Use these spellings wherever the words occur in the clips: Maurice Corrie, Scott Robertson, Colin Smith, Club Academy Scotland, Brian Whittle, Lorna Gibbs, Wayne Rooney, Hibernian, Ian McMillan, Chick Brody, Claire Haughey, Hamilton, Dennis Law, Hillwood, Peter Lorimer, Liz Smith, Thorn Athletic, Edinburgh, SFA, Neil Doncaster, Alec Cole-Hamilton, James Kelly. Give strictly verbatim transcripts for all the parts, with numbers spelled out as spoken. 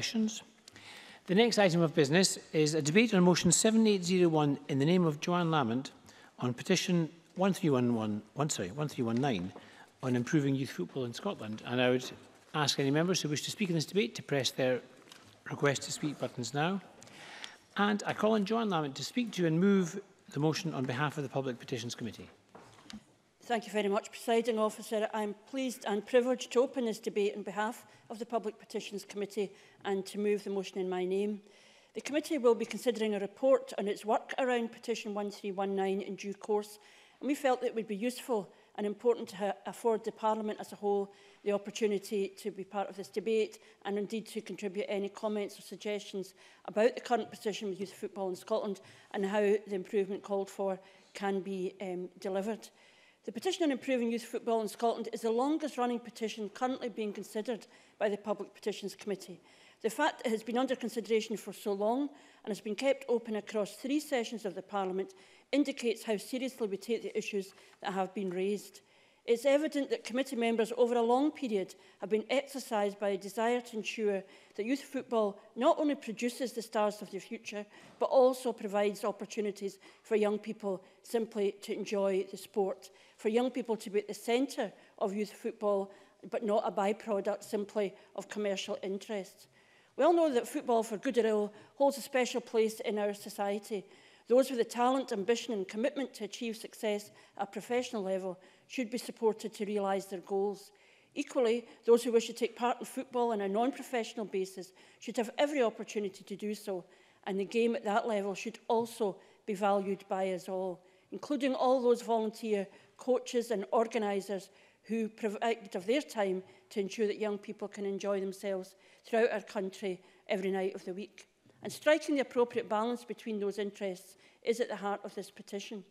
Questions? The next item of business is a debate on motion seven eight zero one in the name of Joanne Lamont on petition one three one one, sorry, one three one nine on improving youth football in Scotland. And I would ask any members who wish to speak in this debate to press their request to speak buttons now. And I call on Joanne Lamont to speak to and move the motion on behalf of the Public Petitions Committee. Thank you very much, Presiding Officer. I am pleased and privileged to open this debate on behalf of the Public Petitions Committee and to move the motion in my name. The committee will be considering a report on its work around petition one three one nine in due course, and we felt that it would be useful and important to afford the Parliament as a whole the opportunity to be part of this debate and indeed to contribute any comments or suggestions about the current position with youth football in Scotland and how the improvement called for can be um, delivered. The petition on improving youth football in Scotland is the longest running petition currently being considered by the Public Petitions Committee. The fact it has been under consideration for so long and has been kept open across three sessions of the Parliament indicates how seriously we take the issues that have been raised. It's evident that committee members over a long period have been exercised by a desire to ensure that youth football not only produces the stars of the future, but also provides opportunities for young people simply to enjoy the sport, for young people to be at the centre of youth football, but not a byproduct simply of commercial interests. We all know that football, for good or ill, holds a special place in our society. Those with the talent, ambition and commitment to achieve success at a professional level should be supported to realise their goals. Equally, those who wish to take part in football on a non-professional basis should have every opportunity to do so, and the game at that level should also be valued by us all, including all those volunteer coaches and organisers who provide of their time to ensure that young people can enjoy themselves throughout our country every night of the week. And striking the appropriate balance between those interests is at the heart of this petition.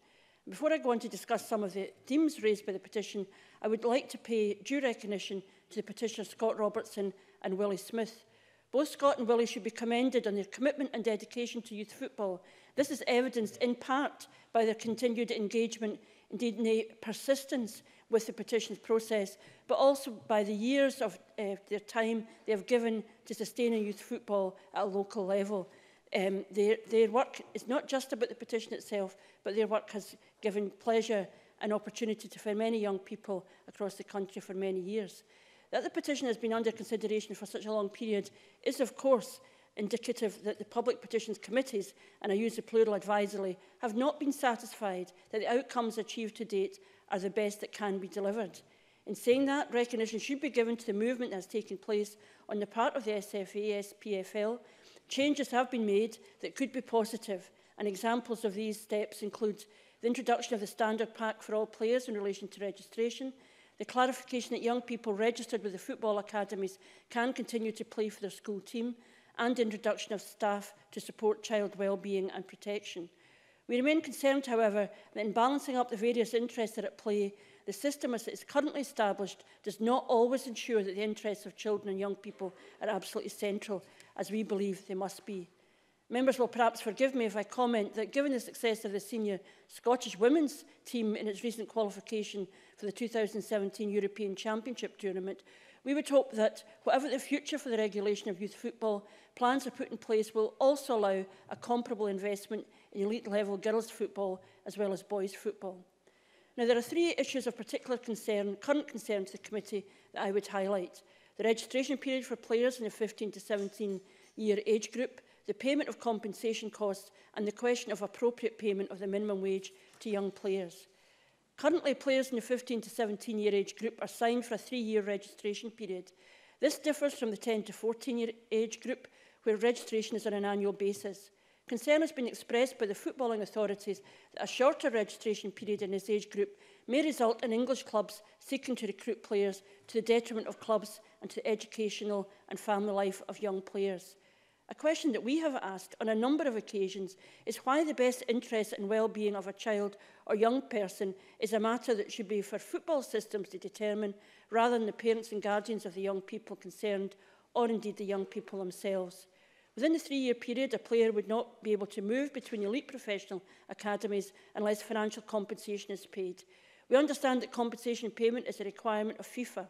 Before I go on to discuss some of the themes raised by the petition, I would like to pay due recognition to the petitioners Scott Robertson and Willie Smith. Both Scott and Willie should be commended on their commitment and dedication to youth football. This is evidenced in part by their continued engagement, indeed nay, persistence with the petitions process, but also by the years of uh, their time they have given to sustaining youth football at a local level. Um, their, their work is not just about the petition itself, but their work has given pleasure and opportunity to for many young people across the country for many years. That the petition has been under consideration for such a long period is, of course, indicative that the Public Petitions Committees, and I use the plural advisedly, have not been satisfied that the outcomes achieved to date are the best that can be delivered. In saying that, recognition should be given to the movement that has taken place on the part of the S F A, S P F L. Changes have been made that could be positive, and examples of these steps include the introduction of the standard pack for all players in relation to registration, the clarification that young people registered with the football academies can continue to play for their school team, and the introduction of staff to support child wellbeing and protection. We remain concerned, however, that in balancing up the various interests that are at play, the system as it is currently established does not always ensure that the interests of children and young people are absolutely central, as we believe they must be. Members will perhaps forgive me if I comment that given the success of the senior Scottish women's team in its recent qualification for the two thousand seventeen European Championship tournament, we would hope that, whatever the future for the regulation of youth football, plans are put in place will also allow a comparable investment in elite-level girls' football as well as boys' football. Now, there are three issues of particular concern, current concern to the committee that I would highlight. The registration period for players in the fifteen to seventeen year age group, the payment of compensation costs, and the question of appropriate payment of the minimum wage to young players. Currently, players in the fifteen to seventeen year age group are signed for a three year registration period. This differs from the ten to fourteen year age group, where registration is on an annual basis. Concern has been expressed by the footballing authorities that a shorter registration period in this age group may result in English clubs seeking to recruit players to the detriment of clubs and to the educational and family life of young players. A question that we have asked on a number of occasions is why the best interest and well-being of a child or young person is a matter that should be for football systems to determine, rather than the parents and guardians of the young people concerned, or indeed the young people themselves. Within the three-year period, a player would not be able to move between elite professional academies unless financial compensation is paid. We understand that compensation payment is a requirement of FIFA.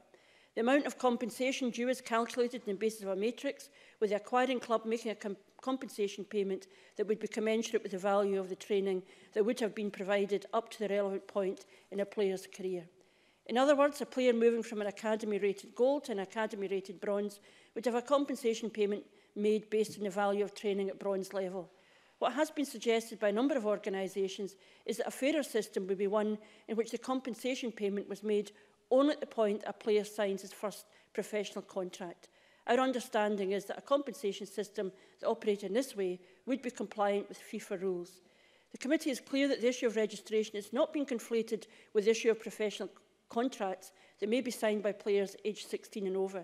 The amount of compensation due is calculated on the basis of a matrix, with the acquiring club making a com compensation payment that would be commensurate with the value of the training that would have been provided up to the relevant point in a player's career. In other words, a player moving from an academy-rated gold to an academy-rated bronze would have a compensation payment made based on the value of training at bronze level. What has been suggested by a number of organisations is that a fairer system would be one in which the compensation payment was made only at the point a player signs his first professional contract. Our understanding is that a compensation system that operated in this way would be compliant with FIFA rules. The committee is clear that the issue of registration is not being conflated with the issue of professional contracts that may be signed by players aged sixteen and over.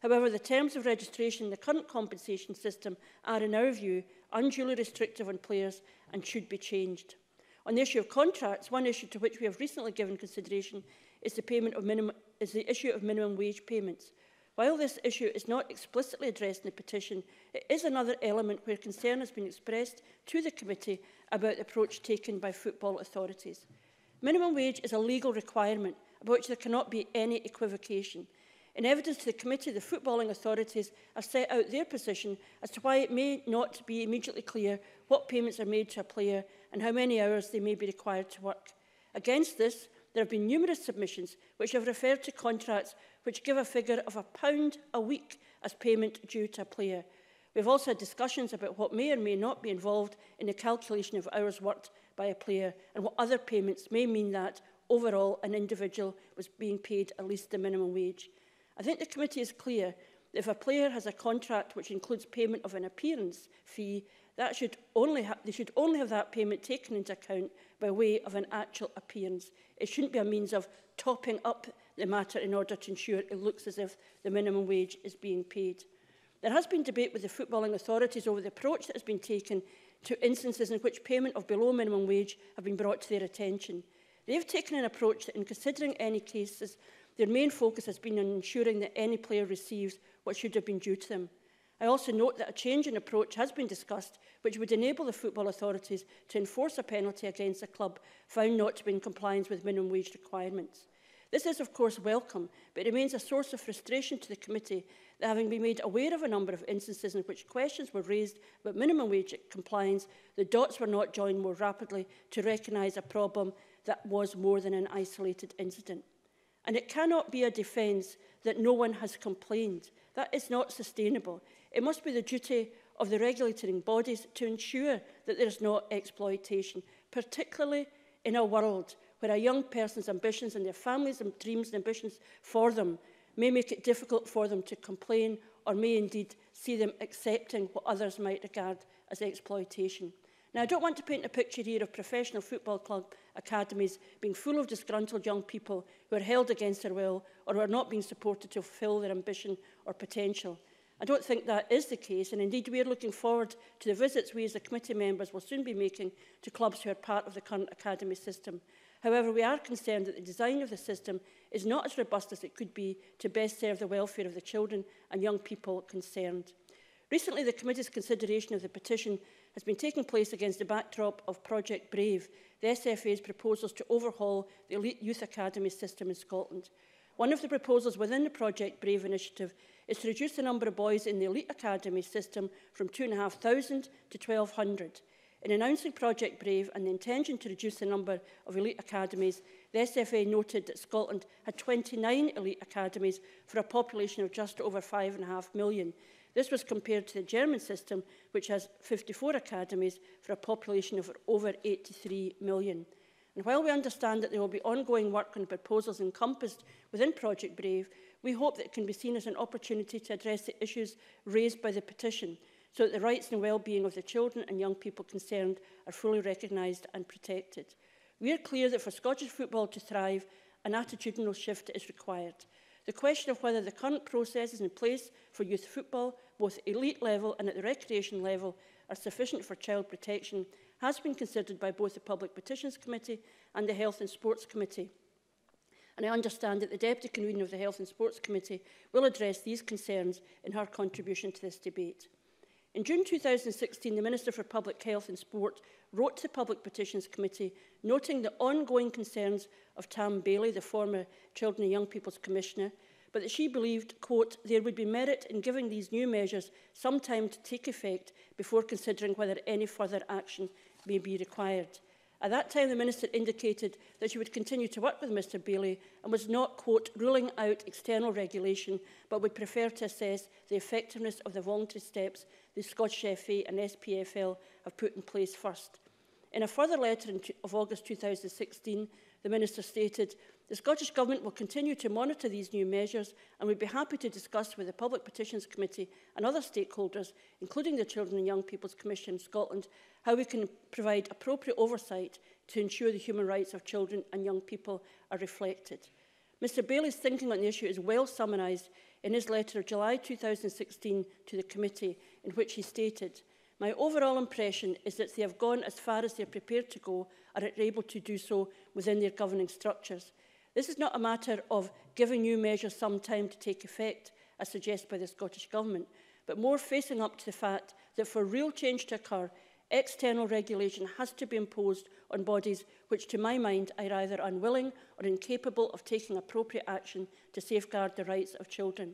However, the terms of registration in the current compensation system are, in our view, unduly restrictive on players and should be changed. On the issue of contracts, one issue to which we have recently given consideration is the, payment of minimum, is the issue of minimum wage payments. While this issue is not explicitly addressed in the petition, it is another element where concern has been expressed to the committee about the approach taken by football authorities. Minimum wage is a legal requirement about which there cannot be any equivocation. In evidence to the committee, the footballing authorities have set out their position as to why it may not be immediately clear what payments are made to a player and how many hours they may be required to work. Against this, there have been numerous submissions which have referred to contracts which give a figure of a pound a week as payment due to a player. We have also had discussions about what may or may not be involved in the calculation of hours worked by a player and what other payments may mean that, overall, an individual was being paid at least the minimum wage. I think the committee is clear that if a player has a contract which includes payment of an appearance fee, that should only they should only have that payment taken into account by way of an actual appearance. It shouldn't be a means of topping up the matter in order to ensure it looks as if the minimum wage is being paid. There has been debate with the footballing authorities over the approach that has been taken to instances in which payment of below minimum wage have been brought to their attention. They have taken an approach that, in considering any cases, their main focus has been on ensuring that any player receives what should have been due to them. I also note that a change in approach has been discussed which would enable the football authorities to enforce a penalty against a club found not to be in compliance with minimum wage requirements. This is, of course, welcome, but it remains a source of frustration to the committee that, having been made aware of a number of instances in which questions were raised about minimum wage compliance, the dots were not joined more rapidly to recognise a problem that was more than an isolated incident. And it cannot be a defence that no one has complained. That is not sustainable. It must be the duty of the regulating bodies to ensure that there is no exploitation, particularly in a world where a young person's ambitions and their families' and dreams and ambitions for them may make it difficult for them to complain, or may indeed see them accepting what others might regard as exploitation. Now, I don't want to paint a picture here of professional football club academies being full of disgruntled young people who are held against their will or who are not being supported to fulfil their ambition or potential. I don't think that is the case, and indeed we are looking forward to the visits we as the committee members will soon be making to clubs who are part of the current academy system. However, we are concerned that the design of the system is not as robust as it could be to best serve the welfare of the children and young people concerned. Recently, the committee's consideration of the petition has been taking place against the backdrop of Project Brave, the S F A's proposals to overhaul the elite youth academy system in Scotland. One of the proposals within the Project Brave initiative is to reduce the number of boys in the elite academy system from two thousand five hundred to twelve hundred. In announcing Project Brave and the intention to reduce the number of elite academies, the S F A noted that Scotland had twenty-nine elite academies for a population of just over five point five million. This was compared to the German system, which has fifty-four academies for a population of over eighty-three million. And while we understand that there will be ongoing work on proposals encompassed within Project Brave, we hope that it can be seen as an opportunity to address the issues raised by the petition, so that the rights and well-being of the children and young people concerned are fully recognised and protected. We are clear that for Scottish football to thrive, an attitudinal shift is required. The question of whether the current processes in place for youth football, both at elite level and at the recreation level, are sufficient for child protection has been considered by both the Public Petitions Committee and the Health and Sports Committee. And I understand that the Deputy Convener of the Health and Sports Committee will address these concerns in her contribution to this debate. In June two thousand sixteen, the Minister for Public Health and Sport wrote to the Public Petitions Committee, noting the ongoing concerns of Tam Baillie, the former Children and Young People's Commissioner, but that she believed, quote, there would be merit in giving these new measures some time to take effect before considering whether any further action may be required. At that time, the Minister indicated that she would continue to work with Mr Baillie and was not, quote, ruling out external regulation, but would prefer to assess the effectiveness of the voluntary steps the Scottish F A and S P F L have put in place first. In a further letter of August two thousand sixteen, the Minister stated, the Scottish Government will continue to monitor these new measures and would be happy to discuss with the Public Petitions Committee and other stakeholders, including the Children and Young People's Commission in Scotland, how we can provide appropriate oversight to ensure the human rights of children and young people are reflected. Mr Baillie's thinking on the issue is well summarised in his letter of July two thousand sixteen to the committee, in which he stated, my overall impression is that they have gone as far as they are prepared to go and are able to do so within their governing structures. This is not a matter of giving new measures some time to take effect, as suggested by the Scottish Government, but more facing up to the fact that for real change to occur, external regulation has to be imposed on bodies which, to my mind, are either unwilling or incapable of taking appropriate action to safeguard the rights of children.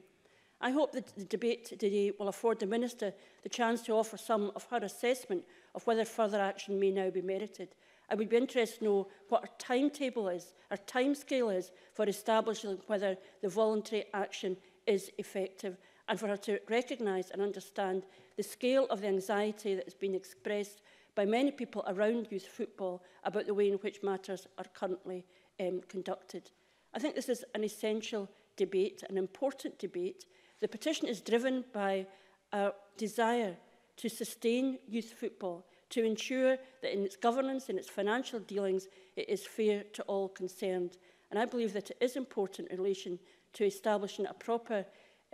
I hope that the debate today will afford the Minister the chance to offer some of her assessment of whether further action may now be merited. I would be interested to know what her timetable is, her timescale is, for establishing whether the voluntary action is effective, and for her to recognise and understand the scale of the anxiety that has been expressed by many people around youth football about the way in which matters are currently um, conducted. I think this is an essential debate, an important debate. The petition is driven by a desire to sustain youth football, to ensure that in its governance, in its financial dealings, it is fair to all concerned. And I believe that it is important in relation to establishing a proper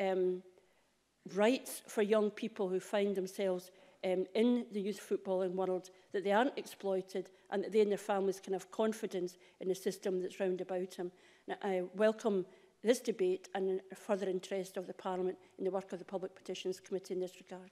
um, rights for young people who find themselves um, in the youth footballing world, that they aren't exploited and that they and their families can have confidence in the system that's round about them. Now, I welcome this debate and a further interest of the Parliament in the work of the Public Petitions Committee in this regard.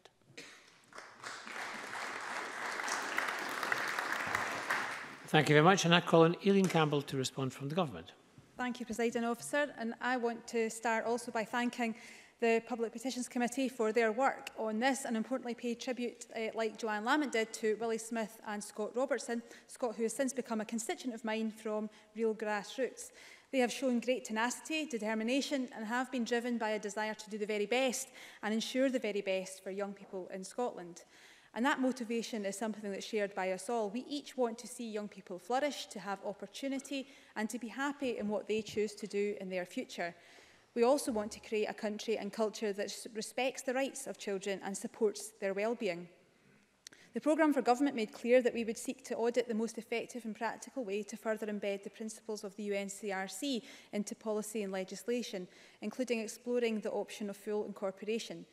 Thank you very much. And I call on Aileen Campbell to respond from the Government. Thank you, Presiding Officer. And I want to start also by thanking the Public Petitions Committee for their work on this, and importantly pay tribute, uh, like Joanne Lamont did, to Willie Smith and Scott Robertson, Scott who has since become a constituent of mine from real grassroots. They have shown great tenacity, determination and have been driven by a desire to do the very best and ensure the very best for young people in Scotland. And that motivation is something that's shared by us all. We each want to see young people flourish, to have opportunity and to be happy in what they choose to do in their future. We also want to create a country and culture that respects the rights of children and supports their well-being. The programme for government made clear that we would seek to audit the most effective and practical way to further embed the principles of the U N C R C into policy and legislation, including exploring the option of full incorporation.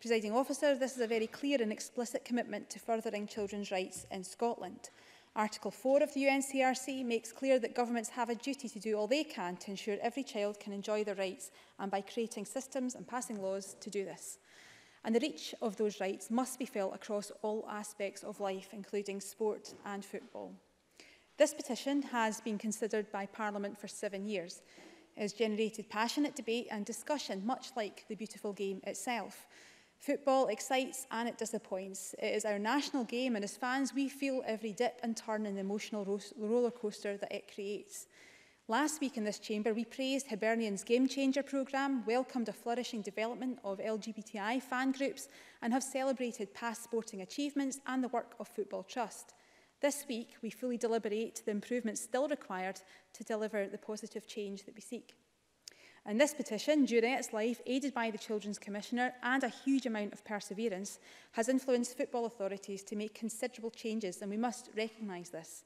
Presiding Officer, this is a very clear and explicit commitment to furthering children's rights in Scotland. Article four of the U N C R C makes clear that governments have a duty to do all they can to ensure every child can enjoy their rights, and by creating systems and passing laws to do this. And the reach of those rights must be felt across all aspects of life, including sport and football. This petition has been considered by Parliament for seven years. It has generated passionate debate and discussion, much like the beautiful game itself. Football excites and it disappoints. It is our national game, and as fans, we feel every dip and turn in the emotional ro roller coaster that it creates. Last week in this chamber, we praised Hibernian's Game Changer programme, welcomed a flourishing development of L G B T I fan groups, and have celebrated past sporting achievements and the work of Football Trust. This week, we fully deliberate the improvements still required to deliver the positive change that we seek. And this petition, during its life, aided by the Children's Commissioner and a huge amount of perseverance, has influenced football authorities to make considerable changes, and we must recognise this.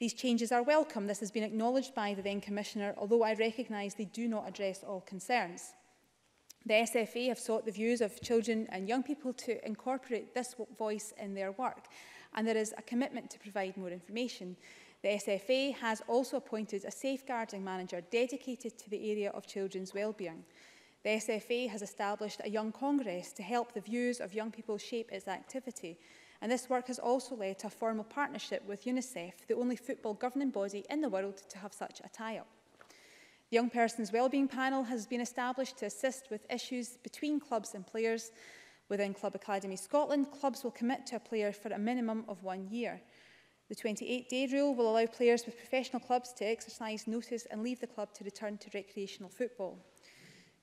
These changes are welcome. This has been acknowledged by the then Commissioner, although I recognise they do not address all concerns. The S F A have sought the views of children and young people to incorporate this voice in their work, and there is a commitment to provide more information. The S F A has also appointed a safeguarding manager dedicated to the area of children's well-being. The S F A has established a Young Congress to help the views of young people shape its activity. And this work has also led to a formal partnership with UNICEF, the only football governing body in the world to have such a tie-up. The Young Persons Wellbeing Panel has been established to assist with issues between clubs and players. Within Club Academy Scotland, clubs will commit to a player for a minimum of one year. The twenty-eight day rule will allow players with professional clubs to exercise notice and leave the club to return to recreational football.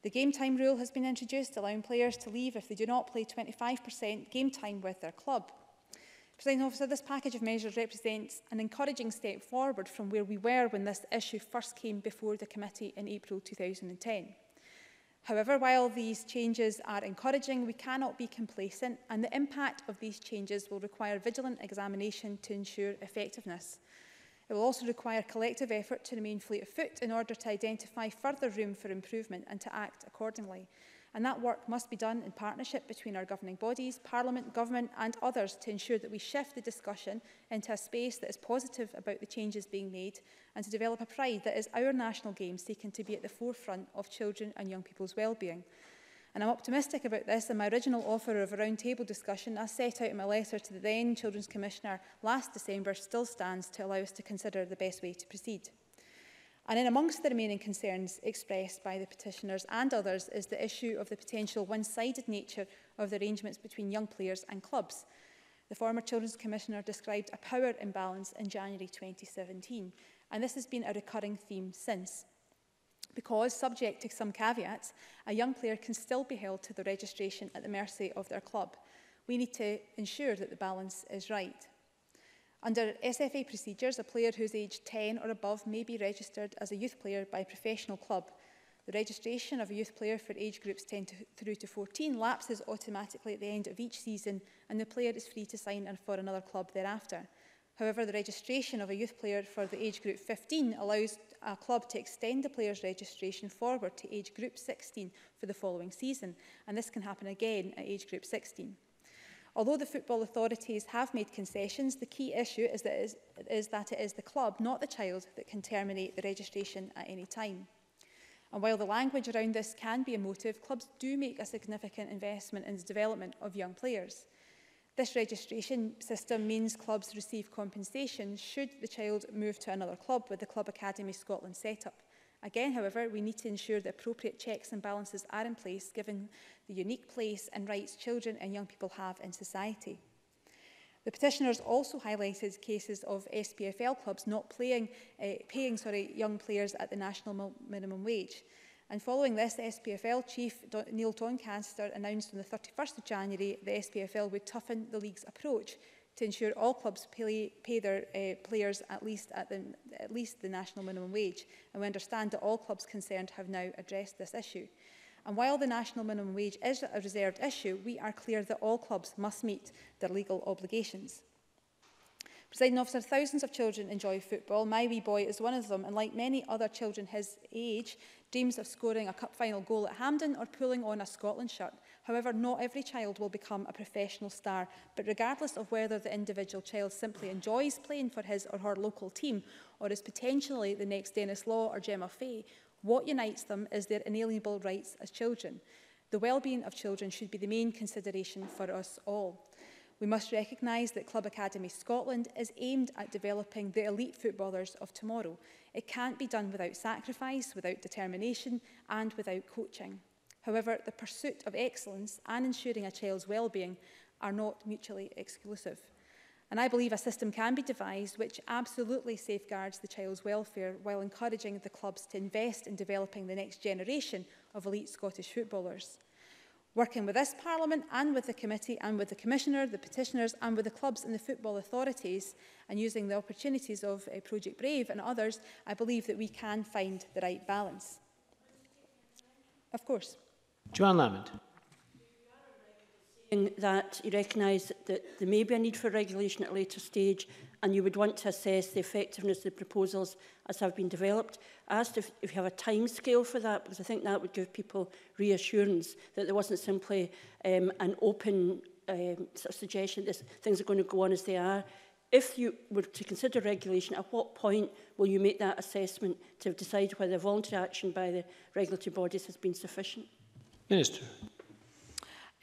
The game time rule has been introduced, allowing players to leave if they do not play twenty-five percent game time with their club. Presiding Officer, this package of measures represents an encouraging step forward from where we were when this issue first came before the committee in April two thousand ten. However, while these changes are encouraging, we cannot be complacent, and the impact of these changes will require vigilant examination to ensure effectiveness. It will also require collective effort to remain fleet of foot in order to identify further room for improvement and to act accordingly. And that work must be done in partnership between our governing bodies, Parliament, Government and others to ensure that we shift the discussion into a space that is positive about the changes being made and to develop a pride that is our national game seeking to be at the forefront of children and young people's well-being. And I'm optimistic about this, and my original offer of a roundtable discussion, as set out in my letter to the then Children's Commissioner last December, still stands to allow us to consider the best way to proceed. And in amongst the remaining concerns expressed by the petitioners and others is the issue of the potential one-sided nature of the arrangements between young players and clubs. The former Children's Commissioner described a power imbalance in January twenty seventeen, and this has been a recurring theme since. Because, subject to some caveats, a young player can still be held to the registration at the mercy of their club. We need to ensure that the balance is right. Under S F A procedures, a player who is aged ten or above may be registered as a youth player by a professional club. The registration of a youth player for age groups ten to, through to fourteen lapses automatically at the end of each season, and the player is free to sign in for another club thereafter. However, the registration of a youth player for the age group fifteen allows a club to extend the player's registration forward to age group sixteen for the following season, and this can happen again at age group sixteen. Although the football authorities have made concessions, the key issue is that it is, is that it is the club, not the child, that can terminate the registration at any time. And while the language around this can be emotive, clubs do make a significant investment in the development of young players. This registration system means clubs receive compensation should the child move to another club with the Club Academy Scotland setup. Again, however, we need to ensure that appropriate checks and balances are in place given the unique place and rights children and young people have in society. The petitioners also highlighted cases of S P F L clubs not playing, uh, paying sorry, young players at the national minimum wage. And following this, the S P F L Chief Neil Doncaster announced on the thirty-first of January the S P F L would toughen the league's approach to ensure all clubs pay, pay their uh, players at least, at, the, at least the national minimum wage. And we understand that all clubs concerned have now addressed this issue. And while the national minimum wage is a reserved issue, we are clear that all clubs must meet their legal obligations. Presiding Officer, thousands of children enjoy football. My wee boy is one of them, and like many other children his age, dreams of scoring a cup final goal at Hampden or pulling on a Scotland shirt. However, not every child will become a professional star, but regardless of whether the individual child simply enjoys playing for his or her local team or is potentially the next Dennis Law or Gemma Fay, what unites them is their inalienable rights as children. The well-being of children should be the main consideration for us all. We must recognise that Club Academy Scotland is aimed at developing the elite footballers of tomorrow. It can't be done without sacrifice, without determination and without coaching. However, the pursuit of excellence and ensuring a child's well-being are not mutually exclusive. And I believe a system can be devised which absolutely safeguards the child's welfare while encouraging the clubs to invest in developing the next generation of elite Scottish footballers. Working with this Parliament and with the committee and with the Commissioner, the petitioners and with the clubs and the football authorities, and using the opportunities of uh, Project Brave and others, I believe that we can find the right balance. Of course. Joanne Lamont. In that you recognise that there may be a need for regulation at a later stage, and you would want to assess the effectiveness of the proposals as have been developed. I asked if, if you have a time scale for that, because I think that would give people reassurance that there wasn't simply um, an open um, sort of suggestion that things are going to go on as they are. If you were to consider regulation, at what point will you make that assessment to decide whether voluntary action by the regulatory bodies has been sufficient? Minister.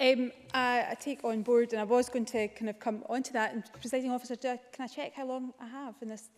Um, I, I take on board, and I was going to kind of come on to that. And Presiding Officer, do I, can I check how long I have in this?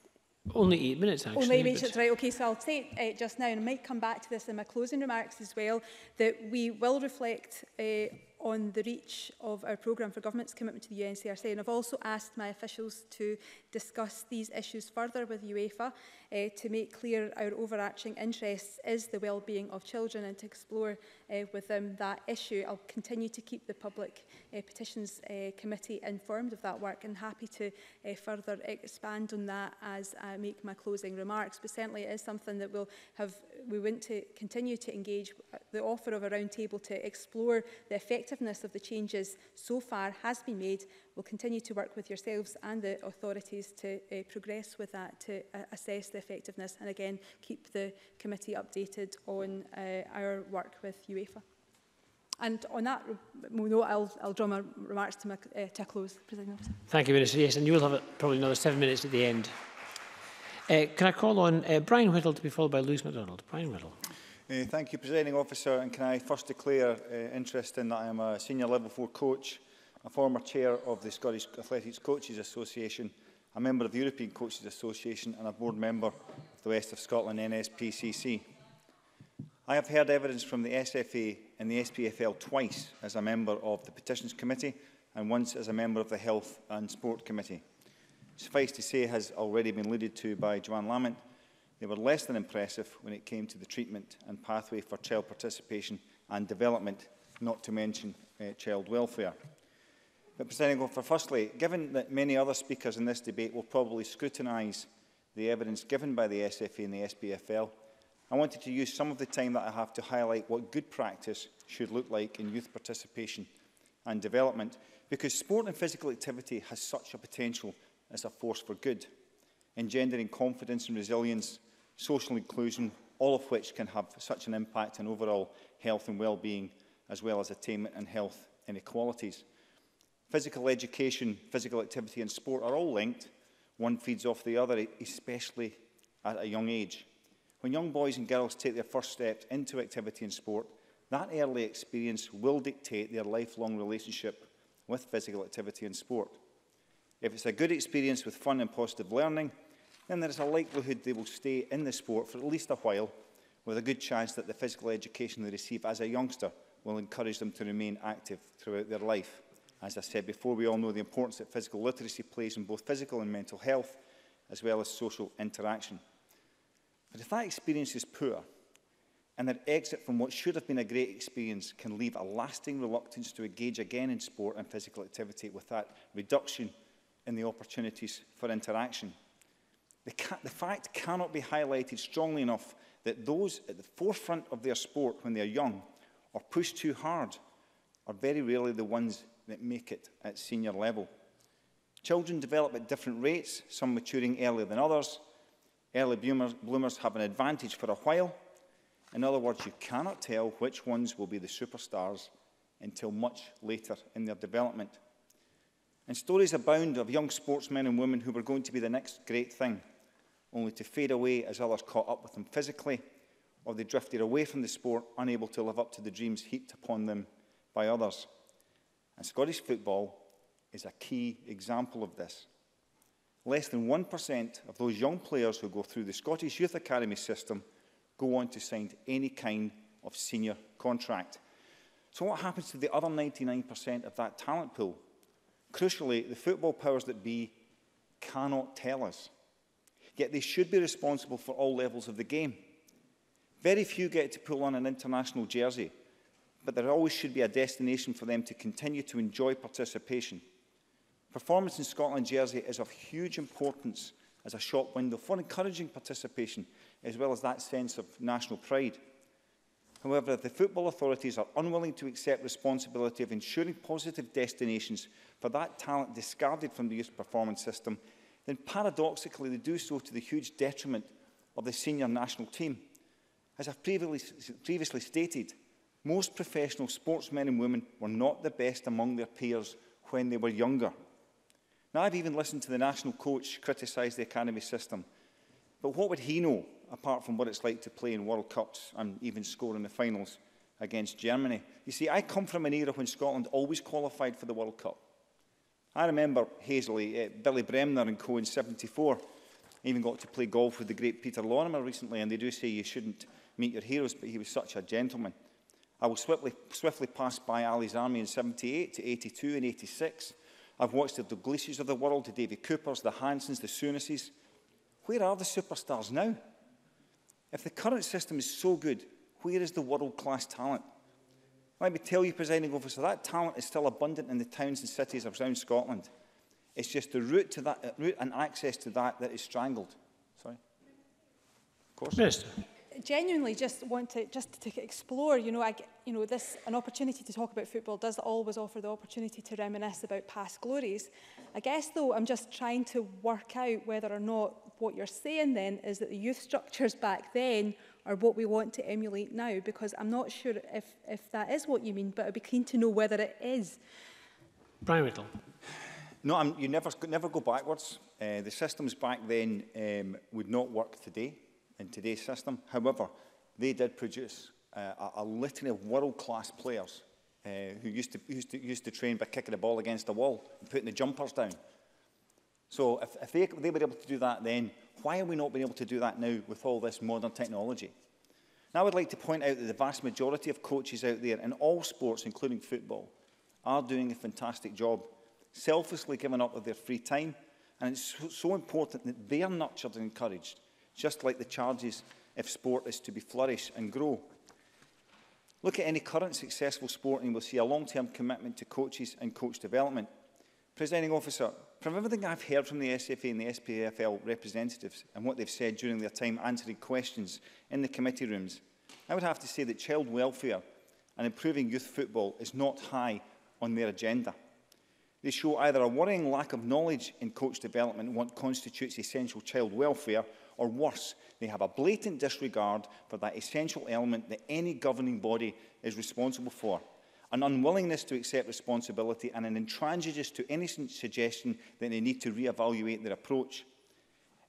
Only eight minutes, actually. Only eight minutes, right. Okay, so I'll say uh, just now, and I might come back to this in my closing remarks as well, that we will reflect uh, on the reach of our programme for government's commitment to the U N C R C. And I've also asked my officials to discuss these issues further with UEFA uh, to make clear our overarching interests is the well-being of children and to explore uh, with them that issue. I'll continue to keep the Public uh, Petitions uh, Committee informed of that work and happy to uh, further expand on that as I make my closing remarks. But certainly it is something that we'll have, we want to continue to engage. The offer of a roundtable to explore the effectiveness of the changes so far has been made. We'll continue to work with yourselves and the authorities to uh, progress with that, to uh, assess the effectiveness, and again keep the committee updated on uh, our work with UEFA. And on that note, I'll, I'll draw my remarks to, my, uh, to a close. Thank you, Minister. Yes, and you will have probably another seven minutes at the end. Uh, can I call on uh, Brian Whittle to be followed by Lewis MacDonald? Brian Whittle. Uh, thank you, Presiding Officer, and can I first declare uh, interest in that I am a senior level four coach, a former chair of the Scottish Athletics Coaches Association, a member of the European Coaches Association and a board member of the West of Scotland N S P C C. I have heard evidence from the S F A and the S P F L twice as a member of the Petitions Committee and once as a member of the Health and Sport Committee. Suffice to say, has already been alluded to by Joanne Lamont, they were less than impressive when it came to the treatment and pathway for child participation and development, not to mention uh, child welfare. But, Presiding Officer, firstly, given that many other speakers in this debate will probably scrutinise the evidence given by the S F A and the S P F L, I wanted to use some of the time that I have to highlight what good practice should look like in youth participation and development, because sport and physical activity has such a potential as a force for good, engendering confidence and resilience, social inclusion, all of which can have such an impact on overall health and well-being, as well as attainment and health inequalities. Physical education, physical activity and sport are all linked. One feeds off the other, especially at a young age. When young boys and girls take their first steps into activity and sport, that early experience will dictate their lifelong relationship with physical activity and sport. If it's a good experience with fun and positive learning, then there is a likelihood they will stay in the sport for at least a while, with a good chance that the physical education they receive as a youngster will encourage them to remain active throughout their life. As I said before, we all know the importance that physical literacy plays in both physical and mental health, as well as social interaction. But if that experience is poor, and their exit from what should have been a great experience can leave a lasting reluctance to engage again in sport and physical activity, with that reduction in the opportunities for interaction. The, the fact cannot be highlighted strongly enough that those at the forefront of their sport when they are young or pushed too hard are very rarely the ones that make it at senior level. Children develop at different rates, some maturing earlier than others. Early bloomers, bloomers have an advantage for a while. In other words, you cannot tell which ones will be the superstars until much later in their development. And stories abound of young sportsmen and women who were going to be the next great thing, only to fade away as others caught up with them physically, or they drifted away from the sport, unable to live up to the dreams heaped upon them by others. And Scottish football is a key example of this. Less than one percent of those young players who go through the Scottish Youth Academy system go on to sign any kind of senior contract. So what happens to the other ninety-nine percent of that talent pool? Crucially, the football powers that be cannot tell us, yet they should be responsible for all levels of the game. Very few get to pull on an international jersey, but there always should be a destination for them to continue to enjoy participation. Performance in Scotland jersey is of huge importance as a shop window for encouraging participation, as well as that sense of national pride. However, if the football authorities are unwilling to accept responsibility of ensuring positive destinations for that talent discarded from the youth performance system, then paradoxically they do so to the huge detriment of the senior national team. As I've previously stated, most professional sportsmen and women were not the best among their peers when they were younger. Now, I've even listened to the national coach criticise the academy system, but what would he know, apart from what it's like to play in World Cups and even score in the finals against Germany? You see, I come from an era when Scotland always qualified for the World Cup. I remember hazily uh, Billy Bremner and co in seventy-four, I even got to play golf with the great Peter Lorimer recently, and they do say you shouldn't meet your heroes, but he was such a gentleman. I will swiftly, swiftly pass by Ali's Army in seventy-eight to eighty-two and eighty-six. I've watched the Duglishes of the world, the Davy Coopers, the Hansons, the Soonises. Where are the superstars now? If the current system is so good, where is the world-class talent? Let me tell you, Presiding Officer, that talent is still abundant in the towns and cities of around Scotland. It's just the route, to that, route and access to that that is strangled. Sorry. Of course. Yes. Genuinely, just want to just to explore. You know, I, you know, this an opportunity to talk about football does always offer the opportunity to reminisce about past glories. I guess though, I'm just trying to work out whether or not what you're saying then is that the youth structures back then are what we want to emulate now, because I'm not sure if if that is what you mean. But I'd be keen to know whether it is. Brian Whittle. No, I'm, you never never go backwards. Uh, the systems back then um, would not work today. In today's system, however, they did produce uh, a, a litany of world-class players uh, who used to, used to used to train by kicking the ball against the wall and putting the jumpers down. So, if, if they, they were able to do that then, why are we not being able to do that now with all this modern technology? Now, I would like to point out that the vast majority of coaches out there in all sports, including football, are doing a fantastic job, selflessly giving up of their free time, and it's so, so important that they are nurtured and encouraged, just like the charges if sport is to be flourish and grow. Look at any current successful sport and we'll see a long-term commitment to coaches and coach development. Presiding Officer, from everything I've heard from the S F A and the S P F L representatives and what they've said during their time answering questions in the committee rooms, I would have to say that child welfare and improving youth football is not high on their agenda. They show either a worrying lack of knowledge in coach development and what constitutes essential child welfare, or worse, they have a blatant disregard for that essential element that any governing body is responsible for, an unwillingness to accept responsibility and an intransigence to any suggestion that they need to re-evaluate their approach.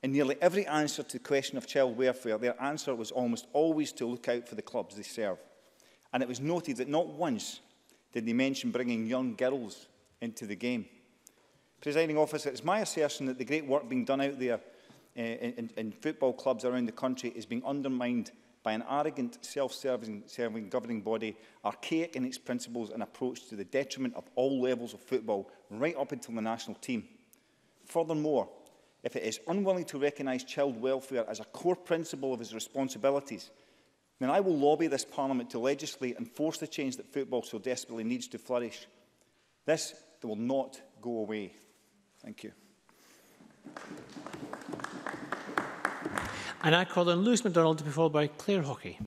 In nearly every answer to the question of child welfare, their answer was almost always to look out for the clubs they serve. And it was noted that not once did they mention bringing young girls into the game. Presiding Officer, it's my assertion that the great work being done out there Uh, in, in football clubs around the country is being undermined by an arrogant, self-serving serving governing body, archaic in its principles and approach, to the detriment of all levels of football, right up until the national team. Furthermore, if it is unwilling to recognise child welfare as a core principle of its responsibilities, then I will lobby this Parliament to legislate and force the change that football so desperately needs to flourish. This will not go away. Thank you. And I call on Lewis MacDonald to be followed by Claire Haughey.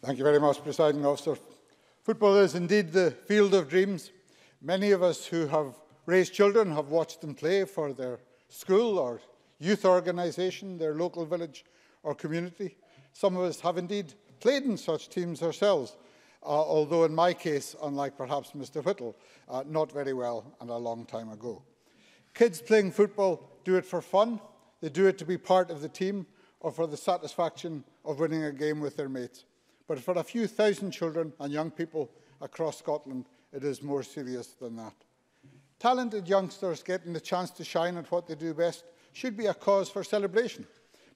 Thank you very much, Presiding Officer. Football is indeed the field of dreams. Many of us who have raised children have watched them play for their school or youth organisation, their local village or community. Some of us have indeed played in such teams ourselves, uh, although in my case, unlike perhaps Mister Whittle, uh, not very well and a long time ago. Kids playing football do it for fun, they do it to be part of the team, or for the satisfaction of winning a game with their mates. But for a few thousand children and young people across Scotland, it is more serious than that. Talented youngsters getting the chance to shine at what they do best should be a cause for celebration.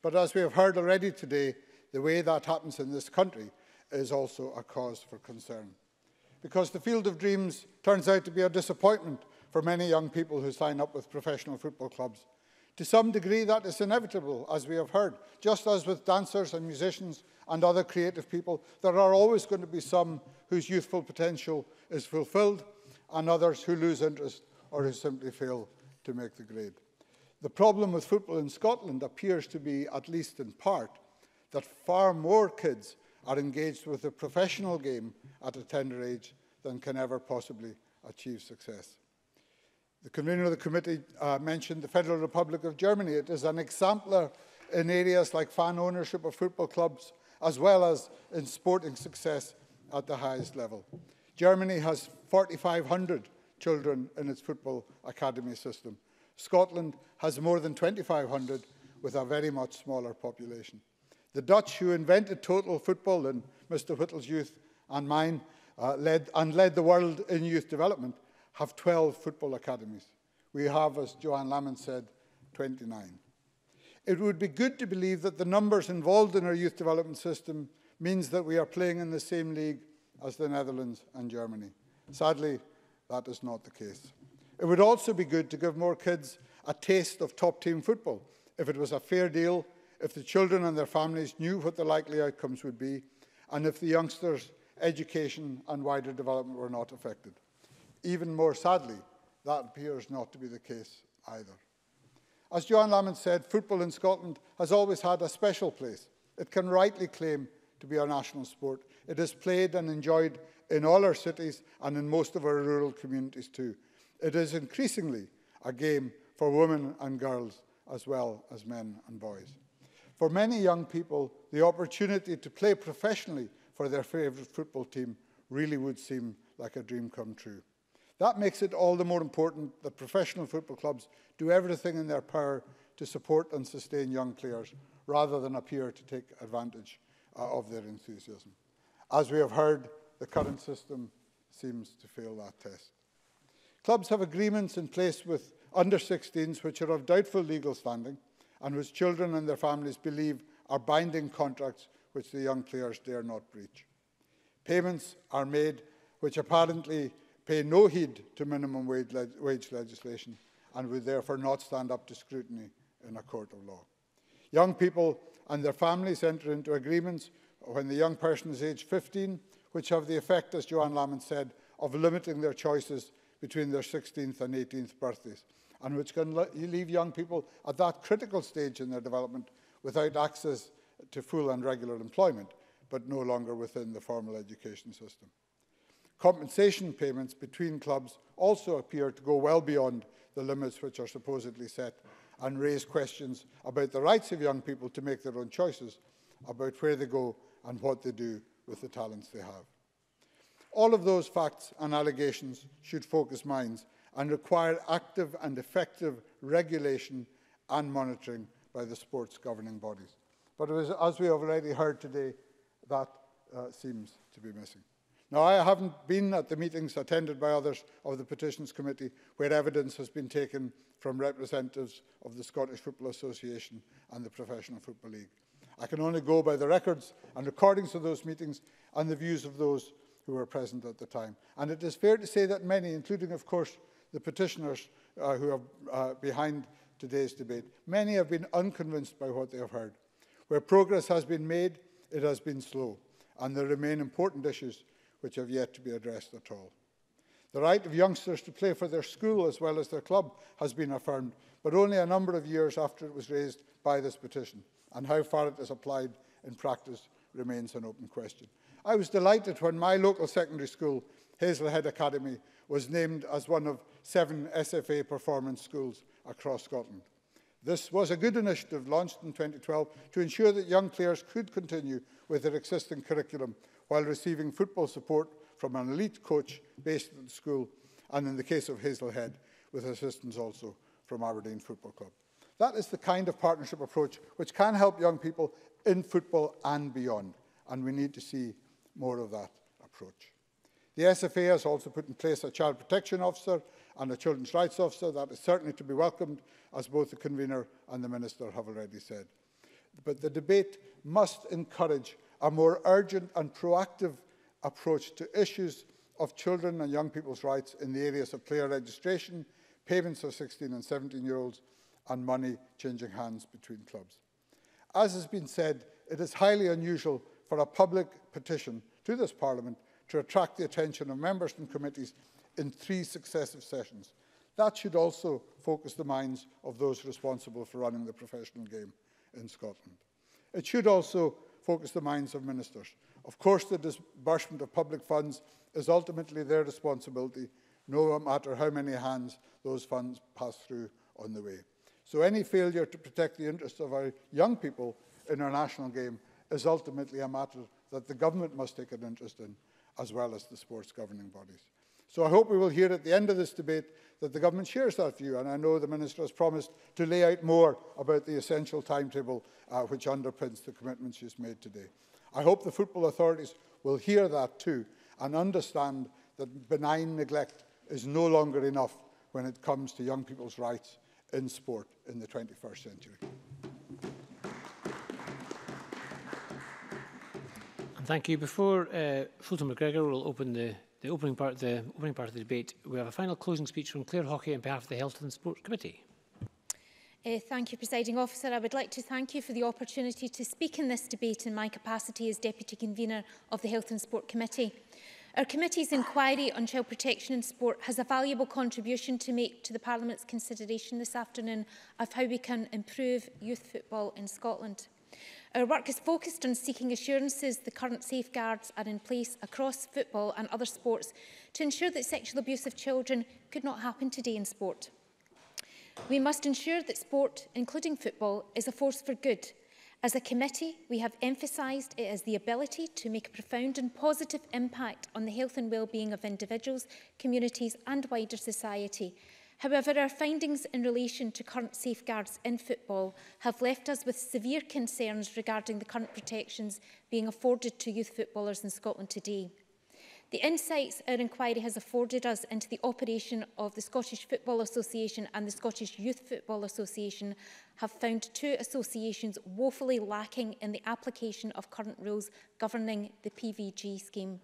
But as we have heard already today, the way that happens in this country is also a cause for concern. Because the field of dreams turns out to be a disappointment for many young people who sign up with professional football clubs. To some degree, that is inevitable, as we have heard. Just as with dancers and musicians and other creative people, there are always going to be some whose youthful potential is fulfilled and others who lose interest or who simply fail to make the grade. The problem with football in Scotland appears to be, at least in part, that far more kids are engaged with the professional game at a tender age than can ever possibly achieve success. The convener of the committee uh, mentioned the Federal Republic of Germany. It is an exemplar in areas like fan ownership of football clubs, as well as in sporting success at the highest level. Germany has four thousand five hundred children in its football academy system. Scotland has more than two thousand five hundred with a very much smaller population. The Dutch, who invented total football in Mister Whittle's youth and mine, uh, led, and led the world in youth development, have twelve football academies. We have, as Joanne Lamont said, twenty-nine. It would be good to believe that the numbers involved in our youth development system means that we are playing in the same league as the Netherlands and Germany. Sadly, that is not the case. It would also be good to give more kids a taste of top-team football, if it was a fair deal, if the children and their families knew what the likely outcomes would be, and if the youngsters' education and wider development were not affected. Even more sadly, that appears not to be the case either. As Joanne Lamont said, football in Scotland has always had a special place. It can rightly claim to be our national sport. It is played and enjoyed in all our cities and in most of our rural communities too. It is increasingly a game for women and girls as well as men and boys. For many young people, the opportunity to play professionally for their favourite football team really would seem like a dream come true. That makes it all the more important that professional football clubs do everything in their power to support and sustain young players, rather than appear to take advantage uh, of their enthusiasm. As we have heard, the current system seems to fail that test. Clubs have agreements in place with under sixteens which are of doubtful legal standing and whose children and their families believe are binding contracts which the young players dare not breach. Payments are made which apparently pay no heed to minimum wage, le wage legislation and would therefore not stand up to scrutiny in a court of law. Young people and their families enter into agreements when the young person is age fifteen, which have the effect, as Joanne Lamont said, of limiting their choices between their sixteenth and eighteenth birthdays, and which can le leave young people at that critical stage in their development without access to full and regular employment, but no longer within the formal education system. Compensation payments between clubs also appear to go well beyond the limits which are supposedly set and raise questions about the rights of young people to make their own choices about where they go and what they do with the talents they have. All of those facts and allegations should focus minds and require active and effective regulation and monitoring by the sports governing bodies. But as we have already heard today, that uh, seems to be missing. Now, I haven't been at the meetings attended by others of the Petitions Committee where evidence has been taken from representatives of the Scottish Football Association and the Professional Football League. I can only go by the records and recordings of those meetings and the views of those who were present at the time. And it is fair to say that many, including, of course, the petitioners uh, who are uh, behind today's debate, many have been unconvinced by what they have heard. Where progress has been made, it has been slow, and there remain important issues which have yet to be addressed at all. The right of youngsters to play for their school as well as their club has been affirmed, but only a number of years after it was raised by this petition, and how far it is applied in practice remains an open question. I was delighted when my local secondary school, Hazelhead Academy, was named as one of seven S F A performance schools across Scotland. This was a good initiative launched in twenty twelve to ensure that young players could continue with their existing curriculum while receiving football support from an elite coach based at the school, and in the case of Hazelhead, with assistance also from Aberdeen Football Club. That is the kind of partnership approach which can help young people in football and beyond, and we need to see more of that approach. The S F A has also put in place a child protection officer and a children's rights officer. That is certainly to be welcomed, as both the convener and the minister have already said. But the debate must encourage a more urgent and proactive approach to issues of children and young people's rights in the areas of player registration, payments for sixteen and seventeen year olds, and money changing hands between clubs. As has been said, it is highly unusual for a public petition to this Parliament to attract the attention of members and committees in three successive sessions. That should also focus the minds of those responsible for running the professional game in Scotland. It should also focus the minds of ministers. Of course, the disbursement of public funds is ultimately their responsibility, no matter how many hands those funds pass through on the way. So any failure to protect the interests of our young people in our national game is ultimately a matter that the government must take an interest in, as well as the sports governing bodies. So I hope we will hear at the end of this debate that the government shares that view, and I know the minister has promised to lay out more about the essential timetable uh, which underpins the commitments she's made today. I hope the football authorities will hear that too, and understand that benign neglect is no longer enough when it comes to young people's rights in sport in the twenty-first century. Thank you. Before uh, Fulton McGregor will open the, the opening part, the opening part of the debate, we have a final closing speech from Claire Haughey on behalf of the Health and Sports Committee. Uh, thank you, Presiding Officer. I would like to thank you for the opportunity to speak in this debate in my capacity as Deputy Convener of the Health and Sport Committee. Our committee's inquiry on child protection in sport has a valuable contribution to make to the Parliament's consideration this afternoon of how we can improve youth football in Scotland. Our work is focused on seeking assurances the current safeguards are in place across football and other sports to ensure that sexual abuse of children could not happen today in sport. We must ensure that sport, including football, is a force for good. As a committee, we have emphasised it as the ability to make a profound and positive impact on the health and well-being of individuals, communities and wider society. However, our findings in relation to current safeguards in football have left us with severe concerns regarding the current protections being afforded to youth footballers in Scotland today. The insights our inquiry has afforded us into the operation of the Scottish Football Association and the Scottish Youth Football Association have found two associations woefully lacking in the application of current rules governing the P V G scheme.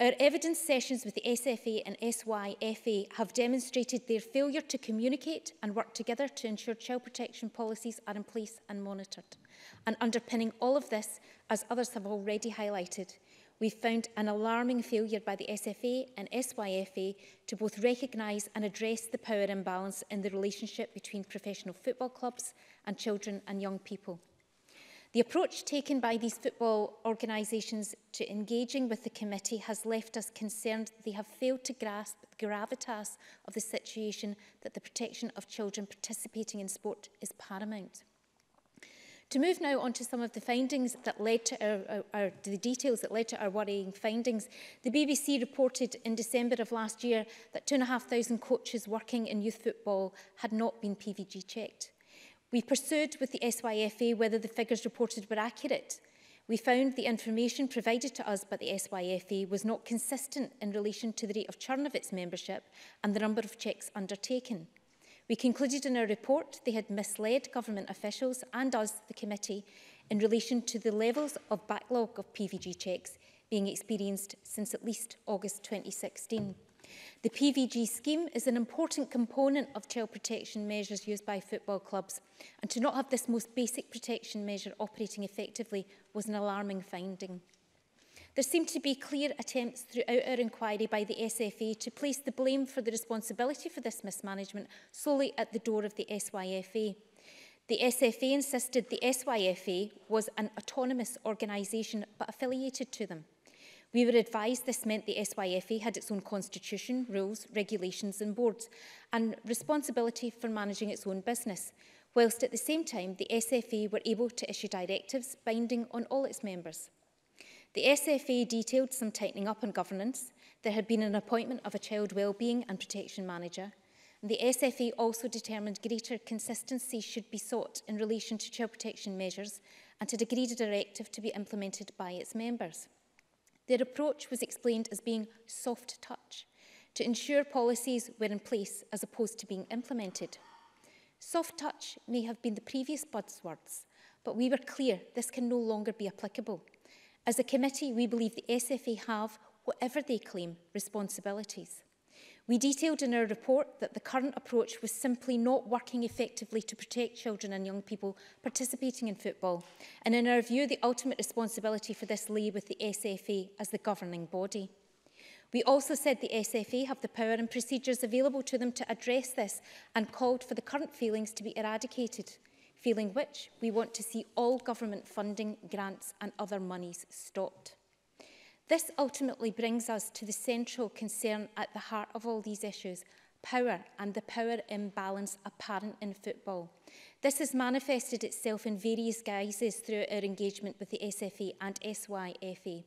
Our evidence sessions with the S F A and S Y F A have demonstrated their failure to communicate and work together to ensure child protection policies are in place and monitored. And underpinning all of this, as others have already highlighted, we found an alarming failure by the S F A and S Y F A to both recognise and address the power imbalance in the relationship between professional football clubs and children and young people. The approach taken by these football organisations to engaging with the committee has left us concerned that they have failed to grasp the gravitas of the situation, that the protection of children participating in sport is paramount. To move now on to some of the findings that led to our, our, our, the details that led to our worrying findings, the B B C reported in December of last year that two thousand five hundred coaches working in youth football had not been P V G checked. We pursued with the S Y F A whether the figures reported were accurate. We found the information provided to us by the S Y F A was not consistent in relation to the rate of churn of its membership and the number of checks undertaken. We concluded in our report they had misled government officials and us, the committee, in relation to the levels of backlog of P V G checks being experienced since at least August twenty sixteen. The P V G scheme is an important component of child protection measures used by football clubs, and to not have this most basic protection measure operating effectively was an alarming finding. There seemed to be clear attempts throughout our inquiry by the S F A to place the blame for the responsibility for this mismanagement solely at the door of the S Y F A. The S F A insisted the S Y F A was an autonomous organisation but affiliated to them. We were advised this meant the S Y F A had its own constitution, rules, regulations and boards, and responsibility for managing its own business, whilst at the same time the S F A were able to issue directives binding on all its members. The S F A detailed some tightening up on governance. There had been an appointment of a child wellbeing and protection manager. And the S F A also determined greater consistency should be sought in relation to child protection measures and had agreed a directive to be implemented by its members. Their approach was explained as being soft touch, to ensure policies were in place as opposed to being implemented. Soft touch may have been the previous buzzwords, but we were clear this can no longer be applicable. As a committee, we believe the S F A have, whatever they claim, responsibilities. We detailed in our report that the current approach was simply not working effectively to protect children and young people participating in football, and in our view, the ultimate responsibility for this lay with the S F A as the governing body. We also said the S F A have the power and procedures available to them to address this and called for the current failings to be eradicated. Failing which, we want to see all government funding, grants and other monies stopped. This ultimately brings us to the central concern at the heart of all these issues, power and the power imbalance apparent in football. This has manifested itself in various guises throughout our engagement with the S F A and S Y F A.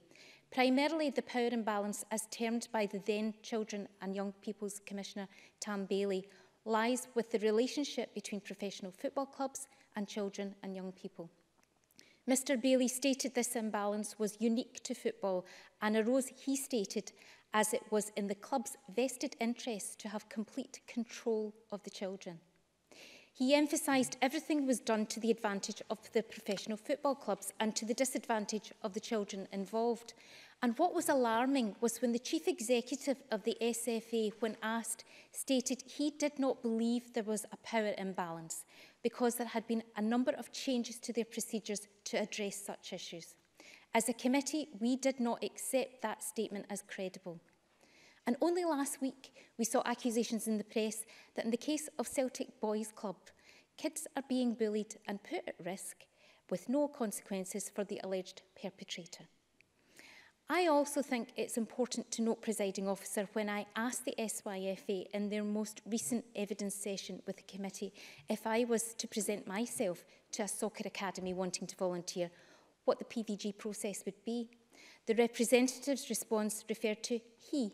Primarily, the power imbalance, as termed by the then Children and Young People's Commissioner, Tam Baillie, lies with the relationship between professional football clubs and children and young people. Mister Baillie stated this imbalance was unique to football and arose, he stated, as it was in the club's vested interest to have complete control of the children. He emphasised everything was done to the advantage of the professional football clubs and to the disadvantage of the children involved. And what was alarming was when the chief executive of the S F A, when asked, stated he did not believe there was a power imbalance because there had been a number of changes to their procedures to address such issues. As a committee, we did not accept that statement as credible. And only last week, we saw accusations in the press that in the case of Celtic Boys Club, kids are being bullied and put at risk with no consequences for the alleged perpetrator. I also think it's important to note, Presiding Officer, when I asked the S Y F A in their most recent evidence session with the committee if I was to present myself to a soccer academy wanting to volunteer, what the P V G process would be. The representative's response referred to he.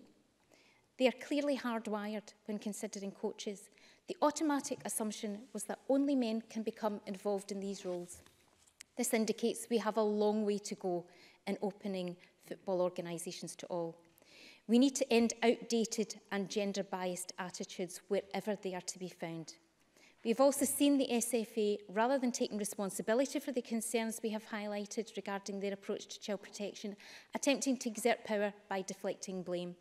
They are clearly hardwired when considering coaches. The automatic assumption was that only men can become involved in these roles. This indicates we have a long way to go in opening football organisations to all. We need to end outdated and gender-biased attitudes wherever they are to be found. We've also seen the S F A, rather than taking responsibility for the concerns we have highlighted regarding their approach to child protection, attempting to exert power by deflecting blame.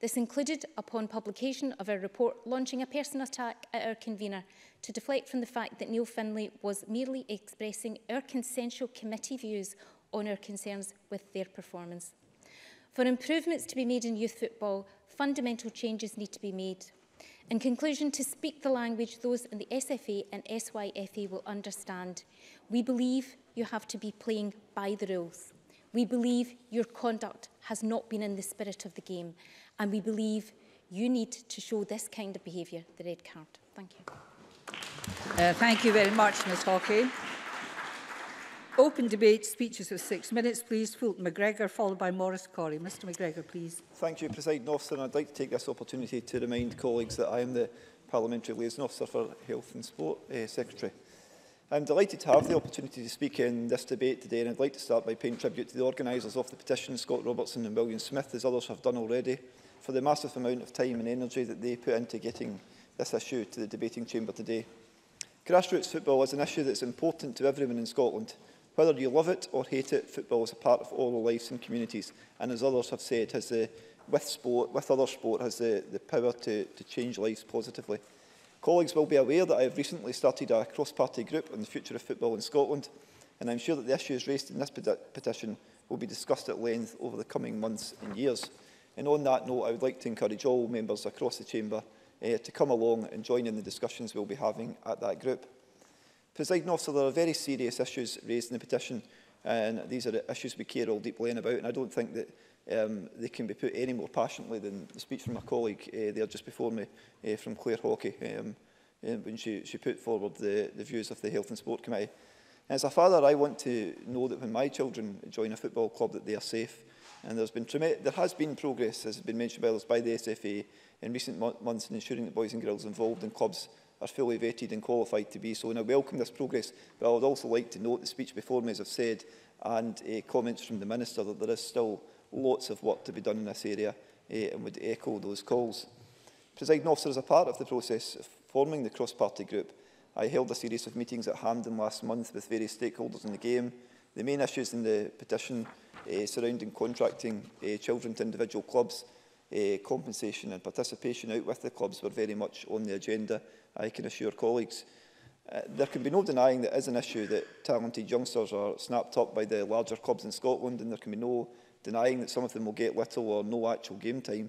This included, upon publication of our report, launching a personal attack at our convener to deflect from the fact that Neil Findlay was merely expressing our consensual committee views on our concerns with their performance. For improvements to be made in youth football, fundamental changes need to be made. In conclusion, to speak the language those in the S F A and S Y F A will understand, we believe you have to be playing by the rules. We believe your conduct has not been in the spirit of the game, and we believe you need to show this kind of behaviour the red card. Thank you. Uh, thank you very much, Ms Haughey. Open debate, speeches of six minutes, please. Fulton McGregor, followed by Maurice Corrie. Mr McGregor, please. Thank you, Presiding Officer. I'd like to take this opportunity to remind colleagues that I am the Parliamentary Liaison Officer for Health and Sport uh, Secretary. I'm delighted to have the opportunity to speak in this debate today, and I'd like to start by paying tribute to the organisers of the petition, Scott Robertson and Willie Smith, as others have done already, for the massive amount of time and energy that they put into getting this issue to the debating chamber today. Grassroots football is an issue that's important to everyone in Scotland. Whether you love it or hate it, football is a part of all our lives and communities, and as others have said, has the, with, sport, with other sport has the, the power to, to change lives positively. Colleagues will be aware that I have recently started a cross-party group on the future of football in Scotland, and I'm sure that the issues raised in this petition will be discussed at length over the coming months and years. And on that note, I would like to encourage all members across the chamber eh, to come along and join in the discussions we'll be having at that group. Presiding Officer, there are very serious issues raised in the petition, and these are issues we care all deeply about, and I don't think that um, they can be put any more passionately than the speech from my colleague uh, there just before me, uh, from Claire Haughey, um, when she, she put forward the, the views of the Health and Sport Committee. As a father, I want to know that when my children join a football club that they are safe, and there's been, there has been progress, as has been mentioned by others, by the S F A in recent months in ensuring that boys and girls involved in clubs are fully vetted and qualified to be so, and I welcome this progress, but I would also like to note the speech before me, as I've said, and uh, comments from the Minister that there is still lots of work to be done in this area, uh, and would echo those calls. Presiding Officer, as a part of the process of forming the cross-party group, I held a series of meetings at Hampden last month with various stakeholders in the game. The main issues in the petition uh, surrounding contracting uh, children to individual clubs, Uh, compensation and participation out with the clubs were very much on the agenda, I can assure colleagues. Uh, there can be no denying that it is an issue that talented youngsters are snapped up by the larger clubs in Scotland, and there can be no denying that some of them will get little or no actual game time.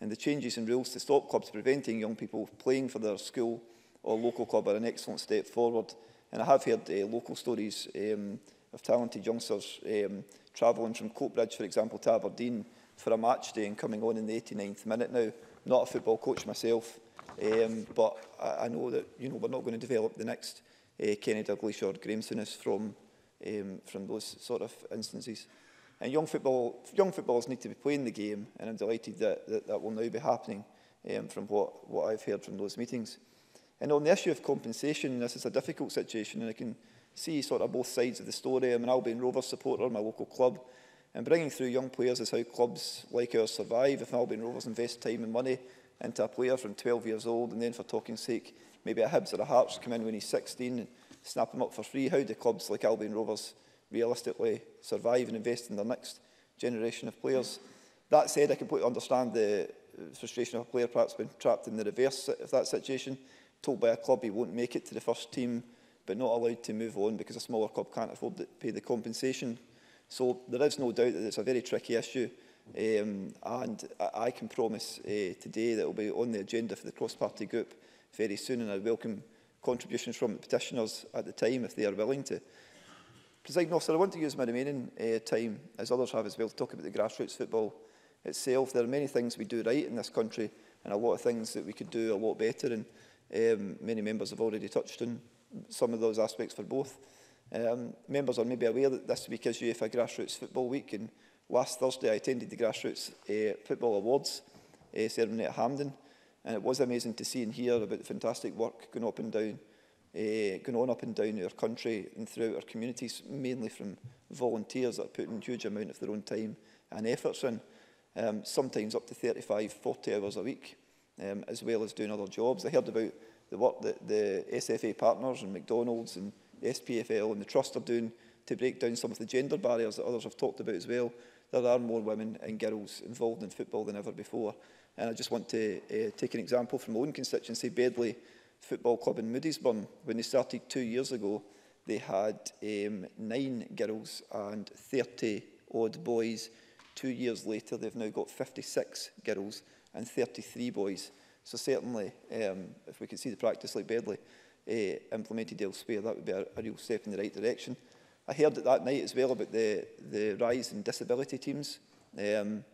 And the changes in rules to stop clubs preventing young people playing for their school or local club are an excellent step forward. And I have heard uh, local stories um, of talented youngsters um, travelling from Coatbridge, for example, to Aberdeen for a match day and coming on in the eighty-ninth minute now. I'm not a football coach myself, um, but I, I know that you know we're not going to develop the next uh, Kenny Dalglish or Graeme Souness from, um, from those sort of instances. And young, football, young footballers need to be playing the game, and I'm delighted that that, that will now be happening um, from what, what I've heard from those meetings. And on the issue of compensation, this is a difficult situation, and I can see sort of both sides of the story. I'm an Albion Rovers supporter, my local club, and bringing through young players is how clubs like ours survive. If Albion Rovers invest time and money into a player from twelve years old, and then for talking sake, maybe a Hibs or a Hearts come in when he's sixteen and snap him up for free? How do clubs like Albion Rovers realistically survive and invest in their next generation of players? That said, I completely understand the frustration of a player perhaps being trapped in the reverse of that situation, told by a club he won't make it to the first team, but not allowed to move on because a smaller club can't afford to pay the compensation. So there is no doubt that it's a very tricky issue. Um, and I, I can promise uh, today that it will be on the agenda for the cross-party group very soon, and I welcome contributions from the petitioners at the time if they are willing to. Presiding Officer, I want to use my remaining uh, time, as others have as well, to talk about the grassroots football itself. There are many things we do right in this country and a lot of things that we could do a lot better, and um, many members have already touched on some of those aspects for both. Um, members are maybe aware that this week is UEFA Grassroots Football Week, and last Thursday I attended the Grassroots uh, Football Awards uh, ceremony at Hampden, and it was amazing to see and hear about the fantastic work going up and down, uh, going on up and down our country and throughout our communities, mainly from volunteers that are putting a huge amount of their own time and efforts in, um, sometimes up to thirty-five, forty hours a week, um, as well as doing other jobs. I heard about the work that the S F A partners and McDonald's and the S P F L and the Trust are doing to break down some of the gender barriers that others have talked about as well. There are more women and girls involved in football than ever before. And I just want to uh, take an example from my own constituency, Bedley Football Club in Moody'sburn. When they started two years ago, they had um, nine girls and thirty odd boys. Two years later, they've now got fifty-six girls and thirty-three boys. So certainly, um, if we could see the practice like Bedley Uh, implemented elsewhere, that would be a, a real step in the right direction. I heard it that night as well about the, the rise in disability teams um,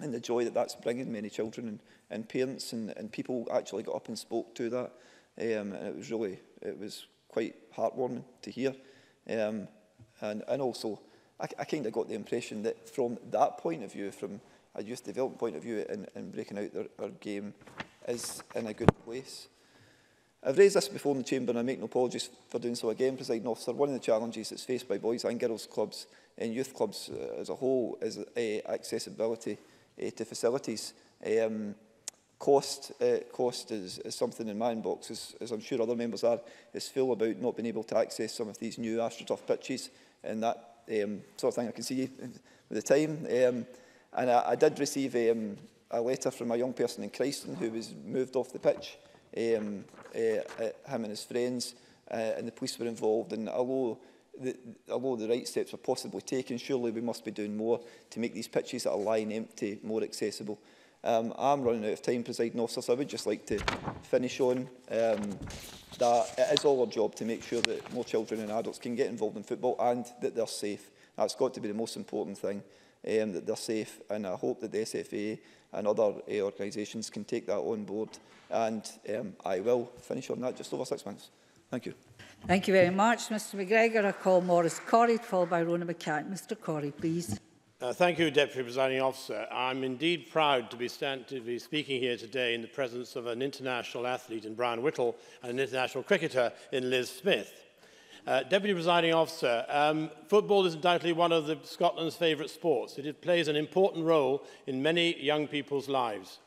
and the joy that that's bringing many children and, and parents, and, and people actually got up and spoke to that, um, and it was really, it was quite heartwarming to hear. Um, and, and also, I, I kind of got the impression that from that point of view, from a youth development point of view and, and breaking out their, their game is in a good place. I've raised this before in the Chamber, and I make no apologies for doing so again, Presiding Officer. One of the challenges that's faced by boys and girls clubs and youth clubs uh, as a whole is uh, accessibility uh, to facilities. Um, cost uh, cost is, is something in my inbox, as, as I'm sure other members are, is full about not being able to access some of these new AstroTurf pitches and that um, sort of thing. I can see with the time. Um, and I, I did receive um, a letter from a young person in Chryston who was moved off the pitch. Um, uh, uh, him and his friends, uh, and the police were involved. And although the, although the right steps are possibly taken, surely we must be doing more to make these pitches that are lying empty more accessible. Um, I'm running out of time, Presiding Officer, so I would just like to finish on um, that it is all our job to make sure that more children and adults can get involved in football and that they're safe. That's got to be the most important thing, um, that they're safe. And I hope that the S F A and other uh, organisations can take that on board. And um, I will finish on that just over six months. Thank you. Thank you very much, Mr McGregor. I call Maurice Corrie, followed by Rona Mackay. Mr Corrie, please. Uh, thank you, Deputy Presiding Officer. I'm indeed proud to be, stand to be speaking here today in the presence of an international athlete in Brian Whittle and an international cricketer in Liz Smith. Uh, Deputy Presiding Officer, um, football is undoubtedly one of the, Scotland's favourite sports. It, it plays an important role in many young people's lives.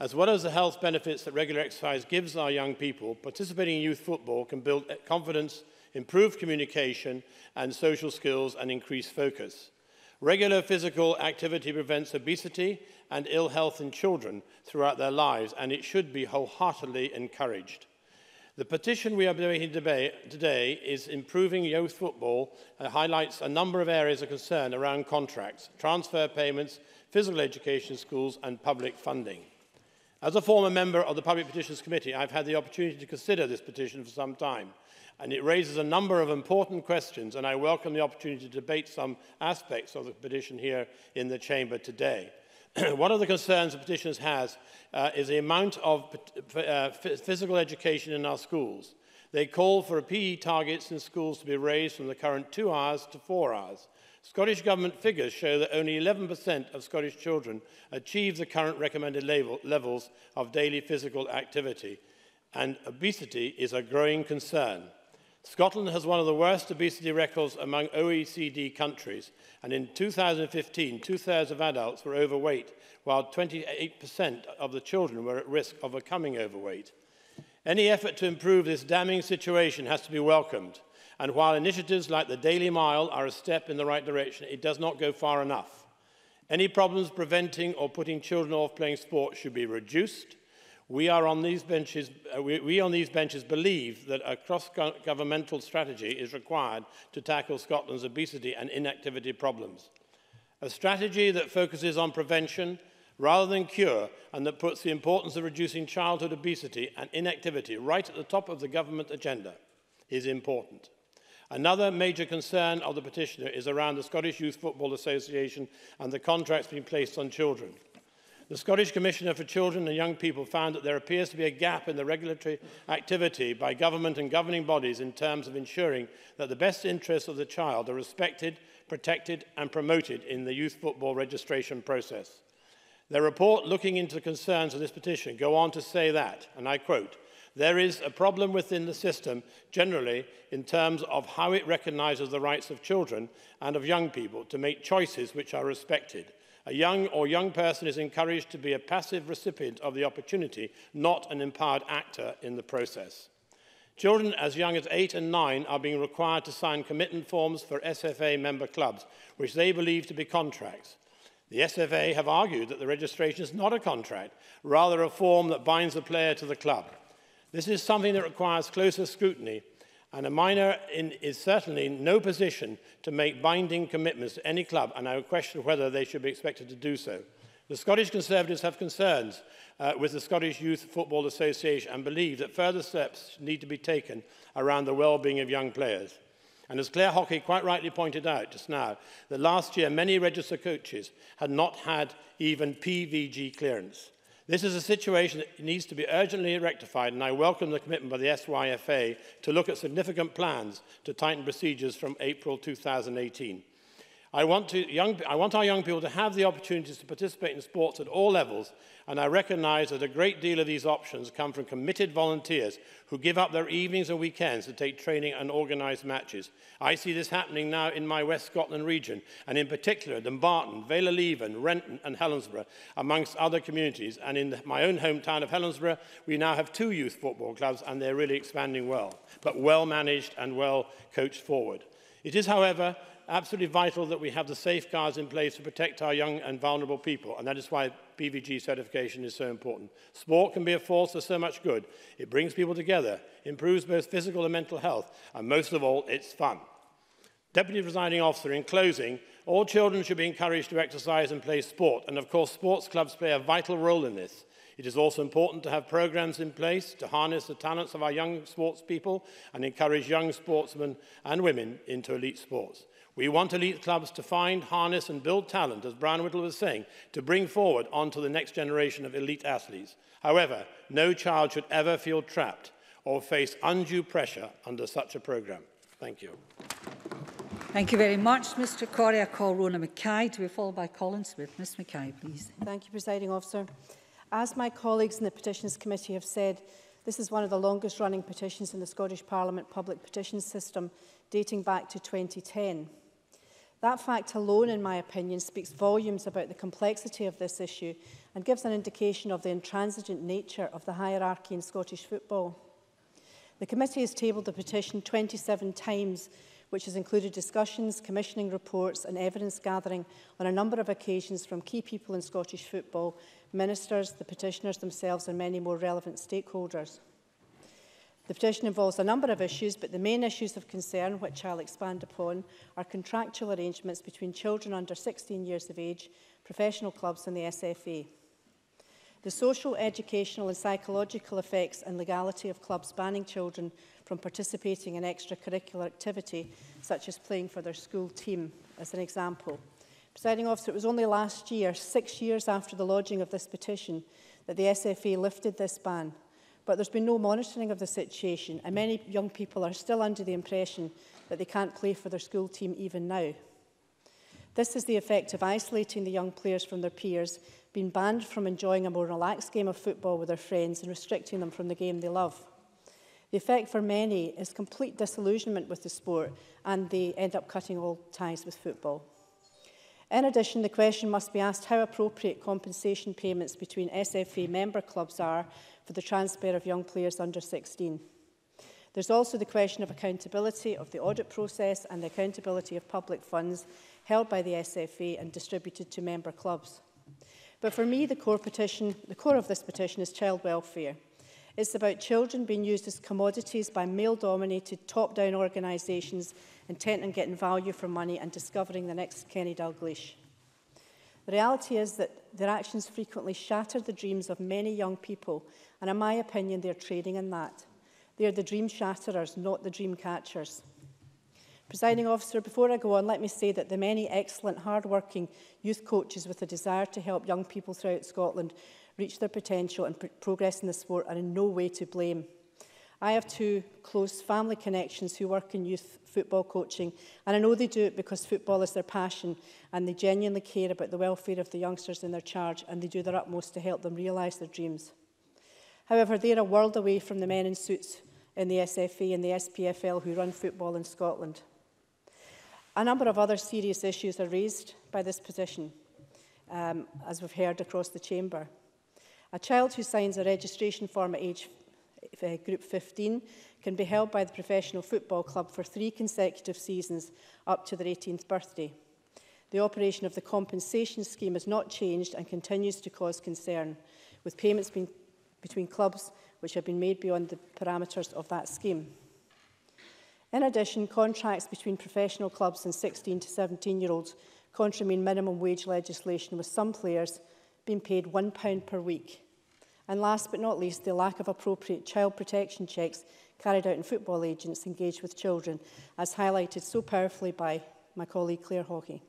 As well as the health benefits that regular exercise gives our young people, participating in youth football can build confidence, improve communication and social skills, and increase focus. Regular physical activity prevents obesity and ill health in children throughout their lives, and it should be wholeheartedly encouraged. The petition we are debating today is Improving Youth Football, and highlights a number of areas of concern around contracts, transfer payments, physical education in schools and public funding. As a former member of the Public Petitions Committee, I've had the opportunity to consider this petition for some time, and it raises a number of important questions, and I welcome the opportunity to debate some aspects of the petition here in the Chamber today. One of the concerns the petitioners has uh, is the amount of uh, physical education in our schools. They call for P E targets in schools to be raised from the current two hours to four hours. Scottish Government figures show that only eleven percent of Scottish children achieve the current recommended level levels of daily physical activity, and obesity is a growing concern. Scotland has one of the worst obesity records among O E C D countries, and in two thousand fifteen, two-thirds of adults were overweight, while twenty-eight percent of the children were at risk of becoming overweight. Any effort to improve this damning situation has to be welcomed, and while initiatives like the Daily Mile are a step in the right direction, it does not go far enough. Any problems preventing or putting children off playing sport should be reduced. We, are on these benches, uh, we, we on these benches believe that a cross-governmental strategy is required to tackle Scotland's obesity and inactivity problems. A strategy that focuses on prevention rather than cure, and that puts the importance of reducing childhood obesity and inactivity right at the top of the government agenda is important. Another major concern of the petitioner is around the Scottish Youth Football Association and the contracts being placed on children. The Scottish Commissioner for Children and Young People found that there appears to be a gap in the regulatory activity by government and governing bodies in terms of ensuring that the best interests of the child are respected, protected and promoted in the youth football registration process. Their report, looking into the concerns of this petition, go on to say that, and I quote, "There is a problem within the system generally in terms of how it recognises the rights of children and of young people to make choices which are respected. A young or young person is encouraged to be a passive recipient of the opportunity, not an empowered actor in the process. Children as young as eight and nine are being required to sign commitment forms for S F A member clubs, which they believe to be contracts. The S F A have argued that the registration is not a contract, rather a form that binds the player to the club. This is something that requires closer scrutiny, and a minor in, is certainly in no position to make binding commitments to any club, and I would question whether they should be expected to do so. The Scottish Conservatives have concerns uh, with the Scottish Youth Football Association and believe that further steps need to be taken around the well-being of young players. And as Claire Haughey quite rightly pointed out just now, that last year many registered coaches had not had even P V G clearance. This is a situation that needs to be urgently rectified, and I welcome the commitment by the S Y F A to look at significant plans to tighten procedures from April two thousand eighteen. I want, to young, I want our young people to have the opportunities to participate in sports at all levels, and I recognise that a great deal of these options come from committed volunteers who give up their evenings and weekends to take training and organise matches. I see this happening now in my West Scotland region, and in particular Dumbarton, Vale-Leven, Renton and Helensburgh, amongst other communities. And in my own hometown of Helensburgh, we now have two youth football clubs, and they're really expanding well, but well managed and well coached forward. It is, however, absolutely vital that we have the safeguards in place to protect our young and vulnerable people, and that is why P V G certification is so important. Sport can be a force for so much good. It brings people together, improves both physical and mental health, and most of all, it's fun. Deputy Presiding Officer, in closing, all children should be encouraged to exercise and play sport, and of course sports clubs play a vital role in this. It is also important to have programmes in place to harness the talents of our young sports people and encourage young sportsmen and women into elite sports. We want elite clubs to find, harness and build talent, as Brian Whittle was saying, to bring forward onto the next generation of elite athletes. However, no child should ever feel trapped or face undue pressure under such a programme. Thank you. Thank you very much, Mr Corrie. I call Rona Mackay to be followed by Colin Smith. Miz Mackay, please. Thank you, Presiding Officer. As my colleagues in the Petitions Committee have said, this is one of the longest running petitions in the Scottish Parliament public petitions system, dating back to twenty ten. That fact alone, in my opinion, speaks volumes about the complexity of this issue and gives an indication of the intransigent nature of the hierarchy in Scottish football. The committee has tabled the petition twenty-seven times, which has included discussions, commissioning reports and evidence gathering on a number of occasions from key people in Scottish football, ministers, the petitioners themselves and many more relevant stakeholders. The petition involves a number of issues, but the main issues of concern, which I'll expand upon, are contractual arrangements between children under sixteen years of age, professional clubs and the S F A. The social, educational and psychological effects and legality of clubs banning children from participating in extracurricular activity, such as playing for their school team, as an example. Presiding Officer, it was only last year, six years after the lodging of this petition, that the S F A lifted this ban. But there's been no monitoring of the situation, and many young people are still under the impression that they can't play for their school team even now. This is the effect of isolating the young players from their peers, being banned from enjoying a more relaxed game of football with their friends and restricting them from the game they love. The effect for many is complete disillusionment with the sport, and they end up cutting all ties with football. In addition, the question must be asked how appropriate compensation payments between S F A member clubs are for the transfer of young players under sixteen. There's also the question of accountability of the audit process and the accountability of public funds held by the S F A and distributed to member clubs. But for me, the core, petition, the core of this petition is child welfare. It's about children being used as commodities by male-dominated, top-down organisations intent on getting value for money and discovering the next Kenny Dalglish. The reality is that their actions frequently shatter the dreams of many young people, and in my opinion, they're trading in that. They are the dream shatterers, not the dream catchers. Presiding officer, before I go on, let me say that the many excellent, hard-working youth coaches with a desire to help young people throughout Scotland reach their potential and progress in the sport are in no way to blame. I have two close family connections who work in youth football coaching, and I know they do it because football is their passion and they genuinely care about the welfare of the youngsters in their charge, and they do their utmost to help them realise their dreams. However, they are a world away from the men in suits in the S F A and the S P F L who run football in Scotland. A number of other serious issues are raised by this petition, um, as we've heard across the chamber. A child who signs a registration form at age uh, group fifteen can be held by the professional football club for three consecutive seasons up to their eighteenth birthday. The operation of the compensation scheme has not changed and continues to cause concern, with payments being between clubs which have been made beyond the parameters of that scheme. In addition, contracts between professional clubs and sixteen to seventeen-year-olds contravene minimum wage legislation, with some players being paid one pound per week. And last but not least, the lack of appropriate child protection checks carried out in football agents engaged with children, as highlighted so powerfully by my colleague Claire Haughey.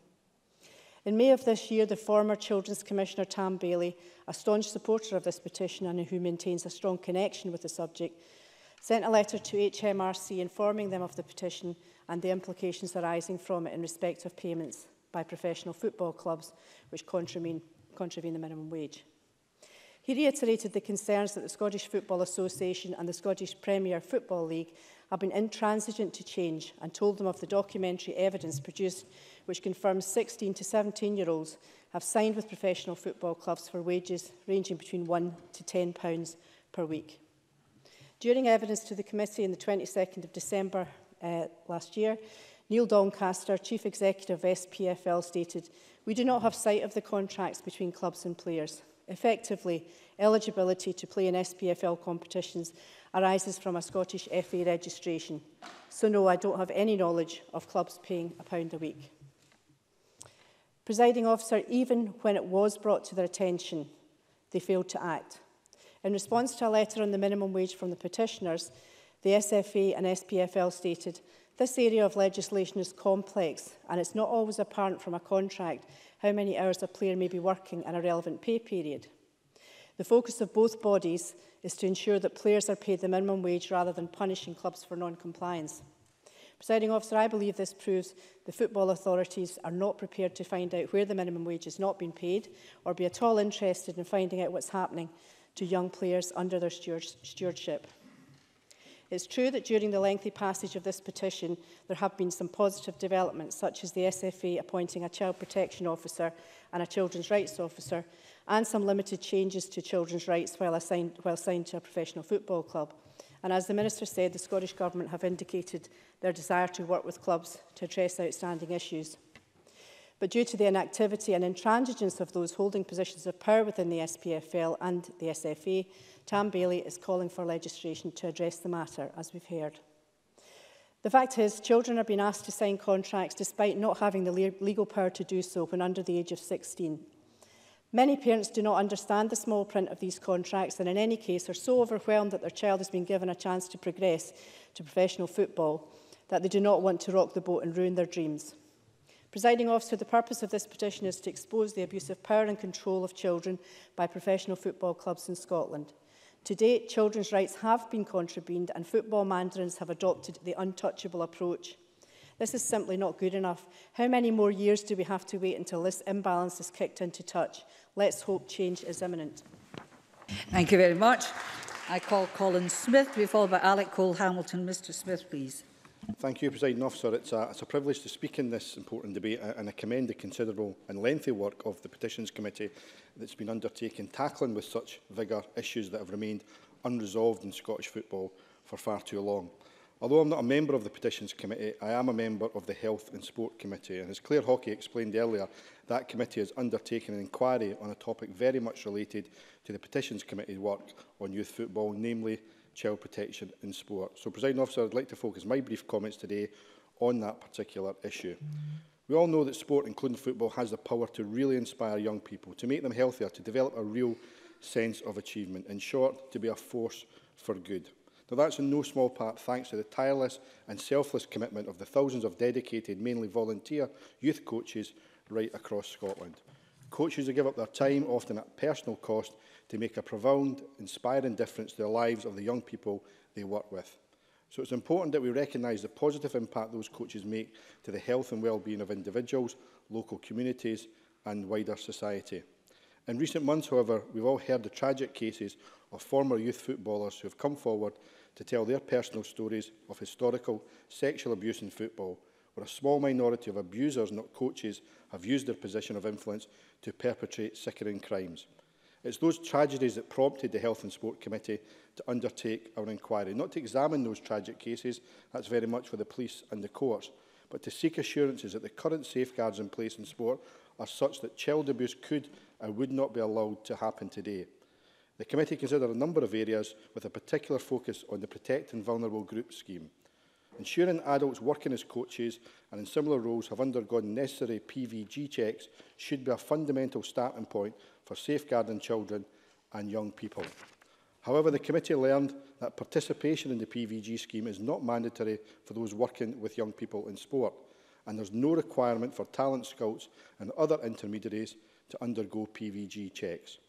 In May of this year, the former Children's Commissioner Tam Baillie, a staunch supporter of this petition and who maintains a strong connection with the subject, sent a letter to H M R C informing them of the petition and the implications arising from it in respect of payments by professional football clubs which contravene contravene the minimum wage. He reiterated the concerns that the Scottish Football Association and the Scottish Premier Football League have been intransigent to change, and told them of the documentary evidence produced which confirms sixteen to seventeen-year-olds have signed with professional football clubs for wages ranging between one to ten pounds per week. During evidence to the committee on the twenty-second of December uh, last year, Neil Doncaster, Chief Executive of S P F L, stated, "We do not have sight of the contracts between clubs and players. Effectively, eligibility to play in S P F L competitions arises from a Scottish F A registration. So no, I don't have any knowledge of clubs paying a pound a week." Presiding officer, even when it was brought to their attention, they failed to act. In response to a letter on the minimum wage from the petitioners, the S F A and S P F L stated, "This area of legislation is complex, and it's not always apparent from a contract how many hours a player may be working in a relevant pay period. The focus of both bodies is to ensure that players are paid the minimum wage rather than punishing clubs for non-compliance." Presiding officer, I believe this proves the football authorities are not prepared to find out where the minimum wage has not been paid, or be at all interested in finding out what's happening to young players under their stewardship. It's true that during the lengthy passage of this petition, there have been some positive developments, such as the S F A appointing a child protection officer and a children's rights officer, and some limited changes to children's rights while assigned, while signed to a professional football club. And as the Minister said, the Scottish Government have indicated their desire to work with clubs to address outstanding issues. But due to the inactivity and intransigence of those holding positions of power within the S P F L and the S F A, Tam Baillie is calling for legislation to address the matter, as we've heard. The fact is, children are being asked to sign contracts despite not having the le- legal power to do so when under the age of sixteen. Many parents do not understand the small print of these contracts, and in any case are so overwhelmed that their child has been given a chance to progress to professional football that they do not want to rock the boat and ruin their dreams. Presiding officer, the purpose of this petition is to expose the abuse of power and control of children by professional football clubs in Scotland. To date, children's rights have been contravened and football mandarins have adopted the untouchable approach. This is simply not good enough. How many more years do we have to wait until this imbalance is kicked into touch? Let's hope change is imminent. Thank you very much. I call Colin Smith to be followed by Alec Cole Hamilton. Mister Smith, please. Thank you, Presiding Officer. It's a, it's a privilege to speak in this important debate, and I commend the considerable and lengthy work of the Petitions Committee that's been undertaken, tackling with such vigour issues that have remained unresolved in Scottish football for far too long. Although I'm not a member of the Petitions Committee, I am a member of the Health and Sport Committee, and as Claire Haughey explained earlier, that committee has undertaken an inquiry on a topic very much related to the Petitions Committee work on youth football, namely child protection in sport. So, Presiding Officer, I'd like to focus my brief comments today on that particular issue. We all know that sport, including football, has the power to really inspire young people, to make them healthier, to develop a real sense of achievement, in short, to be a force for good. Now, that's in no small part thanks to the tireless and selfless commitment of the thousands of dedicated, mainly volunteer, youth coaches right across Scotland. Coaches who give up their time, often at personal cost, to make a profound, inspiring difference to the lives of the young people they work with. So it's important that we recognise the positive impact those coaches make to the health and well-being of individuals, local communities and wider society. In recent months, however, we've all heard the tragic cases of former youth footballers who have come forward to tell their personal stories of historical sexual abuse in football, where a small minority of abusers, not coaches, have used their position of influence to perpetrate sickening crimes. It's those tragedies that prompted the Health and Sport Committee to undertake our inquiry, not to examine those tragic cases, that's very much for the police and the courts, but to seek assurances that the current safeguards in place in sport are such that child abuse could and would not be allowed to happen today. The committee considered a number of areas with a particular focus on the Protect and Vulnerable Groups scheme. Ensuring adults working as coaches and in similar roles have undergone necessary P V G checks should be a fundamental starting point for safeguarding children and young people. However, the committee learned that participation in the P V G scheme is not mandatory for those working with young people in sport, and there's no requirement for talent scouts and other intermediaries to undergo P V G checks.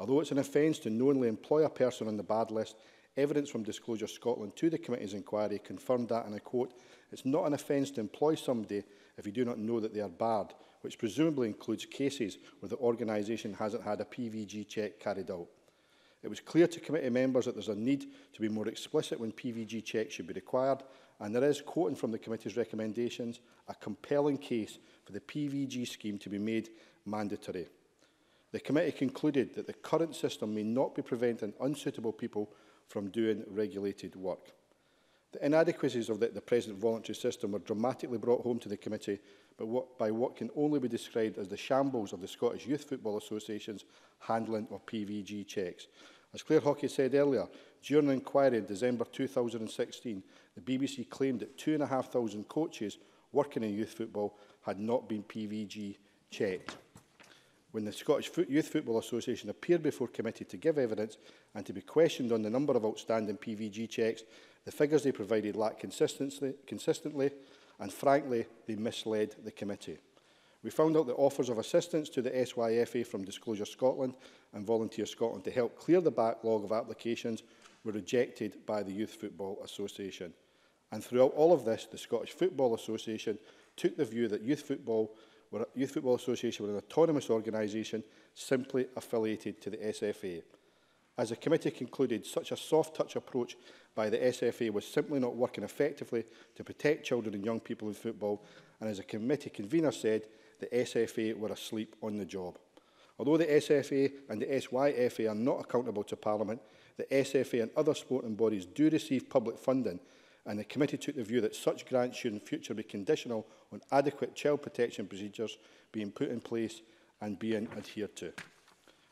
Although it's an offence to knowingly employ a person on the bad list, evidence from Disclosure Scotland to the committee's inquiry confirmed that, and I quote, "It's not an offence to employ somebody if you do not know that they are barred," which presumably includes cases where the organisation hasn't had a P V G check carried out. It was clear to committee members that there's a need to be more explicit when P V G checks should be required, and there is, quoting from the committee's recommendations, a compelling case for the P V G scheme to be made mandatory. The committee concluded that the current system may not be preventing unsuitable people from doing regulated work. The inadequacies of the, the present voluntary system were dramatically brought home to the committee by what, by what can only be described as the shambles of the Scottish Youth Football Association's handling of P V G checks. As Claire Haughey said earlier, during an inquiry in December two thousand sixteen, the B B C claimed that two thousand five hundred coaches working in youth football had not been P V G checked. When the Scottish Youth Football Association appeared before committee to give evidence and to be questioned on the number of outstanding P V G checks, the figures they provided lacked consistency, consistently, and frankly, they misled the committee. We found out that offers of assistance to the S Y F A from Disclosure Scotland and Volunteer Scotland to help clear the backlog of applications were rejected by the Youth Football Association. And throughout all of this, the Scottish Football Association took the view that Youth Football where Youth Football Association were an autonomous organisation simply affiliated to the S F A. As the committee concluded, such a soft-touch approach by the S F A was simply not working effectively to protect children and young people in football, and as a committee convener said, the S F A were asleep on the job. Although the S F A and the S Y F A are not accountable to Parliament, the S F A and other sporting bodies do receive public funding, and the committee took the view that such grants should in future be conditional on adequate child protection procedures being put in place and being adhered to.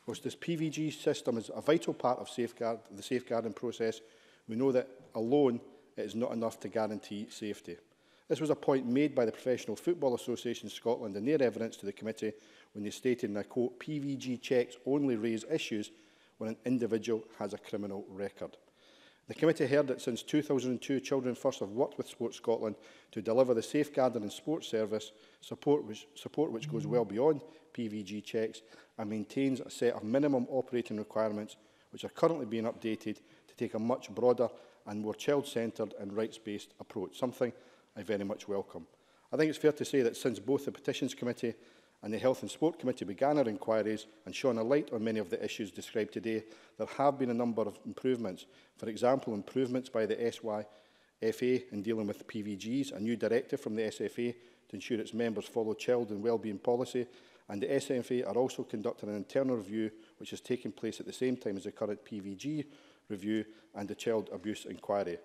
Whilst this P V G system is a vital part of safeguard, the safeguarding process, we know that alone it is not enough to guarantee safety. This was a point made by the Professional Football Association Scotland in their evidence to the committee when they stated, and I quote, "P V G checks only raise issues when an individual has a criminal record." The committee heard that since two thousand two, Children First have worked with Sport Scotland to deliver the safeguarding and sports service, support which, support which goes well beyond P V G checks and maintains a set of minimum operating requirements which are currently being updated to take a much broader and more child-centred and rights-based approach, something I very much welcome. I think it's fair to say that since both the Petitions Committee and the Health and Sport Committee began our inquiries and shone a light on many of the issues described today, there have been a number of improvements. For example, improvements by the S Y F A in dealing with P V Gs, a new directive from the S F A to ensure its members follow child and wellbeing policy, and the S F A are also conducting an internal review which is taking place at the same time as the current P V G review and the child abuse inquiry.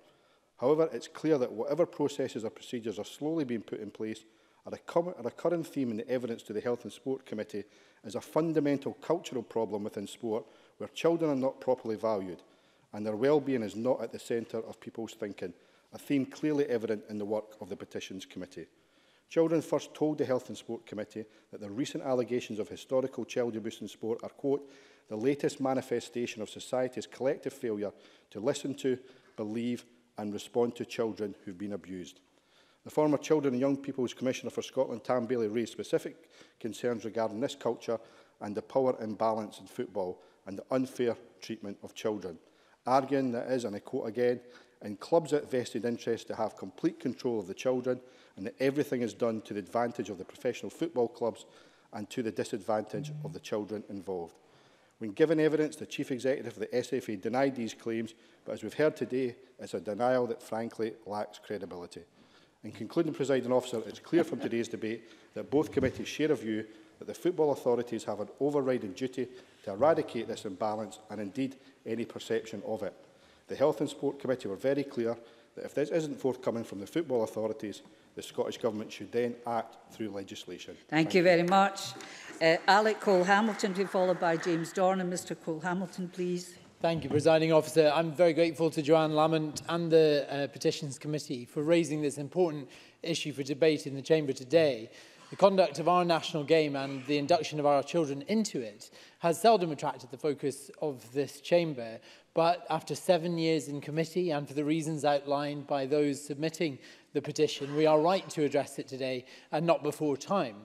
However, it's clear that whatever processes or procedures are slowly being put in place, a recurring theme in the evidence to the Health and Sport Committee is a fundamental cultural problem within sport where children are not properly valued and their well-being is not at the centre of people's thinking, a theme clearly evident in the work of the Petitions Committee. Children First told the Health and Sport Committee that the recent allegations of historical child abuse in sport are, quote, the latest manifestation of society's collective failure to listen to, believe and respond to children who've been abused. The former Children and Young People's Commissioner for Scotland, Tam Baillie, raised specific concerns regarding this culture and the power imbalance in football and the unfair treatment of children, arguing that is, and I quote again, in clubs at vested interest to have complete control of the children and that everything is done to the advantage of the professional football clubs and to the disadvantage of the children involved. When given evidence, the Chief Executive of the S F A denied these claims, but as we've heard today, it's a denial that frankly lacks credibility. In concluding, Presiding Officer, it's clear from today's debate that both committees share a view that the football authorities have an overriding duty to eradicate this imbalance and indeed any perception of it. The Health and Sport Committee were very clear that if this isn't forthcoming from the football authorities, the Scottish Government should then act through legislation. Thank, Thank you, you very much. Uh, Alec Cole-Hamilton to be followed by James Dornan. Mr Cole-Hamilton, please. Thank you, Presiding Officer. I'm very grateful to Joanne Lamont and the uh, Petitions Committee for raising this important issue for debate in the Chamber today. The conduct of our national game and the induction of our children into it has seldom attracted the focus of this Chamber, but after seven years in committee and for the reasons outlined by those submitting the petition, we are right to address it today and not before time.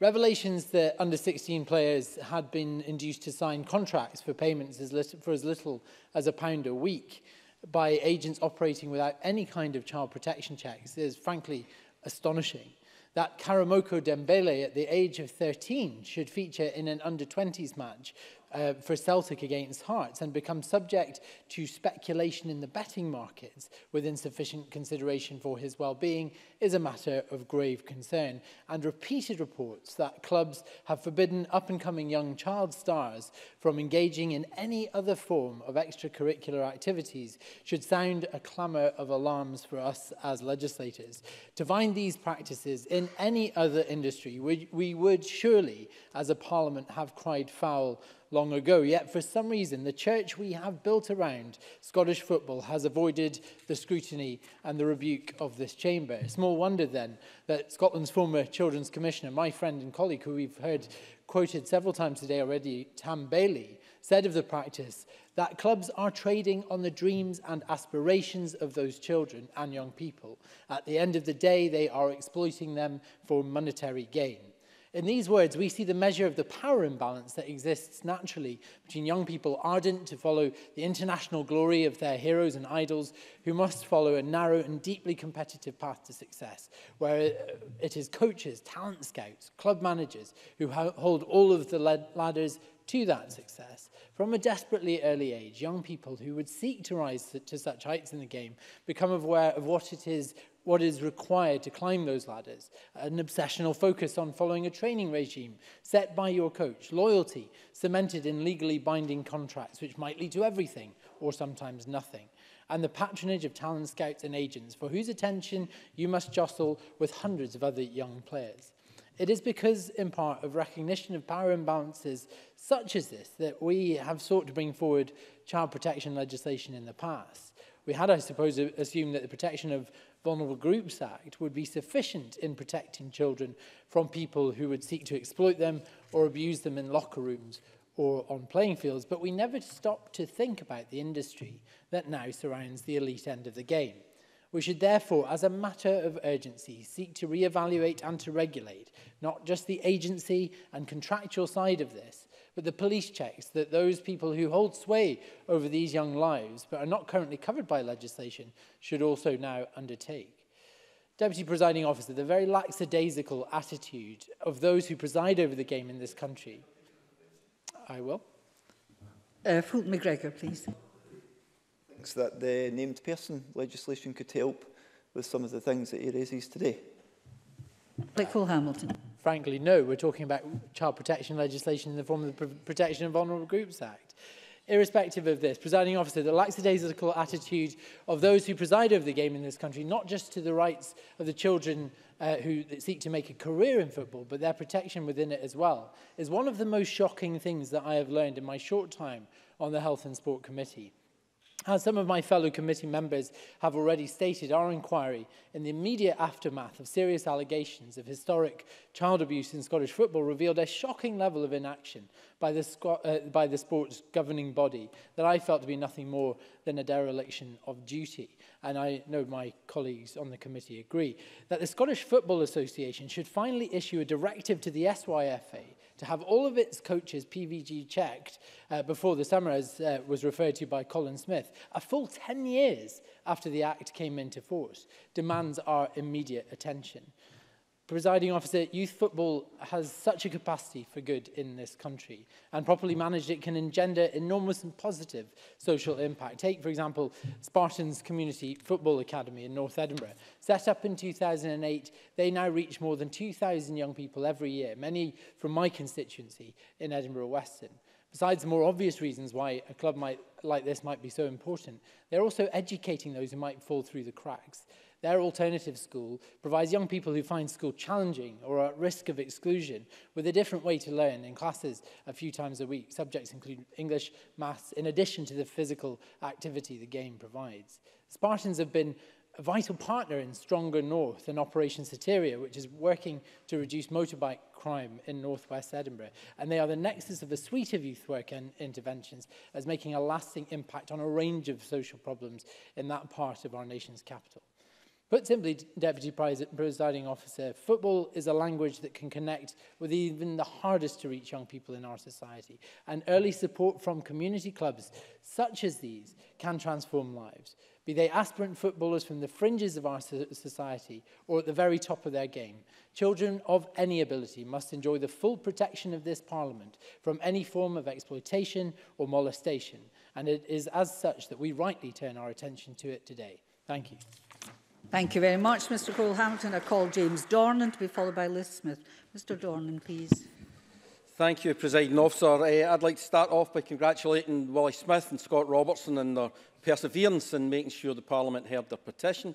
Revelations that under sixteen players had been induced to sign contracts for payments as little, for as little as a pound a week by agents operating without any kind of child protection checks is frankly astonishing. That Karamoko Dembele at the age of thirteen should feature in an under twenties match uh, for Celtic against Hearts and become subject to speculation in the betting markets with insufficient consideration for his well-being is a matter of grave concern. And repeated reports that clubs have forbidden up-and-coming young child stars from engaging in any other form of extracurricular activities should sound a clamour of alarms for us as legislators. To find these practices in In any other industry, we, we would surely, as a parliament, have cried foul long ago. Yet, for some reason, the church we have built around Scottish football has avoided the scrutiny and the rebuke of this chamber. Small wonder, then, that Scotland's former Children's Commissioner, my friend and colleague, who we've heard quoted several times today already, Tam Baillie, said of the practice that clubs are trading on the dreams and aspirations of those children and young people. At the end of the day, they are exploiting them for monetary gain. In these words, we see the measure of the power imbalance that exists naturally between young people ardent to follow the international glory of their heroes and idols, who must follow a narrow and deeply competitive path to success, where it is coaches, talent scouts, club managers who hold all of the ladders to that success. From a desperately early age, young people who would seek to rise to such heights in the game become aware of what it is, what is required to climb those ladders. An obsessional focus on following a training regime set by your coach, loyalty cemented in legally binding contracts, which might lead to everything or sometimes nothing, and the patronage of talent scouts and agents for whose attention you must jostle with hundreds of other young players. It is because, in part, of recognition of power imbalances such as this that we have sought to bring forward child protection legislation in the past. We had, I suppose, assumed that the Protection of Vulnerable Groups Act would be sufficient in protecting children from people who would seek to exploit them or abuse them in locker rooms or on playing fields, but we never stopped to think about the industry that now surrounds the elite end of the game. We should therefore, as a matter of urgency, seek to re-evaluate and to regulate not just the agency and contractual side of this, but the police checks that those people who hold sway over these young lives but are not currently covered by legislation should also now undertake. Deputy Presiding Officer, the very lackadaisical attitude of those who preside over the game in this country. I will. Uh, Fulton McGregor, please. Thinks that the named person legislation could help with some of the things that he raises today. Blackpool Hamilton. Frankly, no. We're talking about child protection legislation in the form of the Protection of Vulnerable Groups Act. Irrespective of this, Presiding Officer, the lackadaisical attitude of those who preside over the game in this country, not just to the rights of the children uh, who seek to make a career in football, but their protection within it as well, is one of the most shocking things that I have learned in my short time on the Health and Sport Committee. As some of my fellow committee members have already stated, our inquiry in the immediate aftermath of serious allegations of historic child abuse in Scottish football revealed a shocking level of inaction by the, uh, by the sport's governing body that I felt to be nothing more than a dereliction of duty. And I know my colleagues on the committee agree that the Scottish Football Association should finally issue a directive to the S Y F A to have all of its coaches P V G checked uh, before the summer, as uh, was referred to by Colin Smith, a full ten years after the Act came into force, demands our immediate attention. Presiding Officer, youth football has such a capacity for good in this country, and properly managed it can engender enormous and positive social impact. Take, for example, Spartans Community Football Academy in North Edinburgh. Set up in two thousand eight, they now reach more than two thousand young people every year, many from my constituency in Edinburgh Western. Besides the more obvious reasons why a club might, like this might be so important, they're also educating those who might fall through the cracks. Their alternative school provides young people who find school challenging or are at risk of exclusion with a different way to learn in classes a few times a week. Subjects include English, maths, in addition to the physical activity the game provides. Spartans have been a vital partner in Stronger North and Operation Soteria, which is working to reduce motorbike crime in northwest Edinburgh. And they are the nexus of a suite of youth work and interventions as making a lasting impact on a range of social problems in that part of our nation's capital. Put simply, Deputy Presiding Officer, football is a language that can connect with even the hardest to reach young people in our society, and early support from community clubs such as these can transform lives, be they aspirant footballers from the fringes of our society or at the very top of their game. Children of any ability must enjoy the full protection of this Parliament from any form of exploitation or molestation, and it is as such that we rightly turn our attention to it today. Thank you. Thank you very much, Mr Cole Hamilton. I call James Dornan to be followed by Liz Smith. Mr Dornan, please. Thank you, Presiding Officer. Uh, I'd like to start off by congratulating Willie Smith and Scott Robertson on their perseverance in making sure the Parliament heard their petition.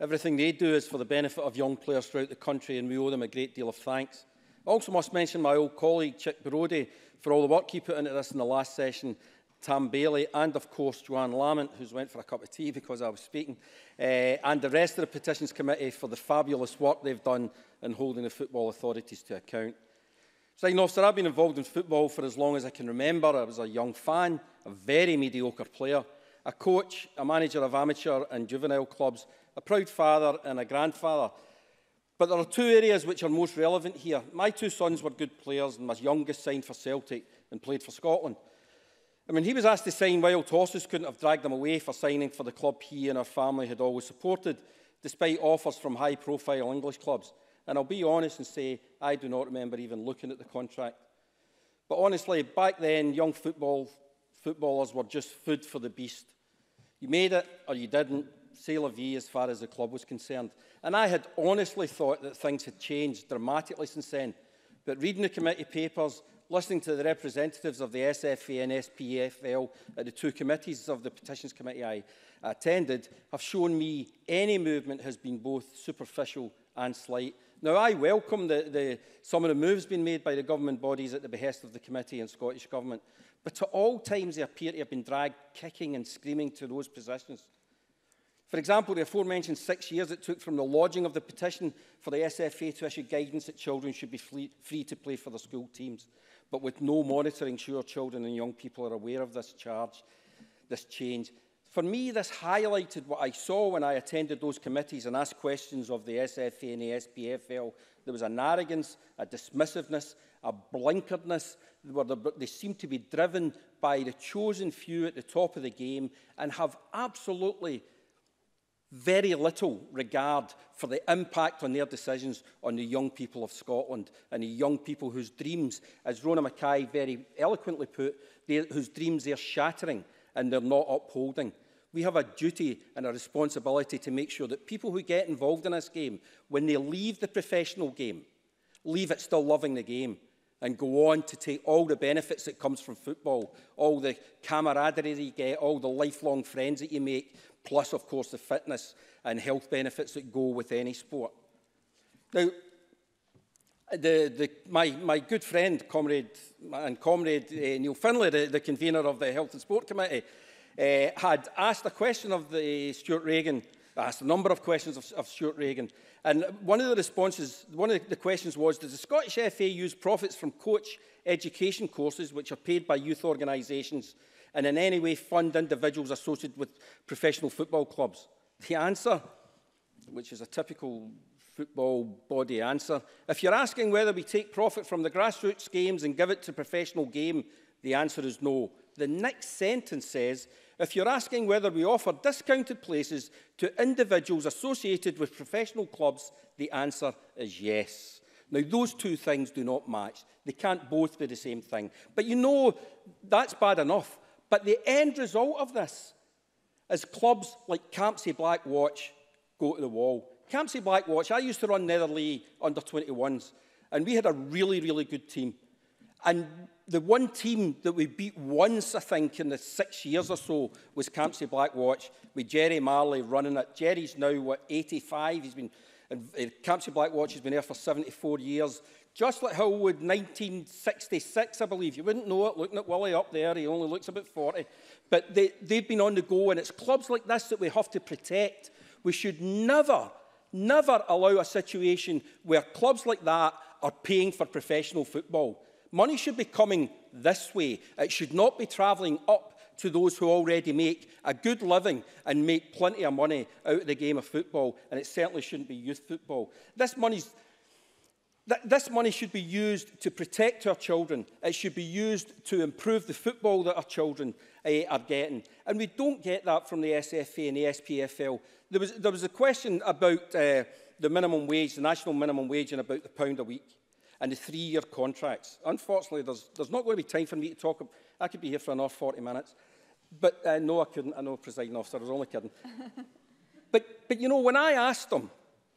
Everything they do is for the benefit of young players throughout the country, and we owe them a great deal of thanks. I also must mention my old colleague, Chick Brody, for all the work he put into this in the last session, Tam Baillie, and of course Joanne Lamont, who's went for a cup of tea because I was speaking, uh, and the rest of the Petitions Committee for the fabulous work they've done in holding the football authorities to account. Presiding Officer, I've been involved in football for as long as I can remember. I was a young fan, a very mediocre player, a coach, a manager of amateur and juvenile clubs, a proud father and a grandfather. But there are two areas which are most relevant here. My two sons were good players, and my youngest signed for Celtic and played for Scotland. And when he was asked to sign, wild horses couldn't have dragged him away for signing for the club he and our family had always supported, despite offers from high-profile English clubs. And I'll be honest and say, I do not remember even looking at the contract. But honestly, back then, young football, footballers were just food for the beast. You made it or you didn't, c'est la vie as far as the club was concerned. And I had honestly thought that things had changed dramatically since then. But reading the committee papers, listening to the representatives of the S F A and S P F L at the two committees of the Petitions Committee I attended, have shown me any movement has been both superficial and slight. Now, I welcome the, the, some of the moves being made by the government bodies at the behest of the committee and Scottish Government, but at all times they appear to have been dragged kicking and screaming to those positions. For example, the aforementioned six years it took from the lodging of the petition for the S F A to issue guidance that children should be free to play for their school teams, but with no monitoring, sure children and young people are aware of this charge, this change. For me, this highlighted what I saw when I attended those committees and asked questions of the S F A and the S P F L. There was an arrogance, a dismissiveness, a blinkeredness, where they seemed to be driven by the chosen few at the top of the game and have absolutely very little regard for the impact on their decisions on the young people of Scotland and the young people whose dreams, as Rona Mackay very eloquently put, they, whose dreams they're shattering and they're not upholding. We have a duty and a responsibility to make sure that people who get involved in this game, when they leave the professional game, leave it still loving the game and go on to take all the benefits that comes from football, all the camaraderie that you get, all the lifelong friends that you make, plus, of course, the fitness and health benefits that go with any sport. Now, the, the, my, my good friend, comrade and comrade uh, Neil Finlay, the, the convener of the Health and Sport Committee, uh, had asked a question of the uh, Stewart Regan, asked a number of questions of, of Stewart Regan, and one of the responses, one of the, the questions was, does the Scottish F A use profits from coach education courses, which are paid by youth organisations, and in any way fund individuals associated with professional football clubs? The answer, which is a typical football body answer, if you're asking whether we take profit from the grassroots games and give it to professional game, the answer is no. The next sentence says, if you're asking whether we offer discounted places to individuals associated with professional clubs, the answer is yes. Now, those two things do not match. They can't both be the same thing. But you know, that's bad enough. But the end result of this is clubs like Campsie Blackwatch go to the wall. Campsie Blackwatch, I used to run Netherley under twenty-ones, and we had a really, really good team. And the one team that we beat once, I think, in the six years or so was Campsie Blackwatch, with Jerry Marley running it. Jerry's now, what, eighty-five? He's been, and Campsie Blackwatch has been there for seventy-four years. Just like Hillwood, nineteen sixty-six, I believe. You wouldn't know it, looking at Willie up there, he only looks about forty. But they, they've been on the go, and it's clubs like this that we have to protect. We should never, never allow a situation where clubs like that are paying for professional football. Money should be coming this way. It should not be travelling up to those who already make a good living and make plenty of money out of the game of football, and it certainly shouldn't be youth football. This money's... This money should be used to protect our children. It should be used to improve the football that our children uh, are getting. And we don't get that from the S F A and the S P F L. There was, there was a question about uh, the minimum wage, the national minimum wage, and about the pound a week and the three-year contracts. Unfortunately, there's, there's not going to be time for me to talk. I could be here for another forty minutes. But uh, no, I couldn't. I know, presiding officer, I was only kidding. but, but, you know, when I asked them,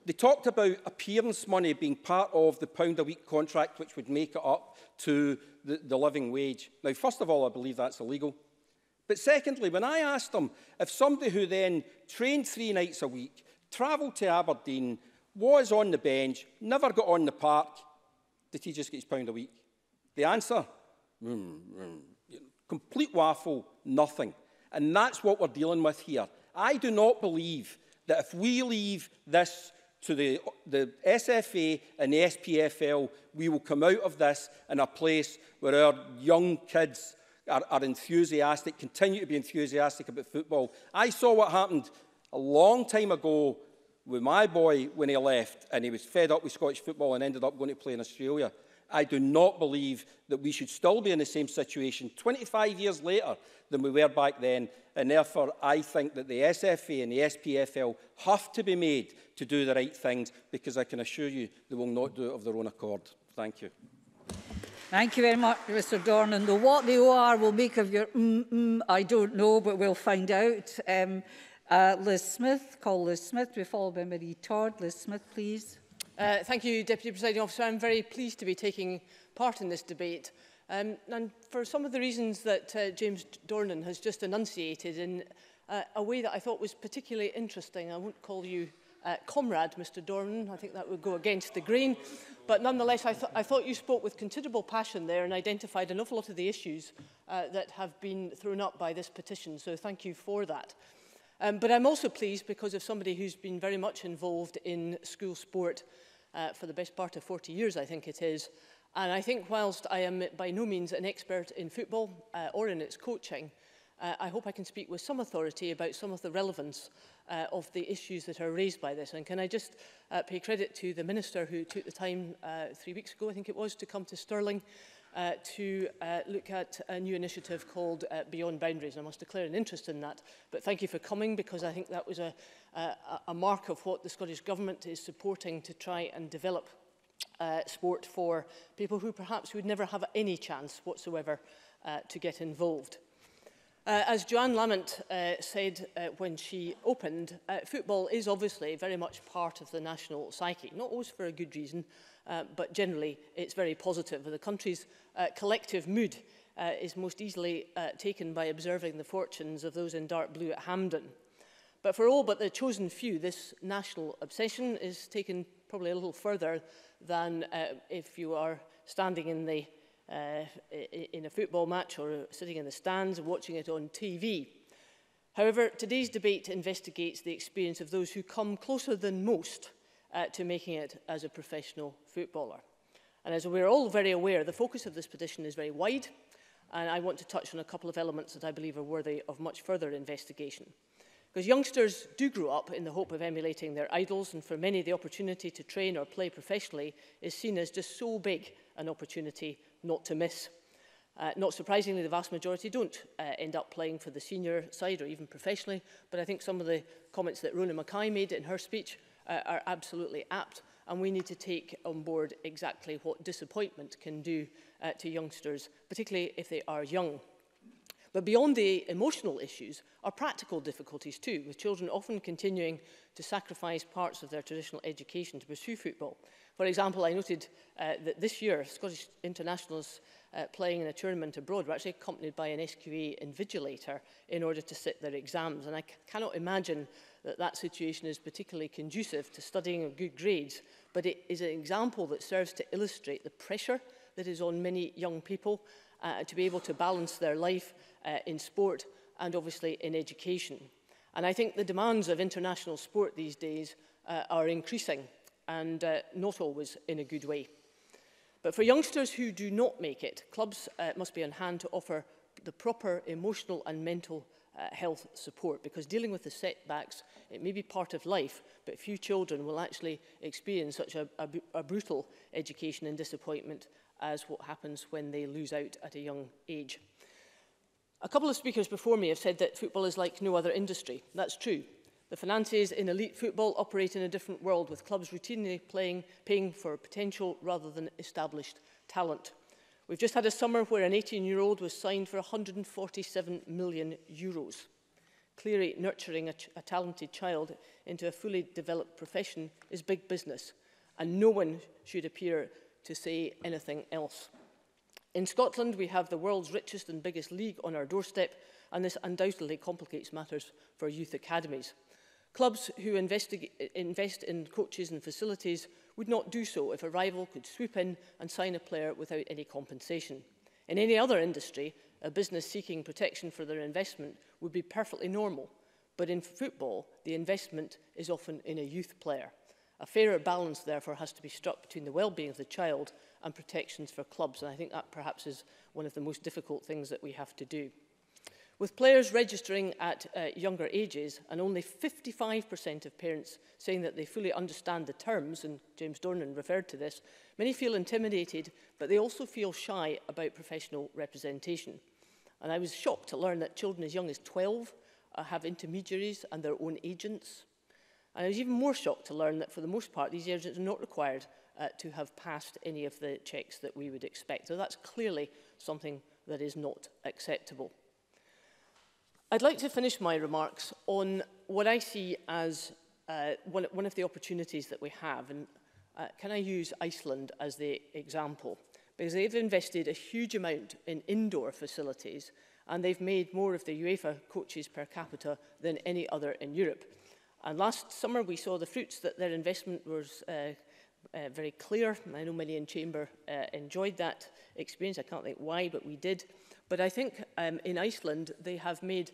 they talked about appearance money being part of the pound-a-week contract, which would make it up to the, the living wage. Now, first of all, I believe that's illegal. But secondly, when I asked them if somebody who then trained three nights a week, travelled to Aberdeen, was on the bench, never got on the park, did he just get his pound a week? The answer? Mm, mm, complete waffle, nothing. And that's what we're dealing with here. I do not believe that if we leave this to the, the S F A and the S P F L, we will come out of this in a place where our young kids are, are enthusiastic, continue to be enthusiastic about football. I saw what happened a long time ago with my boy when he left, and he was fed up with Scottish football and ended up going to play in Australia. I do not believe that we should still be in the same situation twenty-five years later than we were back then. And therefore, I think that the S F A and the S P F L have to be made to do the right things, because I can assure you they will not do it of their own accord. Thank you. Thank you very much, Mr Dornan. Though what the O R will make of your mm-mm, I don't know, but we'll find out. Um, uh, Liz Smith, call Liz Smith, we're followed by Marie Todd. Liz Smith, please. Uh, thank you, Deputy Presiding Officer. I'm very pleased to be taking part in this debate. Um, and for some of the reasons that uh, James Dornan has just enunciated in uh, a way that I thought was particularly interesting. I won't call you uh, comrade, Mr Dornan. I think that would go against the grain. But nonetheless, I, th I thought you spoke with considerable passion there and identified an awful lot of the issues uh, that have been thrown up by this petition. So thank you for that. Um, but I'm also pleased because of somebody who's been very much involved in school sport uh, for the best part of forty years, I think it is. And I think whilst I am by no means an expert in football uh, or in its coaching, uh, I hope I can speak with some authority about some of the relevance uh, of the issues that are raised by this. And can I just uh, pay credit to the Minister who took the time uh, three weeks ago, I think it was, to come to Stirling Uh, to uh, look at a new initiative called uh, Beyond Boundaries. And I must declare an interest in that. But thank you for coming, because I think that was a, uh, a mark of what the Scottish Government is supporting to try and develop uh, sport for people who perhaps would never have any chance whatsoever uh, to get involved. Uh, as Joanne Lamont uh, said uh, when she opened, uh, football is obviously very much part of the national psyche, not always for a good reason, uh, but generally it's very positive. The country's uh, collective mood uh, is most easily uh, taken by observing the fortunes of those in dark blue at Hampden. But for all but the chosen few, this national obsession is taken probably a little further than uh, if you are standing in the Uh, in a football match or sitting in the stands watching it on T V. However, today's debate investigates the experience of those who come closer than most uh, to making it as a professional footballer. And as we're all very aware, the focus of this petition is very wide, and I want to touch on a couple of elements that I believe are worthy of much further investigation. Because youngsters do grow up in the hope of emulating their idols, and for many the opportunity to train or play professionally is seen as just so big an opportunity not to miss. Uh, not surprisingly, the vast majority don't uh, end up playing for the senior side or even professionally, but I think some of the comments that Rona Mackay made in her speech uh, are absolutely apt, and we need to take on board exactly what disappointment can do uh, to youngsters, particularly if they are young. But beyond the emotional issues are practical difficulties too, with children often continuing to sacrifice parts of their traditional education to pursue football. For example, I noted uh, that this year Scottish internationals uh, playing in a tournament abroad were actually accompanied by an S Q E invigilator in order to sit their exams. And I cannot imagine that that situation is particularly conducive to studying of good grades, but it is an example that serves to illustrate the pressure that is on many young people Uh, to be able to balance their life uh, in sport and obviously in education. And I think the demands of international sport these days uh, are increasing, and uh, not always in a good way. But for youngsters who do not make it, clubs uh, must be on hand to offer the proper emotional and mental uh, health support, because dealing with the setbacks, it may be part of life, but few children will actually experience such a, a, a brutal education and disappointment as what happens when they lose out at a young age. A couple of speakers before me have said that football is like no other industry. That's true. The finances in elite football operate in a different world, with clubs routinely playing, paying for potential rather than established talent. We've just had a summer where an eighteen-year-old was signed for one hundred forty-seven million euros, clearly nurturing a, a talented child into a fully developed profession is big business, and no one should appear to say anything else. In Scotland, we have the world's richest and biggest league on our doorstep, and this undoubtedly complicates matters for youth academies. Clubs who invest in coaches and facilities would not do so if a rival could swoop in and sign a player without any compensation. In any other industry, a business seeking protection for their investment would be perfectly normal, but in football, the investment is often in a youth player. A fairer balance, therefore, has to be struck between the well-being of the child and protections for clubs, and I think that perhaps is one of the most difficult things that we have to do. With players registering at uh, younger ages, and only fifty-five percent of parents saying that they fully understand the terms, and James Dornan referred to this, many feel intimidated, but they also feel shy about professional representation. And I was shocked to learn that children as young as twelve uh, have intermediaries and their own agents. And I was even more shocked to learn that for the most part, these agents are not required uh, to have passed any of the checks that we would expect. So that's clearly something that is not acceptable. I'd like to finish my remarks on what I see as uh, one, one of the opportunities that we have. And uh, can I use Iceland as the example? Because they've invested a huge amount in indoor facilities, and they've made more of the UEFA coaches per capita than any other in Europe. And last summer, we saw the fruits that their investment was uh, uh, very clear. I know many in Chamber uh, enjoyed that experience. I can't think why, but we did. But I think um, in Iceland, they have made,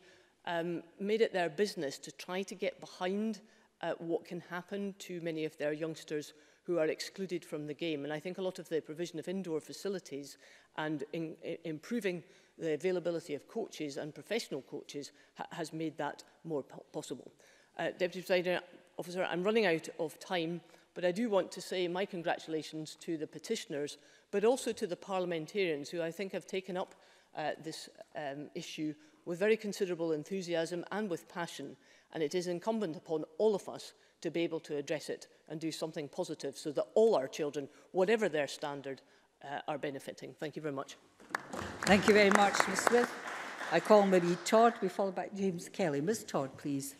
um, made it their business to try to get behind uh, what can happen to many of their youngsters who are excluded from the game. And I think a lot of the provision of indoor facilities and in, in improving the availability of coaches and professional coaches ha has made that more po possible. Uh, Deputy Presiding Officer, I'm running out of time, but I do want to say my congratulations to the petitioners, but also to the parliamentarians who I think have taken up uh, this um, issue with very considerable enthusiasm and with passion, and it is incumbent upon all of us to be able to address it and do something positive so that all our children, whatever their standard, uh, are benefiting. Thank you very much. Thank you very much, Miz Smith. I call Marie Todd. We follow back James Kelly. Miz Todd, please.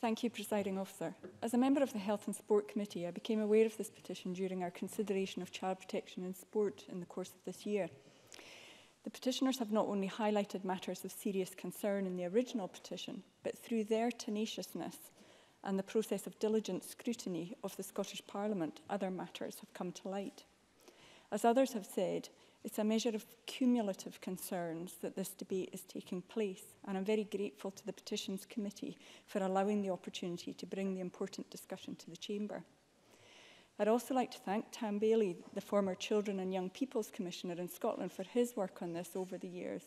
Thank you, Presiding Officer. As a member of the Health and Sport Committee, I became aware of this petition during our consideration of child protection in sport in the course of this year. The petitioners have not only highlighted matters of serious concern in the original petition, but through their tenaciousness and the process of diligent scrutiny of the Scottish Parliament, other matters have come to light. As others have said, it's a measure of cumulative concerns that this debate is taking place, and I'm very grateful to the Petitions Committee for allowing the opportunity to bring the important discussion to the Chamber. I'd also like to thank Tam Baillie, the former Children and Young People's Commissioner in Scotland, for his work on this over the years,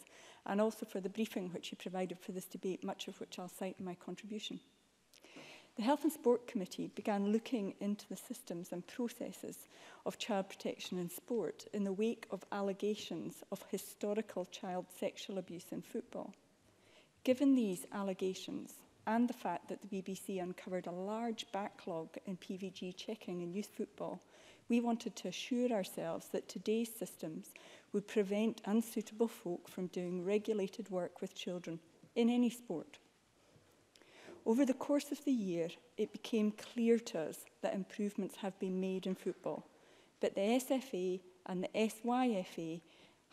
and also for the briefing which he provided for this debate, much of which I'll cite in my contribution. The Health and Sport Committee began looking into the systems and processes of child protection in sport in the wake of allegations of historical child sexual abuse in football. Given these allegations, and the fact that the B B C uncovered a large backlog in P V G checking in youth football, we wanted to assure ourselves that today's systems would prevent unsuitable folk from doing regulated work with children in any sport. Over the course of the year, it became clear to us that improvements have been made in football, but the S F A and the S Y F A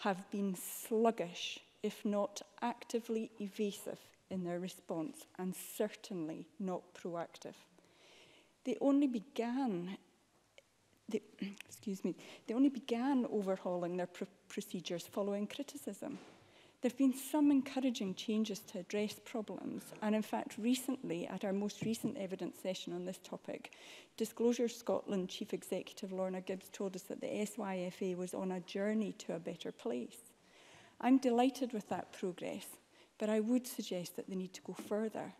have been sluggish, if not actively evasive, in their response, and certainly not proactive. They only began, they, excuse me, they only began overhauling their pr procedures following criticism. There have been some encouraging changes to address problems, and in fact, recently, at our most recent evidence session on this topic, Disclosure Scotland Chief Executive Lorna Gibbs told us that the S Y F A was on a journey to a better place. I'm delighted with that progress, but I would suggest that they need to go further.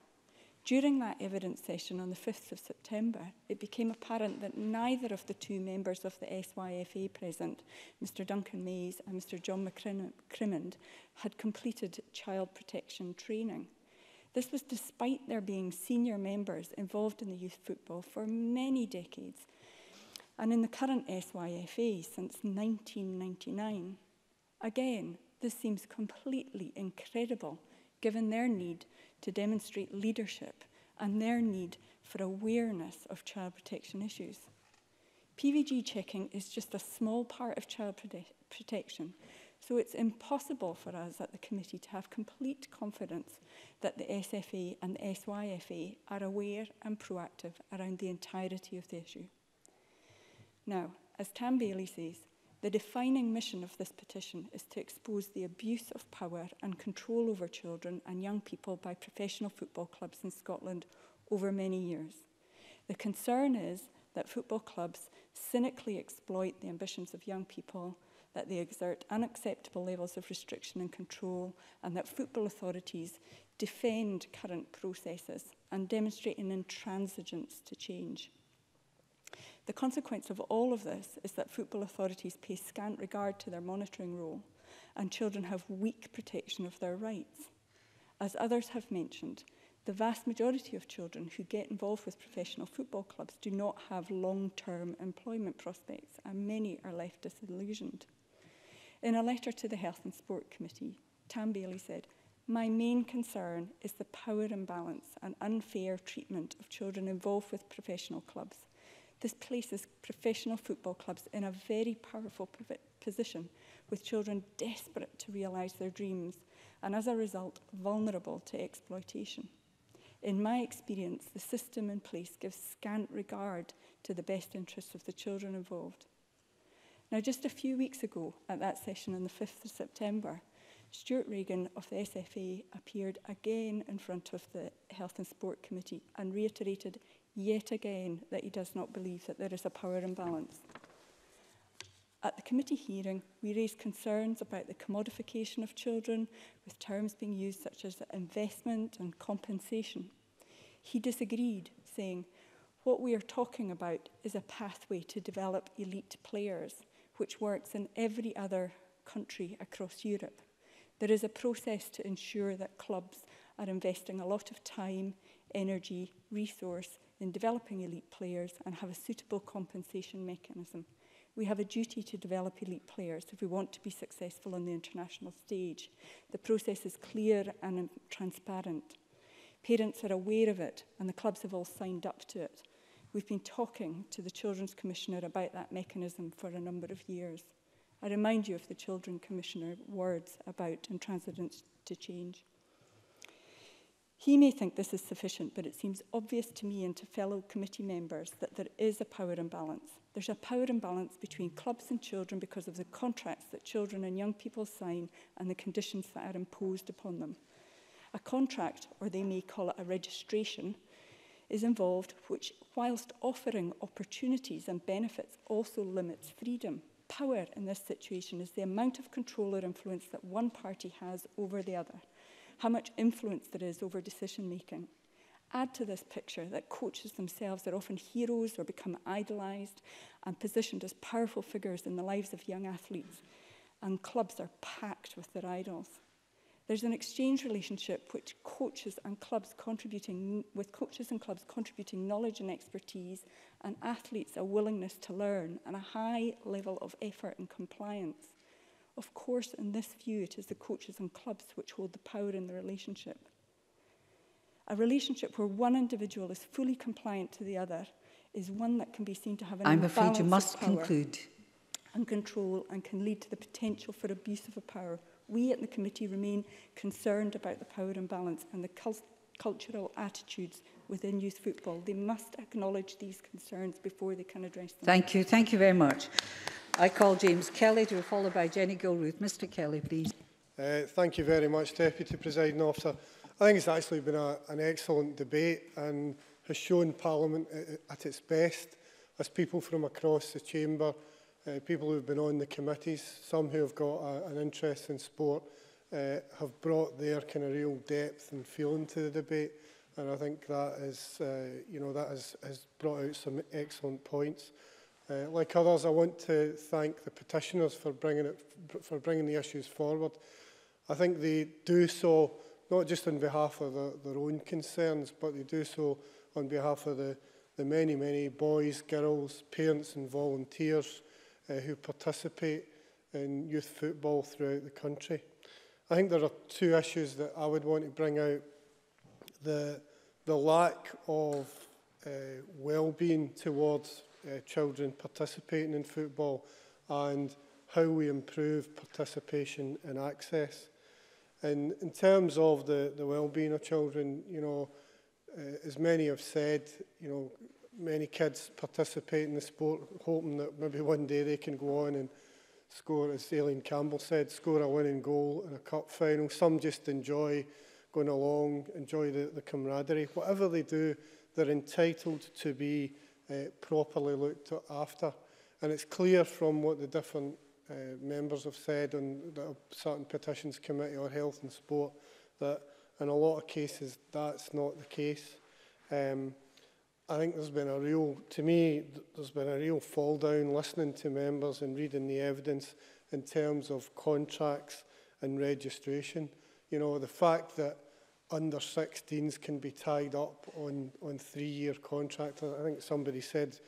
During that evidence session on the fifth of September, it became apparent that neither of the two members of the S Y F A present, Mister Duncan Mays and Mister John McCrimmond, had completed child protection training. This was despite their being senior members involved in the youth football for many decades, and in the current S Y F A since nineteen ninety-nine. Again, this seems completely incredible, given their need to demonstrate leadership and their need for awareness of child protection issues. P V G checking is just a small part of child prote- protection, so it's impossible for us at the committee to have complete confidence that the S F A and the S Y F A are aware and proactive around the entirety of the issue. Now, as Tam Baillie says, the defining mission of this petition is to expose the abuse of power and control over children and young people by professional football clubs in Scotland over many years. The concern is that football clubs cynically exploit the ambitions of young people, that they exert unacceptable levels of restriction and control, and that football authorities defend current processes and demonstrate an intransigence to change. The consequence of all of this is that football authorities pay scant regard to their monitoring role, and children have weak protection of their rights. As others have mentioned, the vast majority of children who get involved with professional football clubs do not have long-term employment prospects, and many are left disillusioned. In a letter to the Health and Sport Committee, Tam Baillie said, "My main concern is the power imbalance and unfair treatment of children involved with professional clubs. This places professional football clubs in a very powerful position, with children desperate to realise their dreams and, as a result, vulnerable to exploitation. In my experience, the system in place gives scant regard to the best interests of the children involved." Now, just a few weeks ago, at that session on the fifth of September, Stewart Regan of the S F A appeared again in front of the Health and Sport Committee and reiterated yet again that he does not believe that there is a power imbalance. At the committee hearing, we raised concerns about the commodification of children, with terms being used such as investment and compensation. He disagreed, saying, "What we are talking about is a pathway to develop elite players, which works in every other country across Europe. There is a process to ensure that clubs are investing a lot of time, energy, resource in developing elite players and have a suitable compensation mechanism. We have a duty to develop elite players if we want to be successful on the international stage. The process is clear and transparent. Parents are aware of it, and the clubs have all signed up to it. We've been talking to the Children's Commissioner about that mechanism for a number of years. I remind you of the Children's Commissioner's words about intransigence to change. He may think this is sufficient, but it seems obvious to me and to fellow committee members that there is a power imbalance. There's a power imbalance between clubs and children because of the contracts that children and young people sign and the conditions that are imposed upon them. A contract, or they may call it a registration, is involved, which, whilst offering opportunities and benefits, also limits freedom. Power in this situation is the amount of control or influence that one party has over the other, how much influence there is over decision-making. Add to this picture that coaches themselves are often heroes or become idolised and positioned as powerful figures in the lives of young athletes, and clubs are packed with their idols. There's an exchange relationship which coaches and clubs contributing, with coaches and clubs contributing knowledge and expertise, and athletes a willingness to learn and a high level of effort and compliance. Of course, in this view, it is the coaches and clubs which hold the power in the relationship. A relationship where one individual is fully compliant to the other is one that can be seen to have an imbalance of power. I'm afraid you must conclude. And control, and can lead to the potential for abuse of a power. We at the committee remain concerned about the power imbalance and the cul cultural attitudes within youth football. They must acknowledge these concerns before they can address them. Thank you. Thank you very much. I call James Kelly, to be followed by Jenny Gilruth. Mister Kelly, please. Uh, thank you very much, Deputy Presiding Officer. I think it's actually been a, an excellent debate and has shown Parliament at its best, as people from across the chamber, Uh, people who have been on the committees, some who have got a, an interest in sport, uh, have brought their kind of real depth and feeling to the debate, and I think that is, uh, you know, that has, has brought out some excellent points. Uh, like others, I want to thank the petitioners for bringing it, for bringing the issues forward. I think they do so not just on behalf of the, their own concerns, but they do so on behalf of the, the many, many boys, girls, parents, and volunteers Uh, who participate in youth football throughout the country. I think there are two issues that I would want to bring out. The, the lack of uh, well-being towards uh, children participating in football, and how we improve participation and access. And in terms of the, the well-being of children, you know, uh, as many have said, you know, many kids participate in the sport hoping that maybe one day they can go on and score, as Aileen Campbell said, score a winning goal in a cup final. Some just enjoy going along, enjoy the, the camaraderie. Whatever they do, they're entitled to be uh, properly looked after. And it's clear from what the different uh, members have said on the certain petitions committee on health and sport that in a lot of cases that's not the case. Um, I think there's been a real, to me, there's been a real fall down listening to members and reading the evidence in terms of contracts and registration. You know, the fact that under sixteens can be tied up on, on three-year contracts. I think somebody said,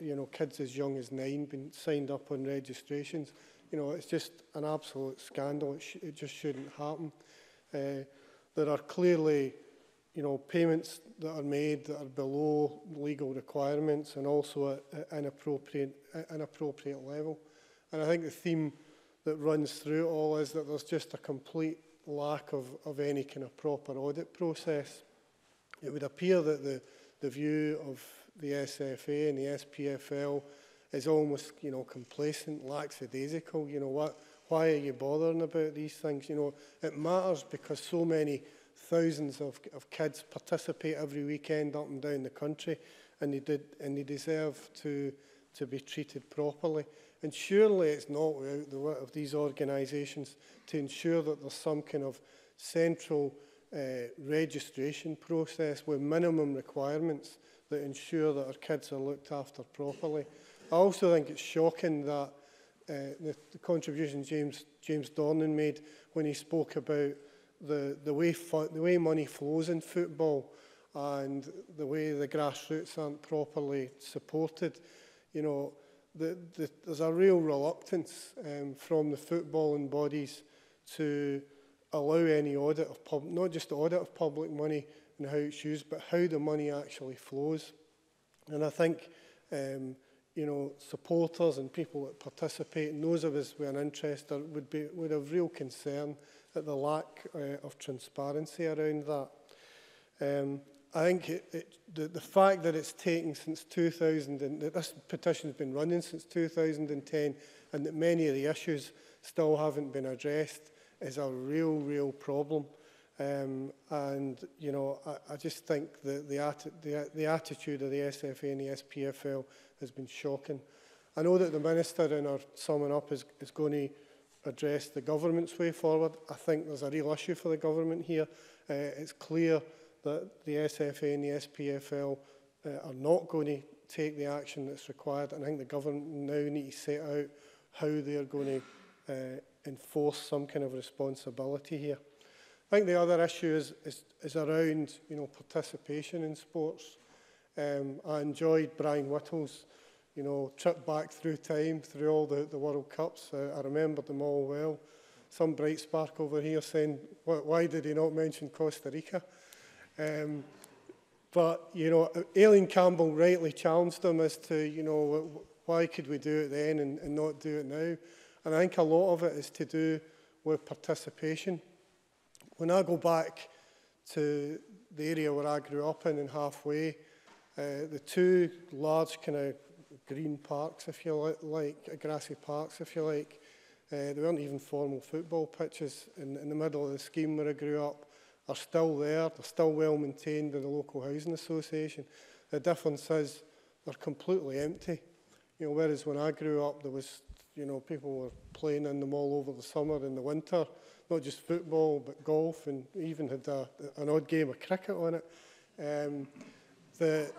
you know, kids as young as nine been signed up on registrations. You know, it's just an absolute scandal. It, sh it just shouldn't happen. Uh, there are clearly, you know, payments that are made that are below legal requirements and also at an inappropriate, inappropriate level. And I think the theme that runs through it all is that there's just a complete lack of, of any kind of proper audit process. It would appear that the, the view of the S F A and the S P F L is almost, you know, complacent, lackadaisical. You know, what, why are you bothering about these things? You know, it matters because so many thousands of, of kids participate every weekend up and down the country, and they did, and they deserve to to be treated properly. And surely it's not without the wit of these organisations to ensure that there's some kind of central uh, registration process with minimum requirements that ensure that our kids are looked after properly. I also think it's shocking that uh, the, the contribution James, James Dornan made when he spoke about the, the, way the way money flows in football and the way the grassroots aren't properly supported. You know, the, the, there's a real reluctance um, from the footballing bodies to allow any audit of pub, not just the audit of public money and how it's used, but how the money actually flows. And I think, um, you know, supporters and people that participate, and those of us with an interest, are, would be would have real concern at the lack uh, of transparency around that. Um, I think it, it, the, the fact that it's taken since two thousand, and that this petition has been running since two thousand ten, and that many of the issues still haven't been addressed, is a real, real problem. Um, and, you know, I, I just think that the, atti the, the attitude of the S F A and the S P F L has been shocking. I know that the Minister in our summing up is, is going to address the government's way forward. I think there's a real issue for the government here. Uh, it's clear that the S F A and the S P F L uh, are not going to take the action that's required. And I think the government now need to set out how they are going to uh, enforce some kind of responsibility here. I think the other issue is, is, is around, you know, participation in sports. Um, I enjoyed Brian Whittle's, you know, trip back through time, through all the, the World Cups. Uh, I remembered them all well. Some bright spark over here saying, why did he not mention Costa Rica? Um, but, you know, Aileen Campbell rightly challenged them as to, you know, why could we do it then and, and not do it now? And I think a lot of it is to do with participation. When I go back to the area where I grew up in and halfway, uh, the two large kind of green parks, if you like, grassy parks, if you like, uh, they weren't even formal football pitches in, in the middle of the scheme where I grew up, are still there. They're still well maintained by the local housing association. The difference is they're completely empty. You know, whereas when I grew up, there was, you know, people were playing in them all over the summer and the winter. Not just football, but golf, and even had a, an odd game of cricket on it. Um, the,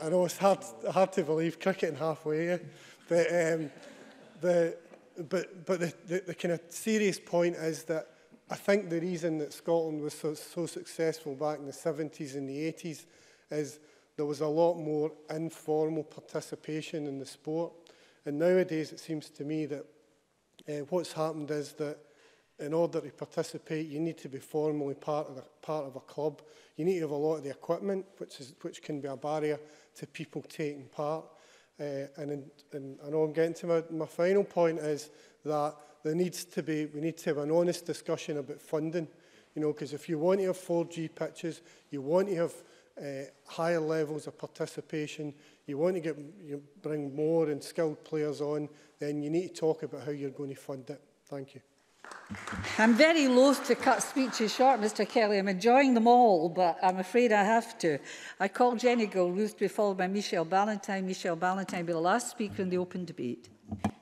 I know it's hard, hard to believe cricket in halfway, yeah? But, um, the, but, but the, the, the kind of serious point is that I think the reason that Scotland was so, so successful back in the seventies and the eighties is there was a lot more informal participation in the sport. And nowadays, it seems to me that uh, what's happened is that in order to participate, you need to be formally part of, the, part of a club. You need to have a lot of the equipment, which, is, which can be a barrier to people taking part. Uh, and, in, and I know I'm getting to my, my final point is that there needs to be, we need to have an honest discussion about funding. You know, because if you want to have four G pitches, you want to have uh, higher levels of participation, you want to get, you bring more and skilled players on, then you need to talk about how you're going to fund it. Thank you. I'm very loath to cut speeches short, Mr Kelly. I'm enjoying them all, but I'm afraid I have to. I call Jenny Gilruth to be followed by Michelle Ballantyne. Michelle Ballantyne will be the last speaker in the open debate.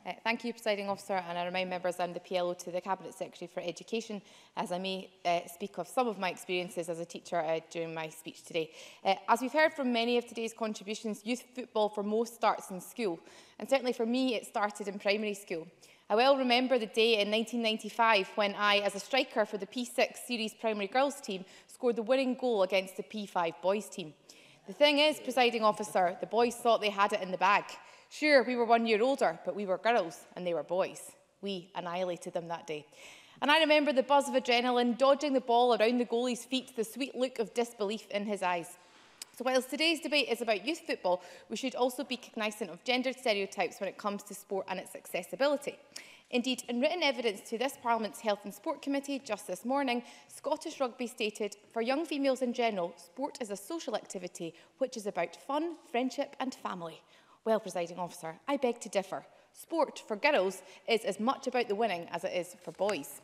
Uh, thank you, Presiding Officer, and I remind members I'm the P L O to the Cabinet Secretary for Education, as I may uh, speak of some of my experiences as a teacher uh, during my speech today. Uh, as we've heard from many of today's contributions, youth football for most starts in school, and certainly for me it started in primary school. I well remember the day in nineteen ninety-five when I, as a striker for the P six Series primary girls team, scored the winning goal against the P five boys team. The thing is, Presiding Officer, the boys thought they had it in the bag. Sure, we were one year older, but we were girls and they were boys. We annihilated them that day. And I remember the buzz of adrenaline, dodging the ball around the goalie's feet, the sweet look of disbelief in his eyes. So whilst today's debate is about youth football, we should also be cognizant of gendered stereotypes when it comes to sport and its accessibility. Indeed, in written evidence to this Parliament's Health and Sport Committee just this morning, Scottish Rugby stated, for young females in general, sport is a social activity which is about fun, friendship and family. Well, Presiding Officer, I beg to differ. Sport for girls is as much about the winning as it is for boys.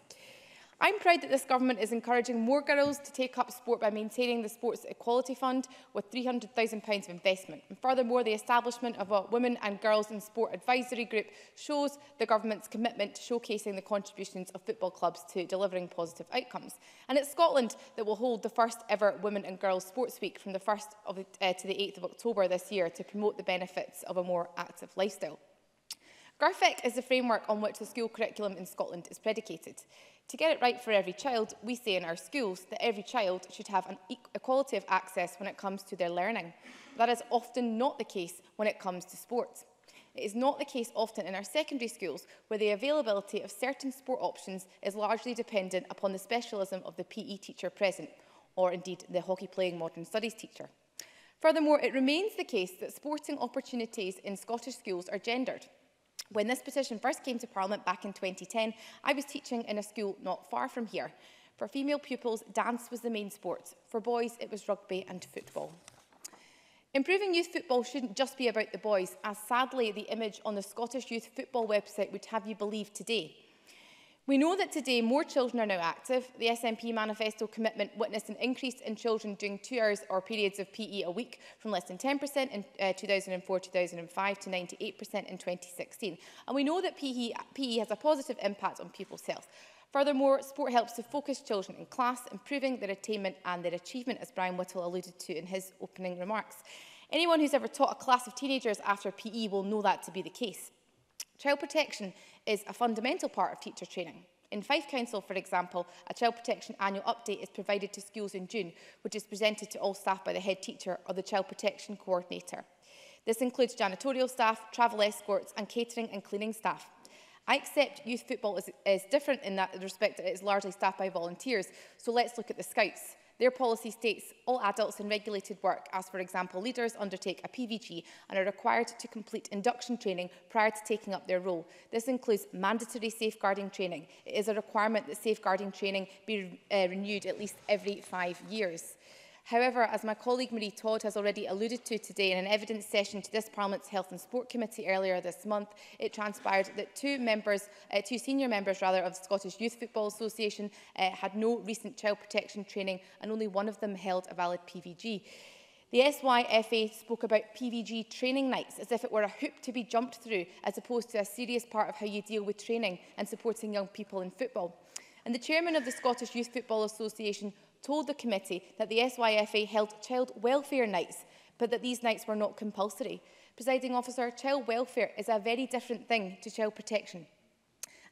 I'm proud that this government is encouraging more girls to take up sport by maintaining the Sports Equality Fund with three hundred thousand pounds of investment. And furthermore, the establishment of a Women and Girls in Sport Advisory Group shows the government's commitment to showcasing the contributions of football clubs to delivering positive outcomes. And it's Scotland that will hold the first ever Women and Girls Sports Week from the first of, uh, to the eighth of October this year to promote the benefits of a more active lifestyle. SCRFIC is the framework on which the school curriculum in Scotland is predicated. To get it right for every child, we say in our schools that every child should have an equality of access when it comes to their learning. That is often not the case when it comes to sport. It is not the case often in our secondary schools, where the availability of certain sport options is largely dependent upon the specialism of the P E teacher present, or indeed the hockey-playing modern studies teacher. Furthermore, it remains the case that sporting opportunities in Scottish schools are gendered. When this petition first came to Parliament back in twenty ten, I was teaching in a school not far from here. For female pupils, dance was the main sport. For boys, it was rugby and football. Improving youth football shouldn't just be about the boys, as sadly the image on the Scottish youth football website would have you believe today. We know that today more children are now active. The S N P manifesto commitment witnessed an increase in children doing two hours or periods of P E a week, from less than ten percent in uh, two thousand four to two thousand five to ninety-eight percent in twenty sixteen. And we know that P E, P E has a positive impact on pupils' health. Furthermore, sport helps to focus children in class, improving their attainment and their achievement, as Brian Whittle alluded to in his opening remarks. Anyone who's ever taught a class of teenagers after P E will know that to be the case. Child protection is a fundamental part of teacher training. In Fife Council, for example, a child protection annual update is provided to schools in June, which is presented to all staff by the head teacher or the child protection coordinator. This includes janitorial staff, travel escorts, and catering and cleaning staff. I accept youth football is, is different in that respect that it is largely staffed by volunteers, so let's look at the Scouts. Their policy states all adults in regulated work, as for example leaders, undertake a P V G and are required to complete induction training prior to taking up their role. This includes mandatory safeguarding training. It is a requirement that safeguarding training be uh, renewed at least every five years. However, as my colleague Marie Todd has already alluded to today in an evidence session to this Parliament's Health and Sport Committee earlier this month, it transpired that two members, uh, two senior members rather, of the Scottish Youth Football Association uh, had no recent child protection training, and only one of them held a valid P V G. The S Y F A spoke about P V G training nights as if it were a hoop to be jumped through, as opposed to a serious part of how you deal with training and supporting young people in football. And the chairman of the Scottish Youth Football Association told the committee that the S Y F A held child welfare nights, but that these nights were not compulsory. Presiding officer, child welfare is a very different thing to child protection.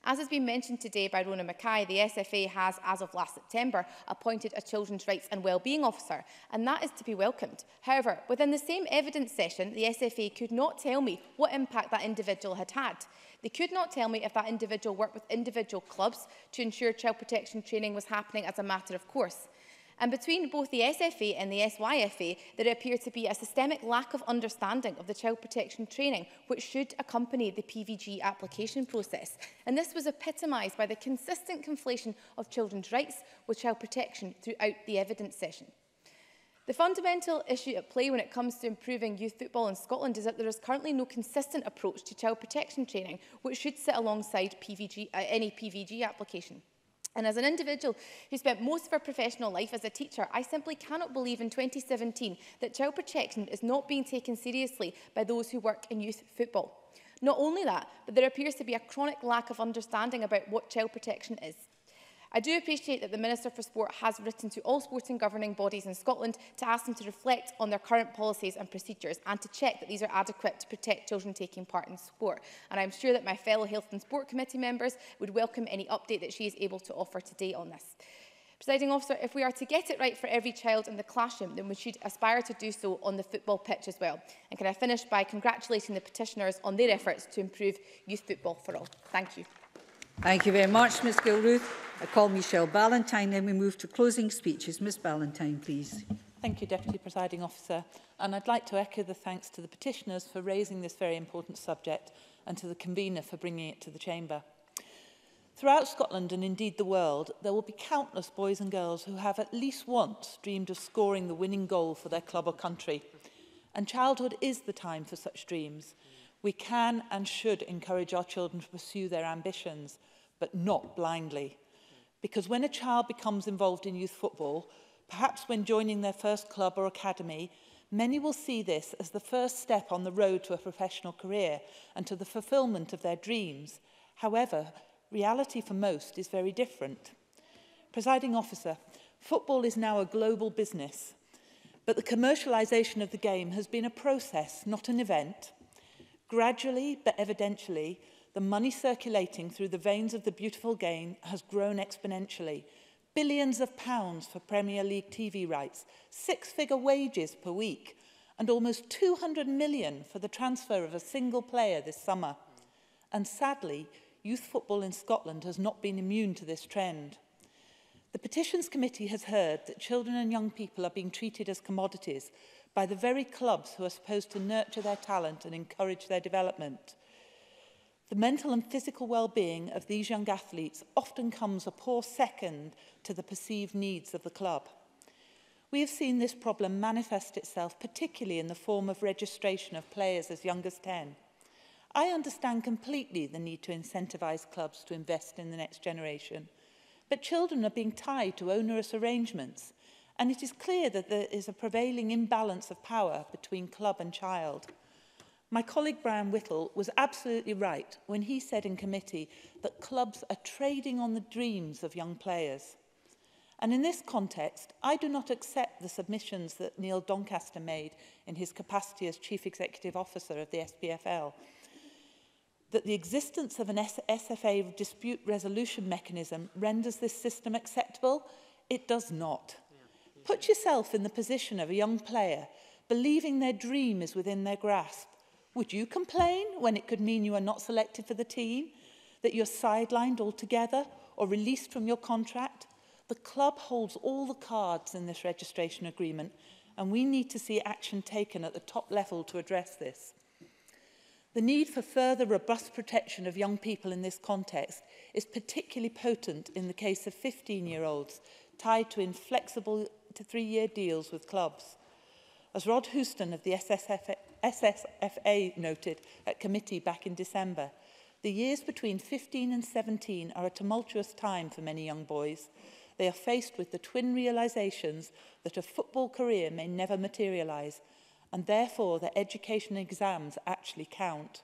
As has been mentioned today by Rona Mackay, the S F A has, as of last September, appointed a Children's Rights and Wellbeing Officer, and that is to be welcomed. However, within the same evidence session, the S F A could not tell me what impact that individual had had. They could not tell me if that individual worked with individual clubs to ensure child protection training was happening as a matter of course. And between both the S F A and the S Y F A, there appeared to be a systemic lack of understanding of the child protection training which should accompany the P V G application process. And this was epitomised by the consistent conflation of children's rights with child protection throughout the evidence session. The fundamental issue at play when it comes to improving youth football in Scotland is that there is currently no consistent approach to child protection training, which should sit alongside P V G, uh, any P V G application. And as an individual who spent most of her professional life as a teacher, I simply cannot believe in twenty seventeen that child protection is not being taken seriously by those who work in youth football. Not only that, but there appears to be a chronic lack of understanding about what child protection is. I do appreciate that the Minister for Sport has written to all sporting governing bodies in Scotland to ask them to reflect on their current policies and procedures and to check that these are adequate to protect children taking part in sport. And I'm sure that my fellow Health and Sport Committee members would welcome any update that she is able to offer today on this. Presiding officer, if we are to get it right for every child in the classroom, then we should aspire to do so on the football pitch as well. And can I finish by congratulating the petitioners on their efforts to improve youth football for all. Thank you. Thank you very much, Miz Gilruth. I call Michelle Ballantyne, then we move to closing speeches. Miz Ballantyne, please. Thank you, Deputy Presiding Officer. And I'd like to echo the thanks to the petitioners for raising this very important subject and to the convener for bringing it to the Chamber. Throughout Scotland and indeed the world, there will be countless boys and girls who have at least once dreamed of scoring the winning goal for their club or country. And childhood is the time for such dreams. We can and should encourage our children to pursue their ambitions, but not blindly. Because when a child becomes involved in youth football, perhaps when joining their first club or academy, many will see this as the first step on the road to a professional career and to the fulfilment of their dreams. However, reality for most is very different. Presiding Officer, football is now a global business, but the commercialisation of the game has been a process, not an event. Gradually but evidentially, the money circulating through the veins of the beautiful game has grown exponentially. Billions of pounds for Premier League T V rights, six-figure wages per week, and almost two hundred million for the transfer of a single player this summer. And sadly, youth football in Scotland has not been immune to this trend. The Petitions Committee has heard that children and young people are being treated as commodities by the very clubs who are supposed to nurture their talent and encourage their development. The mental and physical well-being of these young athletes often comes a poor second to the perceived needs of the club. We have seen this problem manifest itself particularly in the form of registration of players as young as ten. I understand completely the need to incentivise clubs to invest in the next generation, but children are being tied to onerous arrangements, and it is clear that there is a prevailing imbalance of power between club and child. My colleague Brian Whittle was absolutely right when he said in committee that clubs are trading on the dreams of young players. And in this context, I do not accept the submissions that Neil Doncaster made in his capacity as Chief Executive Officer of the S P F L, that the existence of an S F A dispute resolution mechanism renders this system acceptable. It does not. Put yourself in the position of a young player, believing their dream is within their grasp. Would you complain when it could mean you are not selected for the team, that you're sidelined altogether or released from your contract? The club holds all the cards in this registration agreement, and we need to see action taken at the top level to address this. The need for further robust protection of young people in this context is particularly potent in the case of fifteen-year-olds tied to inflexible three-year deals with clubs. As Rod Houston of the S S F A noted at committee back in December, the years between fifteen and seventeen are a tumultuous time for many young boys. They are faced with the twin realisations that a football career may never materialise, and therefore their education exams actually count.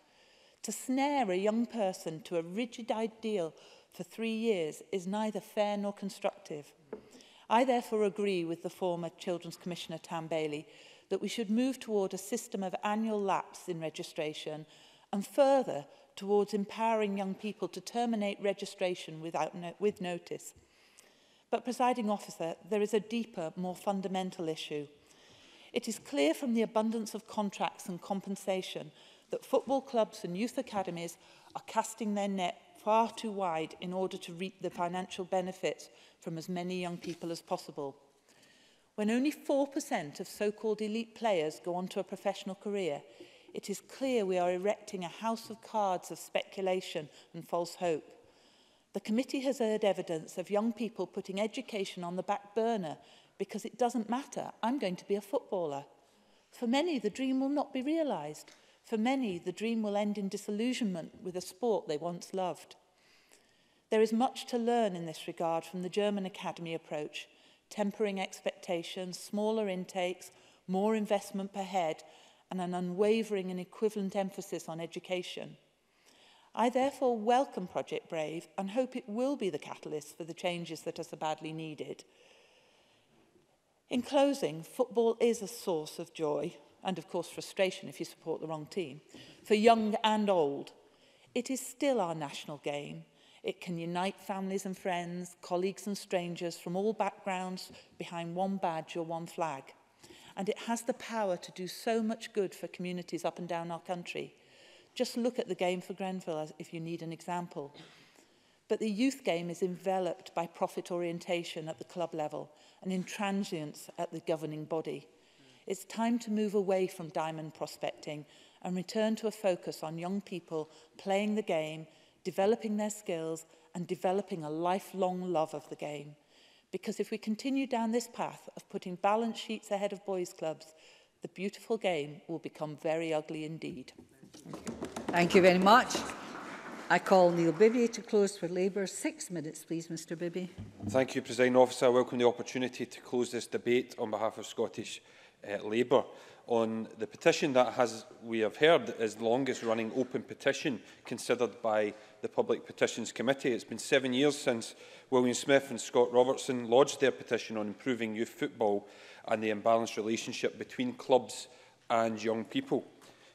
To snare a young person to a rigid ideal for three years is neither fair nor constructive. I therefore agree with the former Children's Commissioner Tam Baillie that we should move toward a system of annual lapse in registration and further towards empowering young people to terminate registration without no, with notice. But, Presiding Officer, there is a deeper, more fundamental issue. It is clear from the abundance of contracts and compensation that football clubs and youth academies are casting their net far too wide in order to reap the financial benefits from as many young people as possible. When only four percent of so-called elite players go on to a professional career, it is clear we are erecting a house of cards of speculation and false hope. The committee has heard evidence of young people putting education on the back burner because it doesn't matter, I'm going to be a footballer. For many, the dream will not be realised. For many, the dream will end in disillusionment with a sport they once loved. There is much to learn in this regard from the German academy approach, tempering expectations, smaller intakes, more investment per head, and an unwavering and equivalent emphasis on education. I therefore welcome Project Brave and hope it will be the catalyst for the changes that are so badly needed. In closing, football is a source of joy, and of course frustration if you support the wrong team, for young and old. It is still our national game. It can unite families and friends, colleagues and strangers from all backgrounds behind one badge or one flag. And it has the power to do so much good for communities up and down our country. Just look at the game for Grenfell if you need an example. But the youth game is enveloped by profit orientation at the club level and intransience at the governing body. It's time to move away from diamond prospecting and return to a focus on young people playing the game, developing their skills and developing a lifelong love of the game. Because if we continue down this path of putting balance sheets ahead of boys' clubs, the beautiful game will become very ugly indeed. Thank you, Thank you very much. I call Neil Bibby to close for Labour. Six minutes, please, Mr Bibby. Thank you, Presiding Officer. I welcome the opportunity to close this debate on behalf of Scottish uh, Labour on the petition that, as we have heard, is the longest-running open petition considered by the Public Petitions Committee. It's been seven years since William Smith and Scott Robertson lodged their petition on improving youth football and the imbalanced relationship between clubs and young people.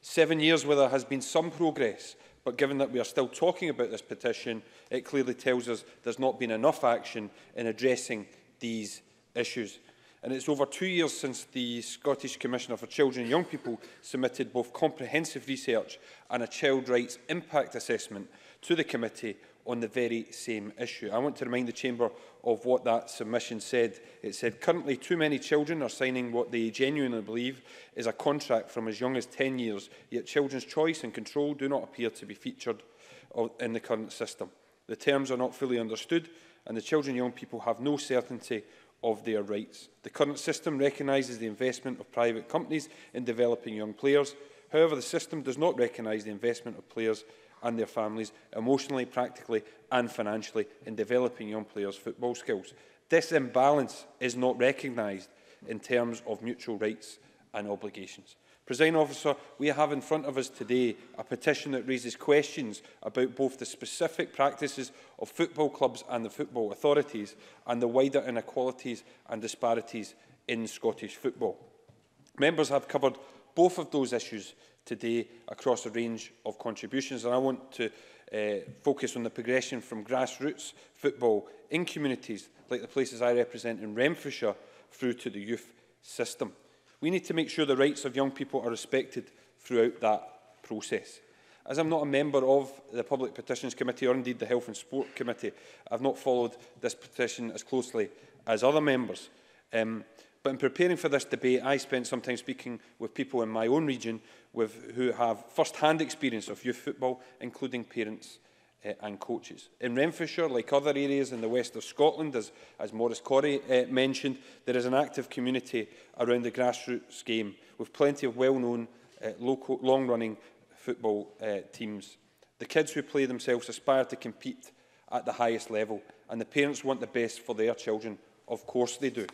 Seven years where there has been some progress, but given that we are still talking about this petition, it clearly tells us there's not been enough action in addressing these issues. And it's over two years since the Scottish Commissioner for Children and Young People submitted both comprehensive research and a child rights impact assessment to the committee on the very same issue. I want to remind the Chamber of what that submission said. It said, currently too many children are signing what they genuinely believe is a contract from as young as ten years, yet children's choice and control do not appear to be featured in the current system. The terms are not fully understood, and the children and young people have no certainty of their rights. The current system recognises the investment of private companies in developing young players. However, the system does not recognise the investment of players and their families emotionally, practically and financially in developing young players' football skills. This imbalance is not recognised in terms of mutual rights and obligations. Presiding Officer, we have in front of us today a petition that raises questions about both the specific practices of football clubs and the football authorities and the wider inequalities and disparities in Scottish football. Members have covered both of those issues today across a range of contributions, and I want to uh, focus on the progression from grassroots football in communities like the places I represent in Renfrewshire through to the youth system. We need to make sure the rights of young people are respected throughout that process. As I'm not a member of the Public Petitions Committee or indeed the Health and Sport Committee, I've not followed this petition as closely as other members. Um, but in preparing for this debate, I spent some time speaking with people in my own region with, who have first-hand experience of youth football, including parents uh, and coaches. In Renfrewshire, like other areas in the west of Scotland, as, as Maurice Corrie uh, mentioned, there is an active community around the grassroots game with plenty of well-known, uh, local, long-running football uh, teams. The kids who play themselves aspire to compete at the highest level, and the parents want the best for their children. Of course they do.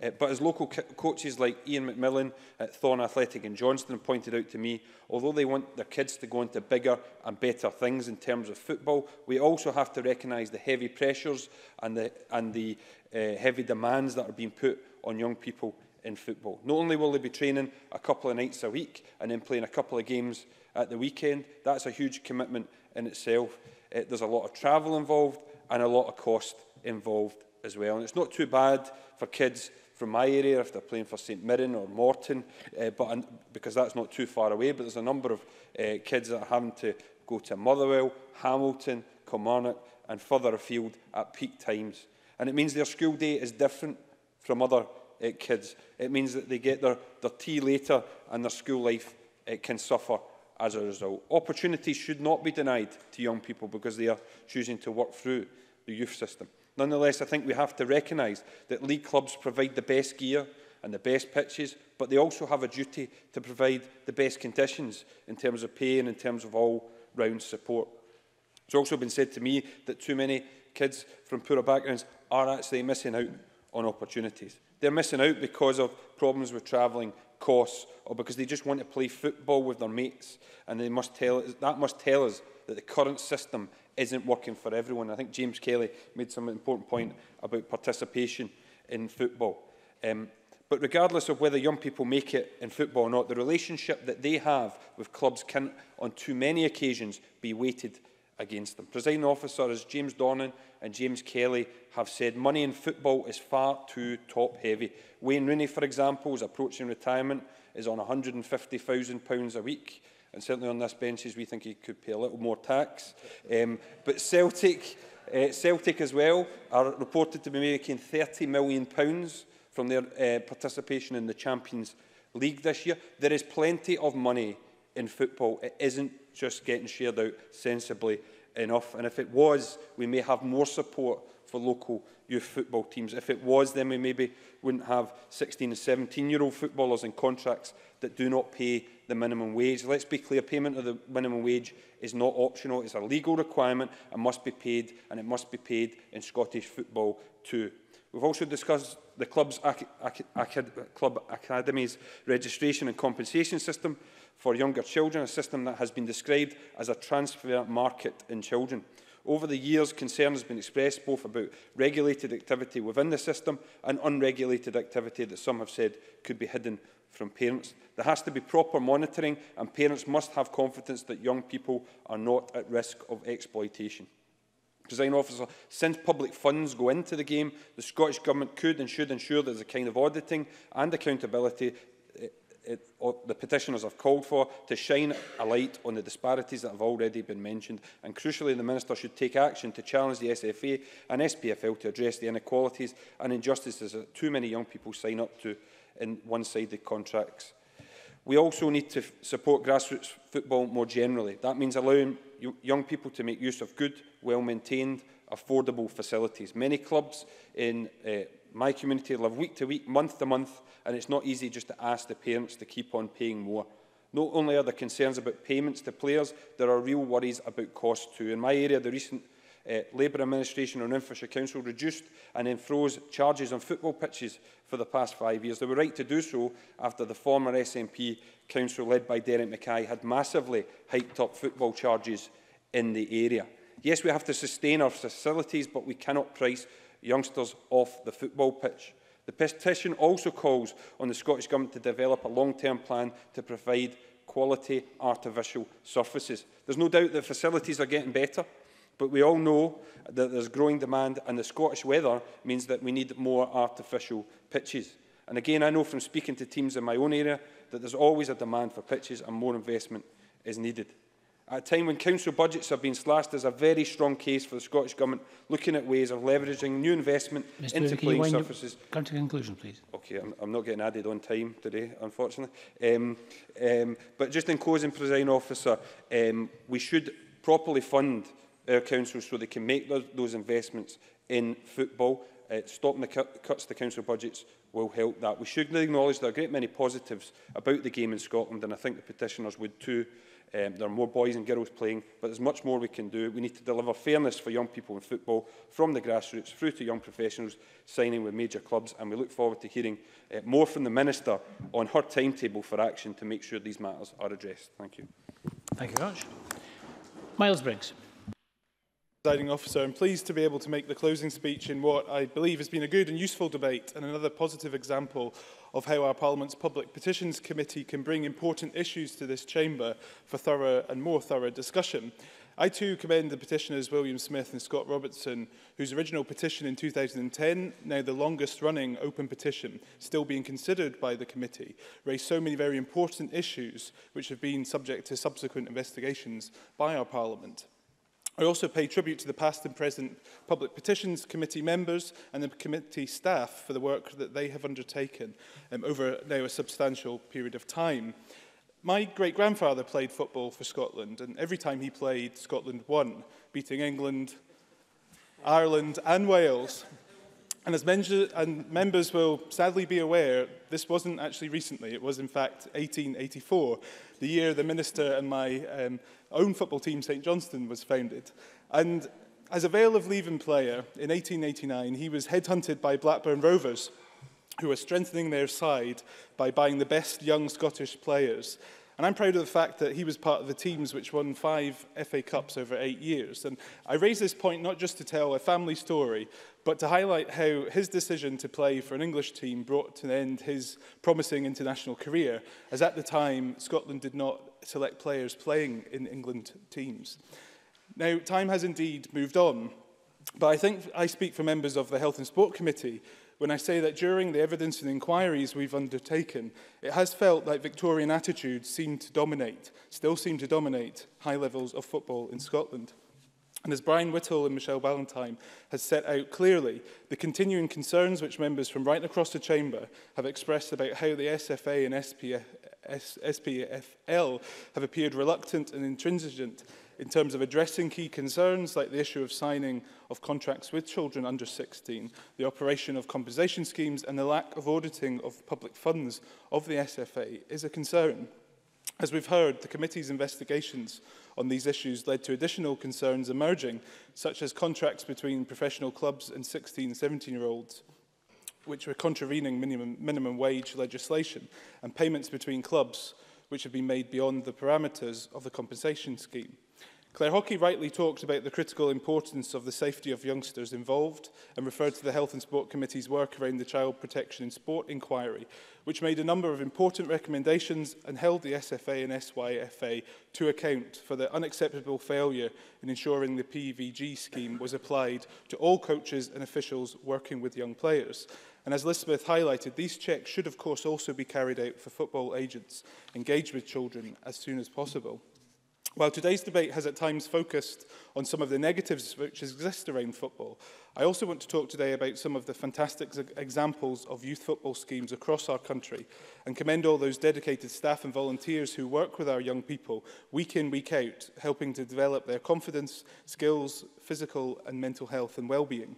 Uh, but as local coaches like Ian McMillan at Thorn Athletic in Johnston pointed out to me, although they want their kids to go into bigger and better things in terms of football, we also have to recognise the heavy pressures and the, and the uh, heavy demands that are being put on young people in football. Not only will they be training a couple of nights a week and then playing a couple of games at the weekend, that's a huge commitment in itself. Uh, there's a lot of travel involved and a lot of cost involved as well. And it's not too bad for kids from my area if they're playing for St Mirren or Morton, uh, but, um, because that's not too far away, but there's a number of uh, kids that are having to go to Motherwell, Hamilton, Kilmarnock and further afield at peak times. And it means their school day is different from other uh, kids. It means that they get their, their tea later and their school life uh, can suffer as a result. Opportunities should not be denied to young people because they are choosing to work through the youth system. Nonetheless, I think we have to recognise that league clubs provide the best gear and the best pitches, but they also have a duty to provide the best conditions in terms of pay and in terms of all-round support. It's also been said to me that too many kids from poorer backgrounds are actually missing out on opportunities. They're missing out because of problems with travelling costs or because they just want to play football with their mates, and they must tell, that must tell us that the current system isn't working for everyone. I think James Kelly made some important point about participation in football. Um, but regardless of whether young people make it in football or not, the relationship that they have with clubs can, on too many occasions, be weighted against them. Presiding Officer, as James Dornan and James Kelly have said, money in football is far too top-heavy. Wayne Rooney, for example, is approaching retirement, is on one hundred and fifty thousand pounds a week. And certainly on this benches, we think he could pay a little more tax. Um, but Celtic, uh, Celtic as well are reported to be making thirty million pounds from their uh, participation in the Champions League this year. There is plenty of money in football. It isn't just getting shared out sensibly enough. And if it was, we may have more support for local youth football teams. If it was, then we maybe wouldn't have sixteen and seventeen-year-old footballers in contracts that do not pay the minimum wage. Let's be clear, payment of the minimum wage is not optional. It's a legal requirement and must be paid, and it must be paid in Scottish football too. We've also discussed the club's ac ac acad Club Academy's registration and compensation system for younger children, a system that has been described as a transfer market in children. Over the years, concern has been expressed both about regulated activity within the system and unregulated activity that some have said could be hidden from parents. There has to be proper monitoring, and parents must have confidence that young people are not at risk of exploitation. Presiding Officer, since public funds go into the game, the Scottish Government could and should ensure there's a kind of auditing and accountability it, it, the petitioners have called for to shine a light on the disparities that have already been mentioned. And crucially, the Minister should take action to challenge the S F A and S P F L to address the inequalities and injustices that too many young people sign up to in one-sided contracts. We also need to support grassroots football more generally. That means allowing young people to make use of good, well-maintained, affordable facilities. Many clubs in uh, my community live week to week, month to month, and it's not easy just to ask the parents to keep on paying more. Not only are there concerns about payments to players, there are real worries about cost too. In my area, the recent Uh, Labour Administration and Renfrewshire Council reduced and then froze charges on football pitches for the past five years. They were right to do so after the former S N P Council, led by Derek Mackay, had massively hiked up football charges in the area. Yes, we have to sustain our facilities, but we cannot price youngsters off the football pitch. The petition also calls on the Scottish Government to develop a long-term plan to provide quality artificial surfaces. There's no doubt that facilities are getting better, but we all know that there's growing demand, and the Scottish weather means that we need more artificial pitches. And again, I know from speaking to teams in my own area that there's always a demand for pitches and more investment is needed. At a time when council budgets have been slashed, there's a very strong case for the Scottish Government looking at ways of leveraging new investment Mister into Brewer, playing surfaces. Come to conclusion, please. Okay, I'm, I'm not getting added on time today, unfortunately. Um, um, but just in closing, Presiding Officer, um, we should properly fund our councils so they can make those, those investments in football. Uh, stopping the cut, cuts to council budgets will help that. We should acknowledge there are a great many positives about the game in Scotland, and I think the petitioners would too. Um, there are more boys and girls playing, but there's much more we can do. We need to deliver fairness for young people in football, from the grassroots through to young professionals signing with major clubs, and we look forward to hearing uh, more from the Minister on her timetable for action to make sure these matters are addressed. Thank you. Thank you very much. Miles Briggs. Officer, I'm pleased to be able to make the closing speech in what I believe has been a good and useful debate, and another positive example of how our Parliament's Public Petitions Committee can bring important issues to this chamber for thorough and more thorough discussion. I too commend the petitioners William Smith and Scott Robertson, whose original petition in two thousand ten, now the longest running open petition still being considered by the committee, raised so many very important issues which have been subject to subsequent investigations by our Parliament. I also pay tribute to the past and present Public Petitions Committee members and the committee staff for the work that they have undertaken um, over now a substantial period of time. My great-grandfather played football for Scotland, and every time he played, Scotland won, beating England, Ireland and Wales. And as and members will sadly be aware, this wasn't actually recently. It was, in fact, eighteen eighty-four, the year the Minister and my um, own football team, St Johnstone, was founded. And as a Vale of Leven player in eighteen eighty-nine, he was headhunted by Blackburn Rovers, who were strengthening their side by buying the best young Scottish players. And I'm proud of the fact that he was part of the teams which won five F A Cups over eight years. And I raise this point not just to tell a family story, but to highlight how his decision to play for an English team brought to an end his promising international career, as at the time, Scotland did not select players playing in England teams. Now, time has indeed moved on, but I think I speak for members of the Health and Sport Committee when I say that during the evidence and inquiries we've undertaken, it has felt like Victorian attitudes seem to dominate, still seem to dominate high levels of football in Scotland. And as Brian Whittle and Michelle Ballantyne has set out clearly, the continuing concerns which members from right across the chamber have expressed about how the S F A and S P F L have appeared reluctant and intransigent in terms of addressing key concerns like the issue of signing of contracts with children under sixteen, the operation of compensation schemes, and the lack of auditing of public funds of the S F A is a concern. As we've heard, the committee's investigations on these issues led to additional concerns emerging, such as contracts between professional clubs and sixteen and seventeen-year-olds, which were contravening minimum, minimum wage legislation, and payments between clubs, which have been made beyond the parameters of the compensation scheme. Claire Haughey rightly talked about the critical importance of the safety of youngsters involved and referred to the Health and Sport Committee's work around the Child Protection in Sport inquiry, which made a number of important recommendations and held the S F A and S Y F A to account for the unacceptable failure in ensuring the P V G scheme was applied to all coaches and officials working with young players. And as Liz Smith highlighted, these checks should of course also be carried out for football agents engaged with children as soon as possible. While today's debate has at times focused on some of the negatives which exist around football, I also want to talk today about some of the fantastic examples of youth football schemes across our country and commend all those dedicated staff and volunteers who work with our young people week in, week out, helping to develop their confidence, skills, physical and mental health and well-being.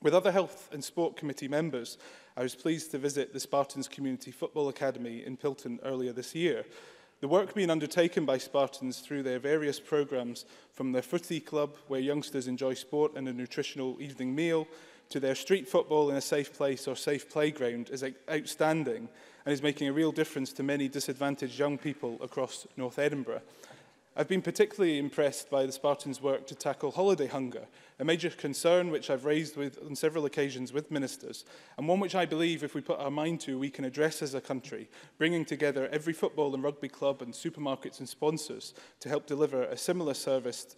With other Health and Sport Committee members, I was pleased to visit the Spartans Community Football Academy in Pilton earlier this year. The work being undertaken by Spartans through their various programmes, from their footy club, where youngsters enjoy sport and a nutritional evening meal, to their street football in a safe place or safe playground, is outstanding and is making a real difference to many disadvantaged young people across North Edinburgh. I've been particularly impressed by the Spartans' work to tackle holiday hunger, a major concern which I've raised with, on several occasions with ministers, and one which I believe if we put our mind to, we can address as a country, bringing together every football and rugby club and supermarkets and sponsors to help deliver a similar service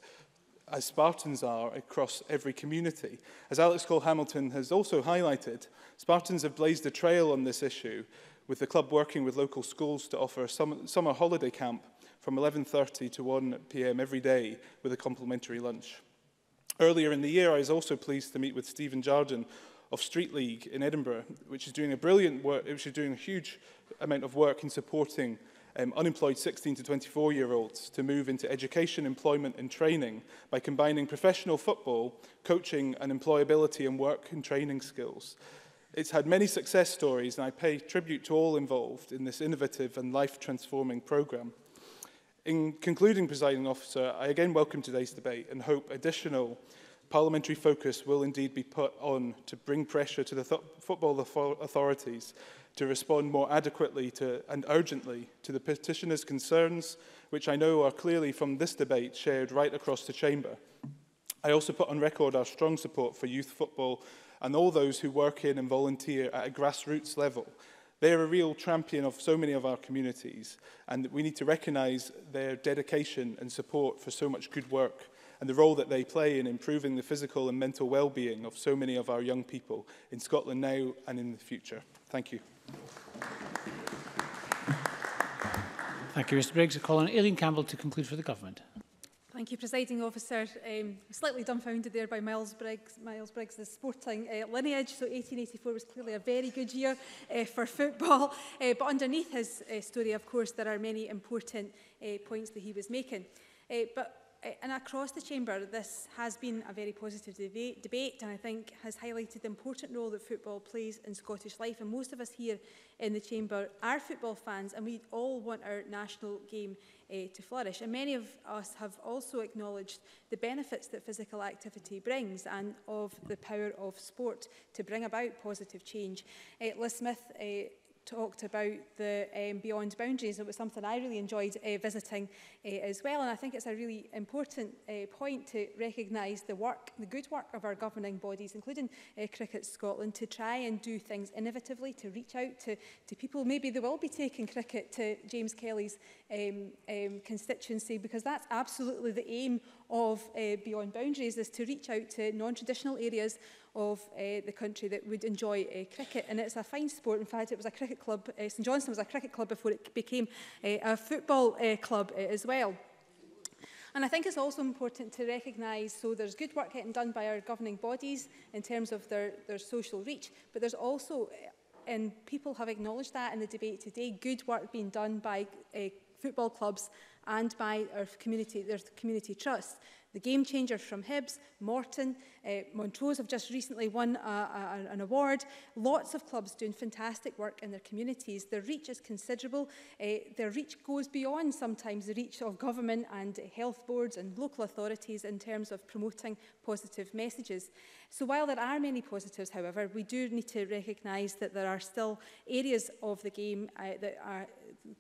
as Spartans are across every community. As Alex Cole-Hamilton has also highlighted, Spartans have blazed a trail on this issue, with the club working with local schools to offer a summer holiday camp from eleven thirty to one p m every day with a complimentary lunch. Earlier in the year, I was also pleased to meet with Stephen Jardine of Street League in Edinburgh, which is doing a brilliant work, which is doing a huge amount of work in supporting um, unemployed sixteen to twenty-four year olds to move into education, employment and training by combining professional football, coaching and employability and work and training skills. It's had many success stories and I pay tribute to all involved in this innovative and life-transforming programme. In concluding, Presiding Officer, I again welcome today's debate and hope additional parliamentary focus will indeed be put on to bring pressure to the th football authorities to respond more adequately to, and urgently to the petitioners' concerns, which I know are clearly from this debate shared right across the chamber. I also put on record our strong support for youth football and all those who work in and volunteer at a grassroots level. They're a real champion of so many of our communities, and we need to recognise their dedication and support for so much good work and the role that they play in improving the physical and mental well-being of so many of our young people in Scotland now and in the future. Thank you. Thank you, Mr Briggs. I call on Aileen Campbell to conclude for the Government. Thank you, Presiding Officer. Um, slightly dumbfounded there by Miles Briggs, Miles Briggs' sporting uh, lineage. So eighteen eighty-four was clearly a very good year uh, for football. Uh, but underneath his uh, story, of course, there are many important uh, points that he was making. Uh, but uh, and across the chamber, this has been a very positive deba debate, and I think has highlighted the important role that football plays in Scottish life. And most of us here in the chamber are football fans, and we all want our national game to flourish. And many of us have also acknowledged the benefits that physical activity brings and of the power of sport to bring about positive change. Uh, Liz Smith uh, talked about the um, Beyond Boundaries. It was something I really enjoyed uh, visiting uh, as well. And I think it's a really important uh, point to recognise the work, the good work of our governing bodies, including uh, Cricket Scotland, to try and do things innovatively, to reach out to, to people. Maybe they will be taking cricket to James Kelly's um, um, constituency, because that's absolutely the aim of uh, Beyond Boundaries, is to reach out to non-traditional areas of uh, the country that would enjoy uh, cricket. And it's a fine sport. In fact, it was a cricket club. Uh, St Johnstone was a cricket club before it became uh, a football uh, club uh, as well. And I think it's also important to recognise, so there's good work getting done by our governing bodies in terms of their, their social reach, but there's also, and people have acknowledged that in the debate today, good work being done by uh, football clubs and by our community, their community trusts. The Game Changers from Hibs, Morton, uh, Montrose have just recently won a, a, an award. Lots of clubs doing fantastic work in their communities. Their reach is considerable. Uh, their reach goes beyond sometimes the reach of government and health boards and local authorities in terms of promoting positive messages. So while there are many positives, however, we do need to recognise that there are still areas of the game uh, that are,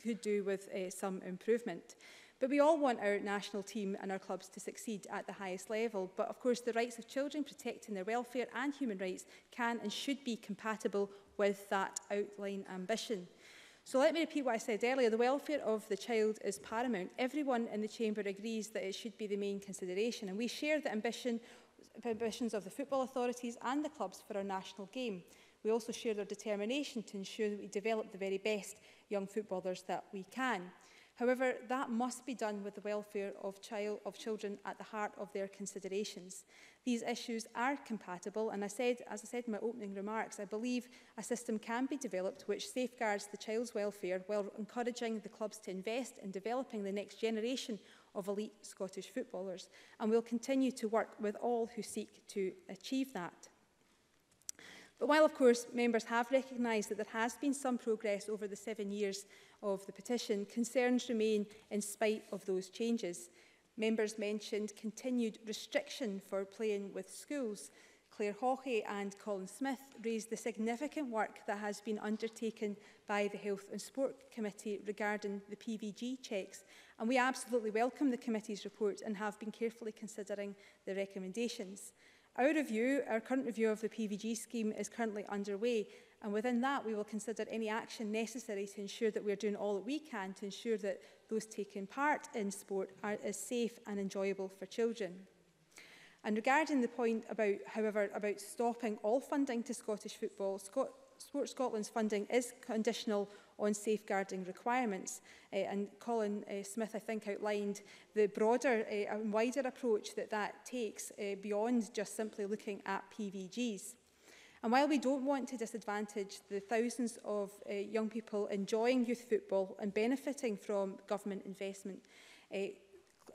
could do with uh, some improvement. But we all want our national team and our clubs to succeed at the highest level. But of course, the rights of children, protecting their welfare and human rights, can and should be compatible with that outline ambition. So let me repeat what I said earlier. The welfare of the child is paramount. Everyone in the chamber agrees that it should be the main consideration, and we share the ambition, ambitions of the football authorities and the clubs for our national game. We also share their determination to ensure that we develop the very best young footballers that we can. However, that must be done with the welfare of, child, of children at the heart of their considerations. These issues are compatible, and I said, as I said in my opening remarks, I believe a system can be developed which safeguards the child's welfare while encouraging the clubs to invest in developing the next generation of elite Scottish footballers. And we'll continue to work with all who seek to achieve that. But while, of course, members have recognised that there has been some progress over the seven years of the petition, concerns remain in spite of those changes. Members mentioned continued restriction for playing with schools. Claire Haughey and Colin Smith raised the significant work that has been undertaken by the Health and Sport Committee regarding the P V G checks, and we absolutely welcome the committee's report and have been carefully considering the recommendations. Our review, our current review of the P V G scheme is currently underway, and within that we will consider any action necessary to ensure that we are doing all that we can to ensure that those taking part in sport are as safe and enjoyable for children. And regarding the point about, however, about stopping all funding to Scottish football, Scot- Sport Scotland's funding is conditional on safeguarding requirements, uh, and Colin uh, Smith, I think, outlined the broader uh, and wider approach that that takes uh, beyond just simply looking at P V Gs. And while we don't want to disadvantage the thousands of uh, young people enjoying youth football and benefiting from government investment, uh,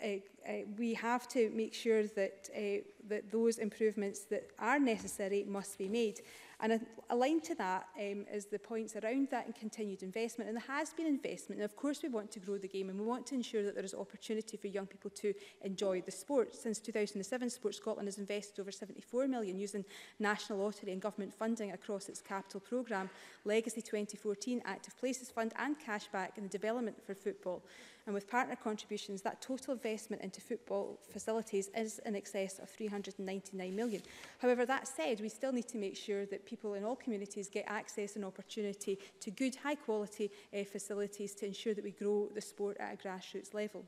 uh, uh, we have to make sure that, uh, that those improvements that are necessary must be made. And aligned to that um, is the points around that and continued investment. And there has been investment. And of course, we want to grow the game, and we want to ensure that there is opportunity for young people to enjoy the sport. Since two thousand seven, Sport Scotland has invested over seventy-four million pounds using national lottery and government funding across its capital programme, Legacy twenty fourteen, Active Places Fund and Cashback in the development for football. And with partner contributions, that total investment into football facilities is in excess of three hundred and ninety-nine million pounds. However, that said, we still need to make sure that people in all communities get access and opportunity to good, high-quality uh, facilities to ensure that we grow the sport at a grassroots level.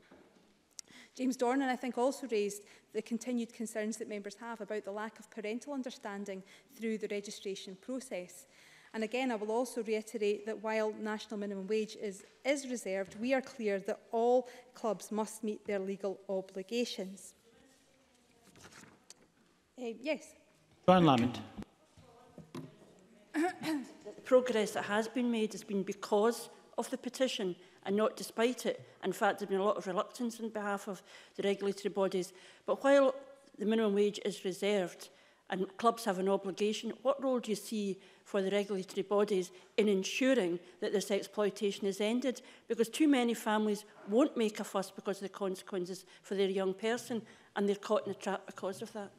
James Dornan, I think, also raised the continued concerns that members have about the lack of parental understanding through the registration process. And again, I will also reiterate that while national minimum wage is, is reserved, we are clear that all clubs must meet their legal obligations. Uh, yes. Joanne Lamont. The progress that has been made has been because of the petition and not despite it. In fact, there's been a lot of reluctance on behalf of the regulatory bodies. But while the minimum wage is reserved and clubs have an obligation, what role do you see for the regulatory bodies in ensuring that this exploitation is ended? Because too many families won't make a fuss because of the consequences for their young person, and they're caught in a trap because of that.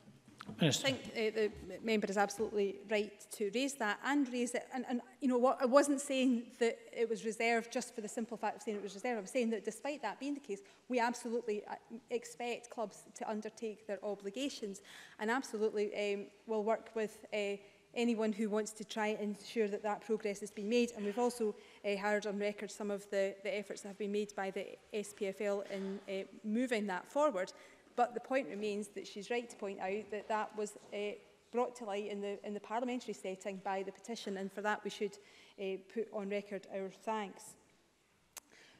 I think uh, the member is absolutely right to raise that and raise it. And, and you know, what, I wasn't saying that it was reserved just for the simple fact of saying it was reserved. I was saying that despite that being the case, we absolutely expect clubs to undertake their obligations, and absolutely um, will work with uh, anyone who wants to try and ensure that that progress has been made. And we've also uh, heard on record some of the, the efforts that have been made by the S P F L in uh, moving that forward. But the point remains that she's right to point out that that was uh, brought to light in the, in the parliamentary setting by the petition, and for that we should uh, put on record our thanks.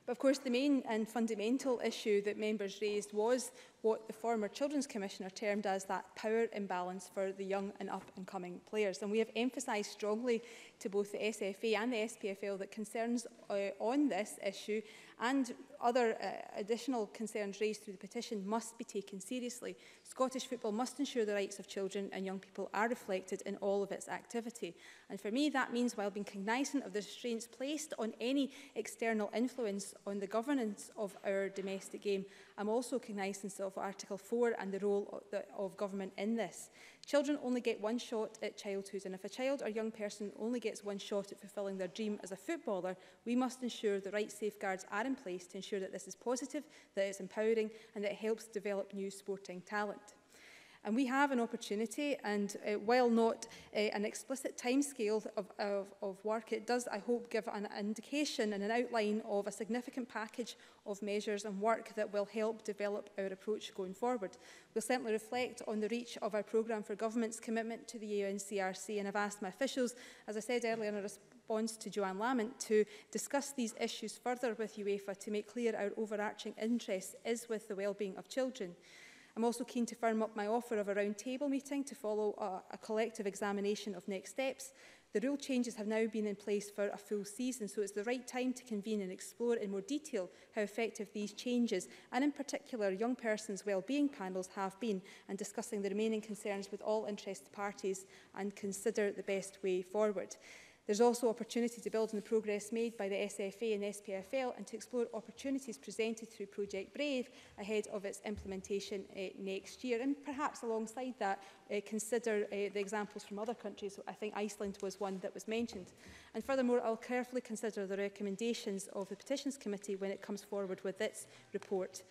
But of course, the main and fundamental issue that members raised was what the former Children's Commissioner termed as that power imbalance for the young and up-and-coming players. And we have emphasised strongly to both the S F A and the S P F L that concerns uh, on this issue and other uh, additional concerns raised through the petition must be taken seriously. Scottish football must ensure the rights of children and young people are reflected in all of its activity. And for me, that means while being cognizant of the restraints placed on any external influence on the governance of our domestic game, I'm also cognizant of of Article four and the role of government in this. Children only get one shot at childhood, and if a child or young person only gets one shot at fulfilling their dream as a footballer, we must ensure the right safeguards are in place to ensure that this is positive, that it's empowering, and that it helps develop new sporting talent. And we have an opportunity, and uh, while not uh, an explicit timescale of, of, of work, it does, I hope, give an indication and an outline of a significant package of measures and work that will help develop our approach going forward. We'll certainly reflect on the reach of our programme for government's commitment to the U N C R C, and I've asked my officials, as I said earlier in a response to Joanne Lamont, to discuss these issues further with UEFA to make clear our overarching interest is with the well-being of children. I'm also keen to firm up my offer of a round-table meeting to follow a, a collective examination of next steps. The rule changes have now been in place for a full season, so it's the right time to convene and explore in more detail how effective these changes, and in particular young persons' wellbeing panels, have been, and discussing the remaining concerns with all interested parties and consider the best way forward. There's also opportunity to build on the progress made by the S F A and S P F L and to explore opportunities presented through Project Brave ahead of its implementation uh, next year. And perhaps alongside that, uh, consider uh, the examples from other countries. I think Iceland was one that was mentioned. And furthermore, I'll carefully consider the recommendations of the Petitions Committee when it comes forward with its report.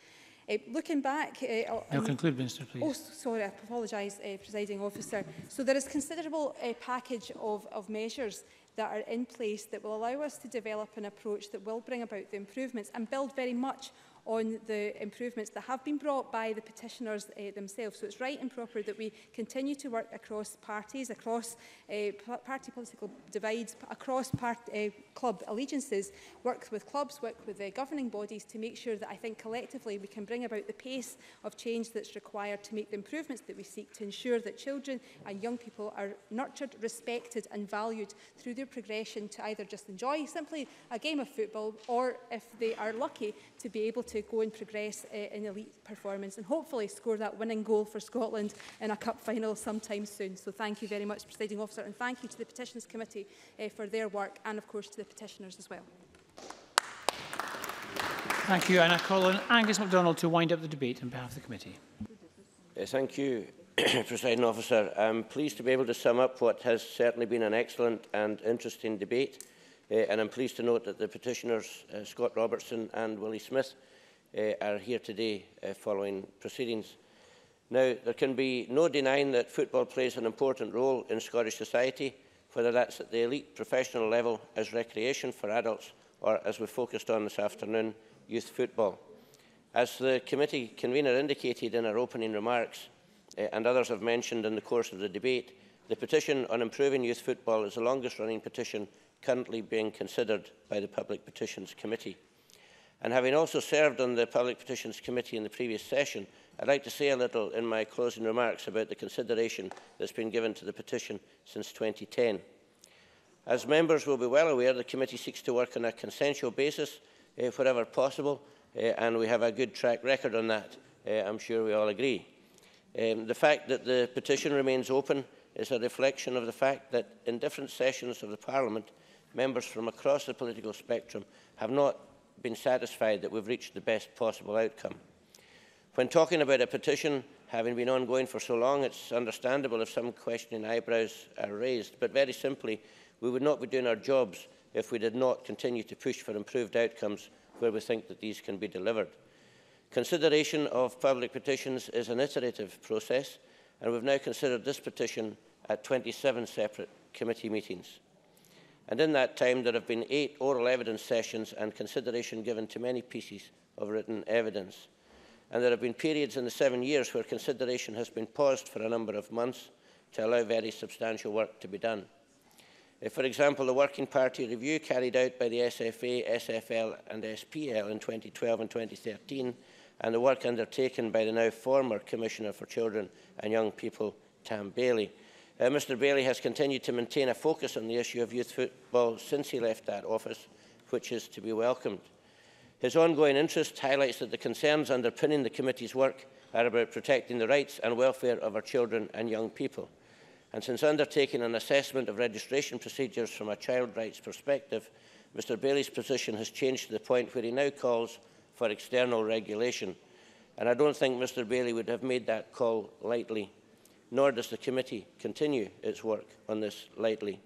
Uh, looking back... Uh, I'll conclude, Minister, please. Oh, sorry, I apologise, uh, Presiding Officer. So there is considerable uh, package of, of measures that are in place that will allow us to develop an approach that will bring about the improvements and build very much on the improvements that have been brought by the petitioners uh, themselves. So it's right and proper that we continue to work across parties, across uh, party political divides, across part, uh, club allegiances, work with clubs, work with the governing bodies to make sure that I think collectively we can bring about the pace of change that's required to make the improvements that we seek to ensure that children and young people are nurtured, respected and valued through their progression to either just enjoy simply a game of football or, if they are lucky, to be able to go and progress uh, in elite performance and hopefully score that winning goal for Scotland in a cup final sometime soon. So thank you very much, Presiding Officer, and thank you to the Petitions Committee uh, for their work, and of course to the petitioners as well. Thank you, and I call on Angus MacDonald to wind up the debate on behalf of the committee. Uh, thank you, Presiding Officer. I'm pleased to be able to sum up what has certainly been an excellent and interesting debate, uh, and I'm pleased to note that the petitioners uh, Scott Robertson and Willie Smith Uh, are here today uh, following proceedings. Now, there can be no denying that football plays an important role in Scottish society, whether that's at the elite professional level, as recreation for adults, or, as we focused on this afternoon, youth football. As the committee convener indicated in her opening remarks, uh, and others have mentioned in the course of the debate, the petition on improving youth football is the longest-running petition currently being considered by the Public Petitions Committee. And having also served on the Public Petitions Committee in the previous session, I'd like to say a little in my closing remarks about the consideration that's been given to the petition since twenty ten. As members will be well aware, the committee seeks to work on a consensual basis uh, wherever possible, uh, and we have a good track record on that. Uh, I'm sure we all agree. Um, the fact that the petition remains open is a reflection of the fact that in different sessions of the Parliament, members from across the political spectrum have not been satisfied that we've reached the best possible outcome. When talking about a petition having been ongoing for so long, it's understandable if some questioning eyebrows are raised, but very simply, we would not be doing our jobs if we did not continue to push for improved outcomes where we think that these can be delivered. Consideration of public petitions is an iterative process, and we've now considered this petition at twenty-seven separate committee meetings. And in that time, there have been eight oral evidence sessions and consideration given to many pieces of written evidence. And there have been periods in the seven years where consideration has been paused for a number of months to allow very substantial work to be done. If, for example, the working party review carried out by the S F A, S F L and S P L in twenty twelve and twenty thirteen, and the work undertaken by the now former Commissioner for Children and Young People, Tam Baillie, Uh, Mr Baillie has continued to maintain a focus on the issue of youth football since he left that office, which is to be welcomed. His ongoing interest highlights that the concerns underpinning the committee's work are about protecting the rights and welfare of our children and young people. And since undertaking an assessment of registration procedures from a child rights perspective, Mr Baillie's position has changed to the point where he now calls for external regulation. and I don't think Mr Baillie would have made that call lightly, nor does the committee continue its work on this lightly.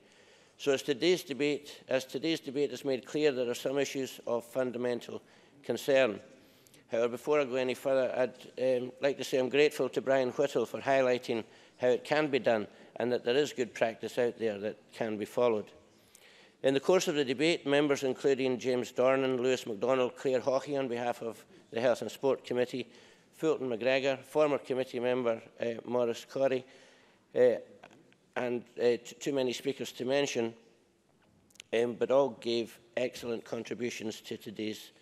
So as today's debate, as today's debate has made clear, there are some issues of fundamental concern. However, before I go any further, I'd um, like to say I'm grateful to Brian Whittle for highlighting how it can be done and that there is good practice out there that can be followed. In the course of the debate, members including James Dornan, Lewis MacDonald, Claire Haughey on behalf of the Health and Sport Committee, Fulton McGregor, former committee member uh, Maurice Corrie, uh, and uh, too many speakers to mention, um, but all gave excellent contributions to today's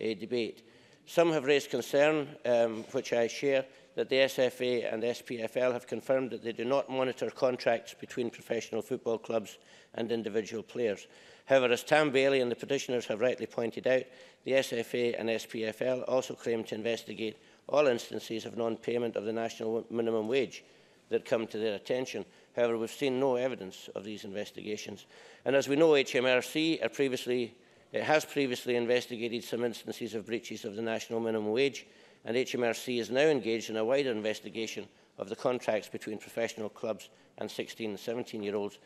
uh, debate. Some have raised concern, um, which I share, that the S F A and S P F L have confirmed that they do not monitor contracts between professional football clubs and individual players. However, as Tam Baillie and the petitioners have rightly pointed out, the S F A and S P F L also claim to investigate all instances of non-payment of the national minimum wage that come to their attention. However, we've seen no evidence of these investigations. And as we know, H M R C are previously, it has previously investigated some instances of breaches of the national minimum wage, and H M R C is now engaged in a wider investigation of the contracts between professional clubs and sixteen and seventeen-year-olds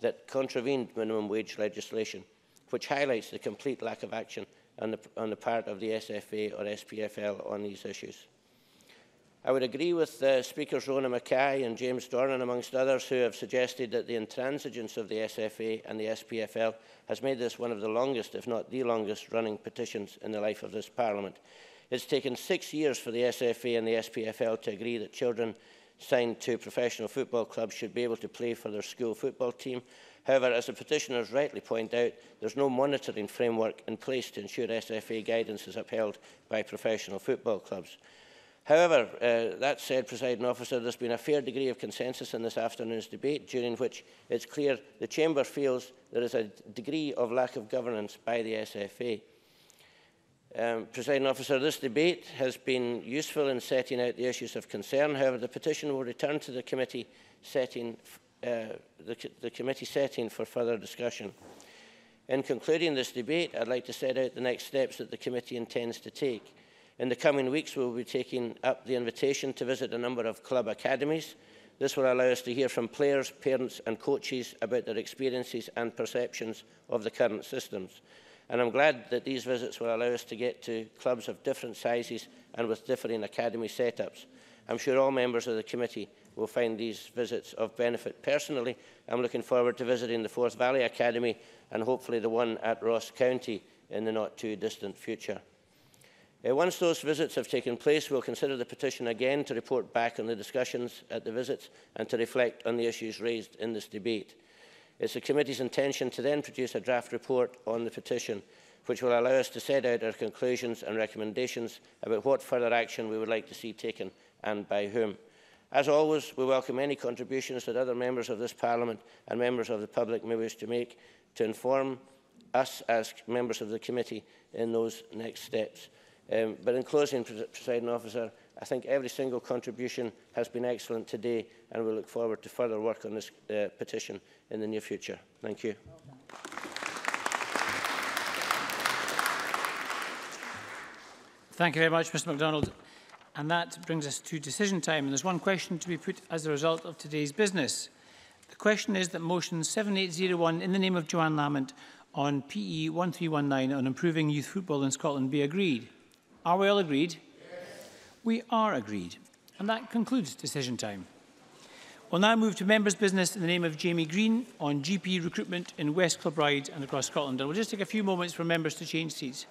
that contravened minimum wage legislation, which highlights the complete lack of action on the, on the part of the S F A or S P F L on these issues. I would agree with uh, Speakers Rona Mackay and James Dornan, amongst others, who have suggested that the intransigence of the S F A and the S P F L has made this one of the longest, if not the longest, running petitions in the life of this Parliament. It's taken six years for the S F A and the S P F L to agree that children signed to professional football clubs should be able to play for their school football team. However, as the petitioners rightly point out, there's no monitoring framework in place to ensure S F A guidance is upheld by professional football clubs. However, uh, that said, Presiding Officer, there's been a fair degree of consensus in this afternoon's debate, during which it's clear the Chamber feels there is a degree of lack of governance by the S F A. Um, Presiding Officer, this debate has been useful in setting out the issues of concern. However, the petition will return to the committee setting, uh, the, the committee setting for further discussion. In concluding this debate, I'd like to set out the next steps that the committee intends to take. In the coming weeks, we will be taking up the invitation to visit a number of club academies. This will allow us to hear from players, parents and coaches about their experiences and perceptions of the current systems. And I'm glad that these visits will allow us to get to clubs of different sizes and with differing academy setups. I'm sure all members of the committee will find these visits of benefit. Personally, I'm looking forward to visiting the Forth Valley Academy and hopefully the one at Ross County in the not too distant future. Uh, once those visits have taken place, we'll consider the petition again to report back on the discussions at the visits and to reflect on the issues raised in this debate. It's the committee's intention to then produce a draft report on the petition, which will allow us to set out our conclusions and recommendations about what further action we would like to see taken and by whom. As always, we welcome any contributions that other members of this Parliament and members of the public may wish to make to inform us as members of the committee in those next steps. Um, but in closing, Presiding Officer, I think every single contribution has been excellent today, and we look forward to further work on this uh, petition in the near future. Thank you. Thank you very much, Mr MacDonald. And that brings us to decision time. And there's one question to be put as a result of today's business. The question is that motion seven eight zero one in the name of Joanne Lamont on P E one three one nine on improving youth football in Scotland be agreed. Are we all agreed? We are agreed. And that concludes decision time. We'll now move to members' business in the name of Jamie Green on G P recruitment in West Kilbride and across Scotland. And we'll just take a few moments for members to change seats.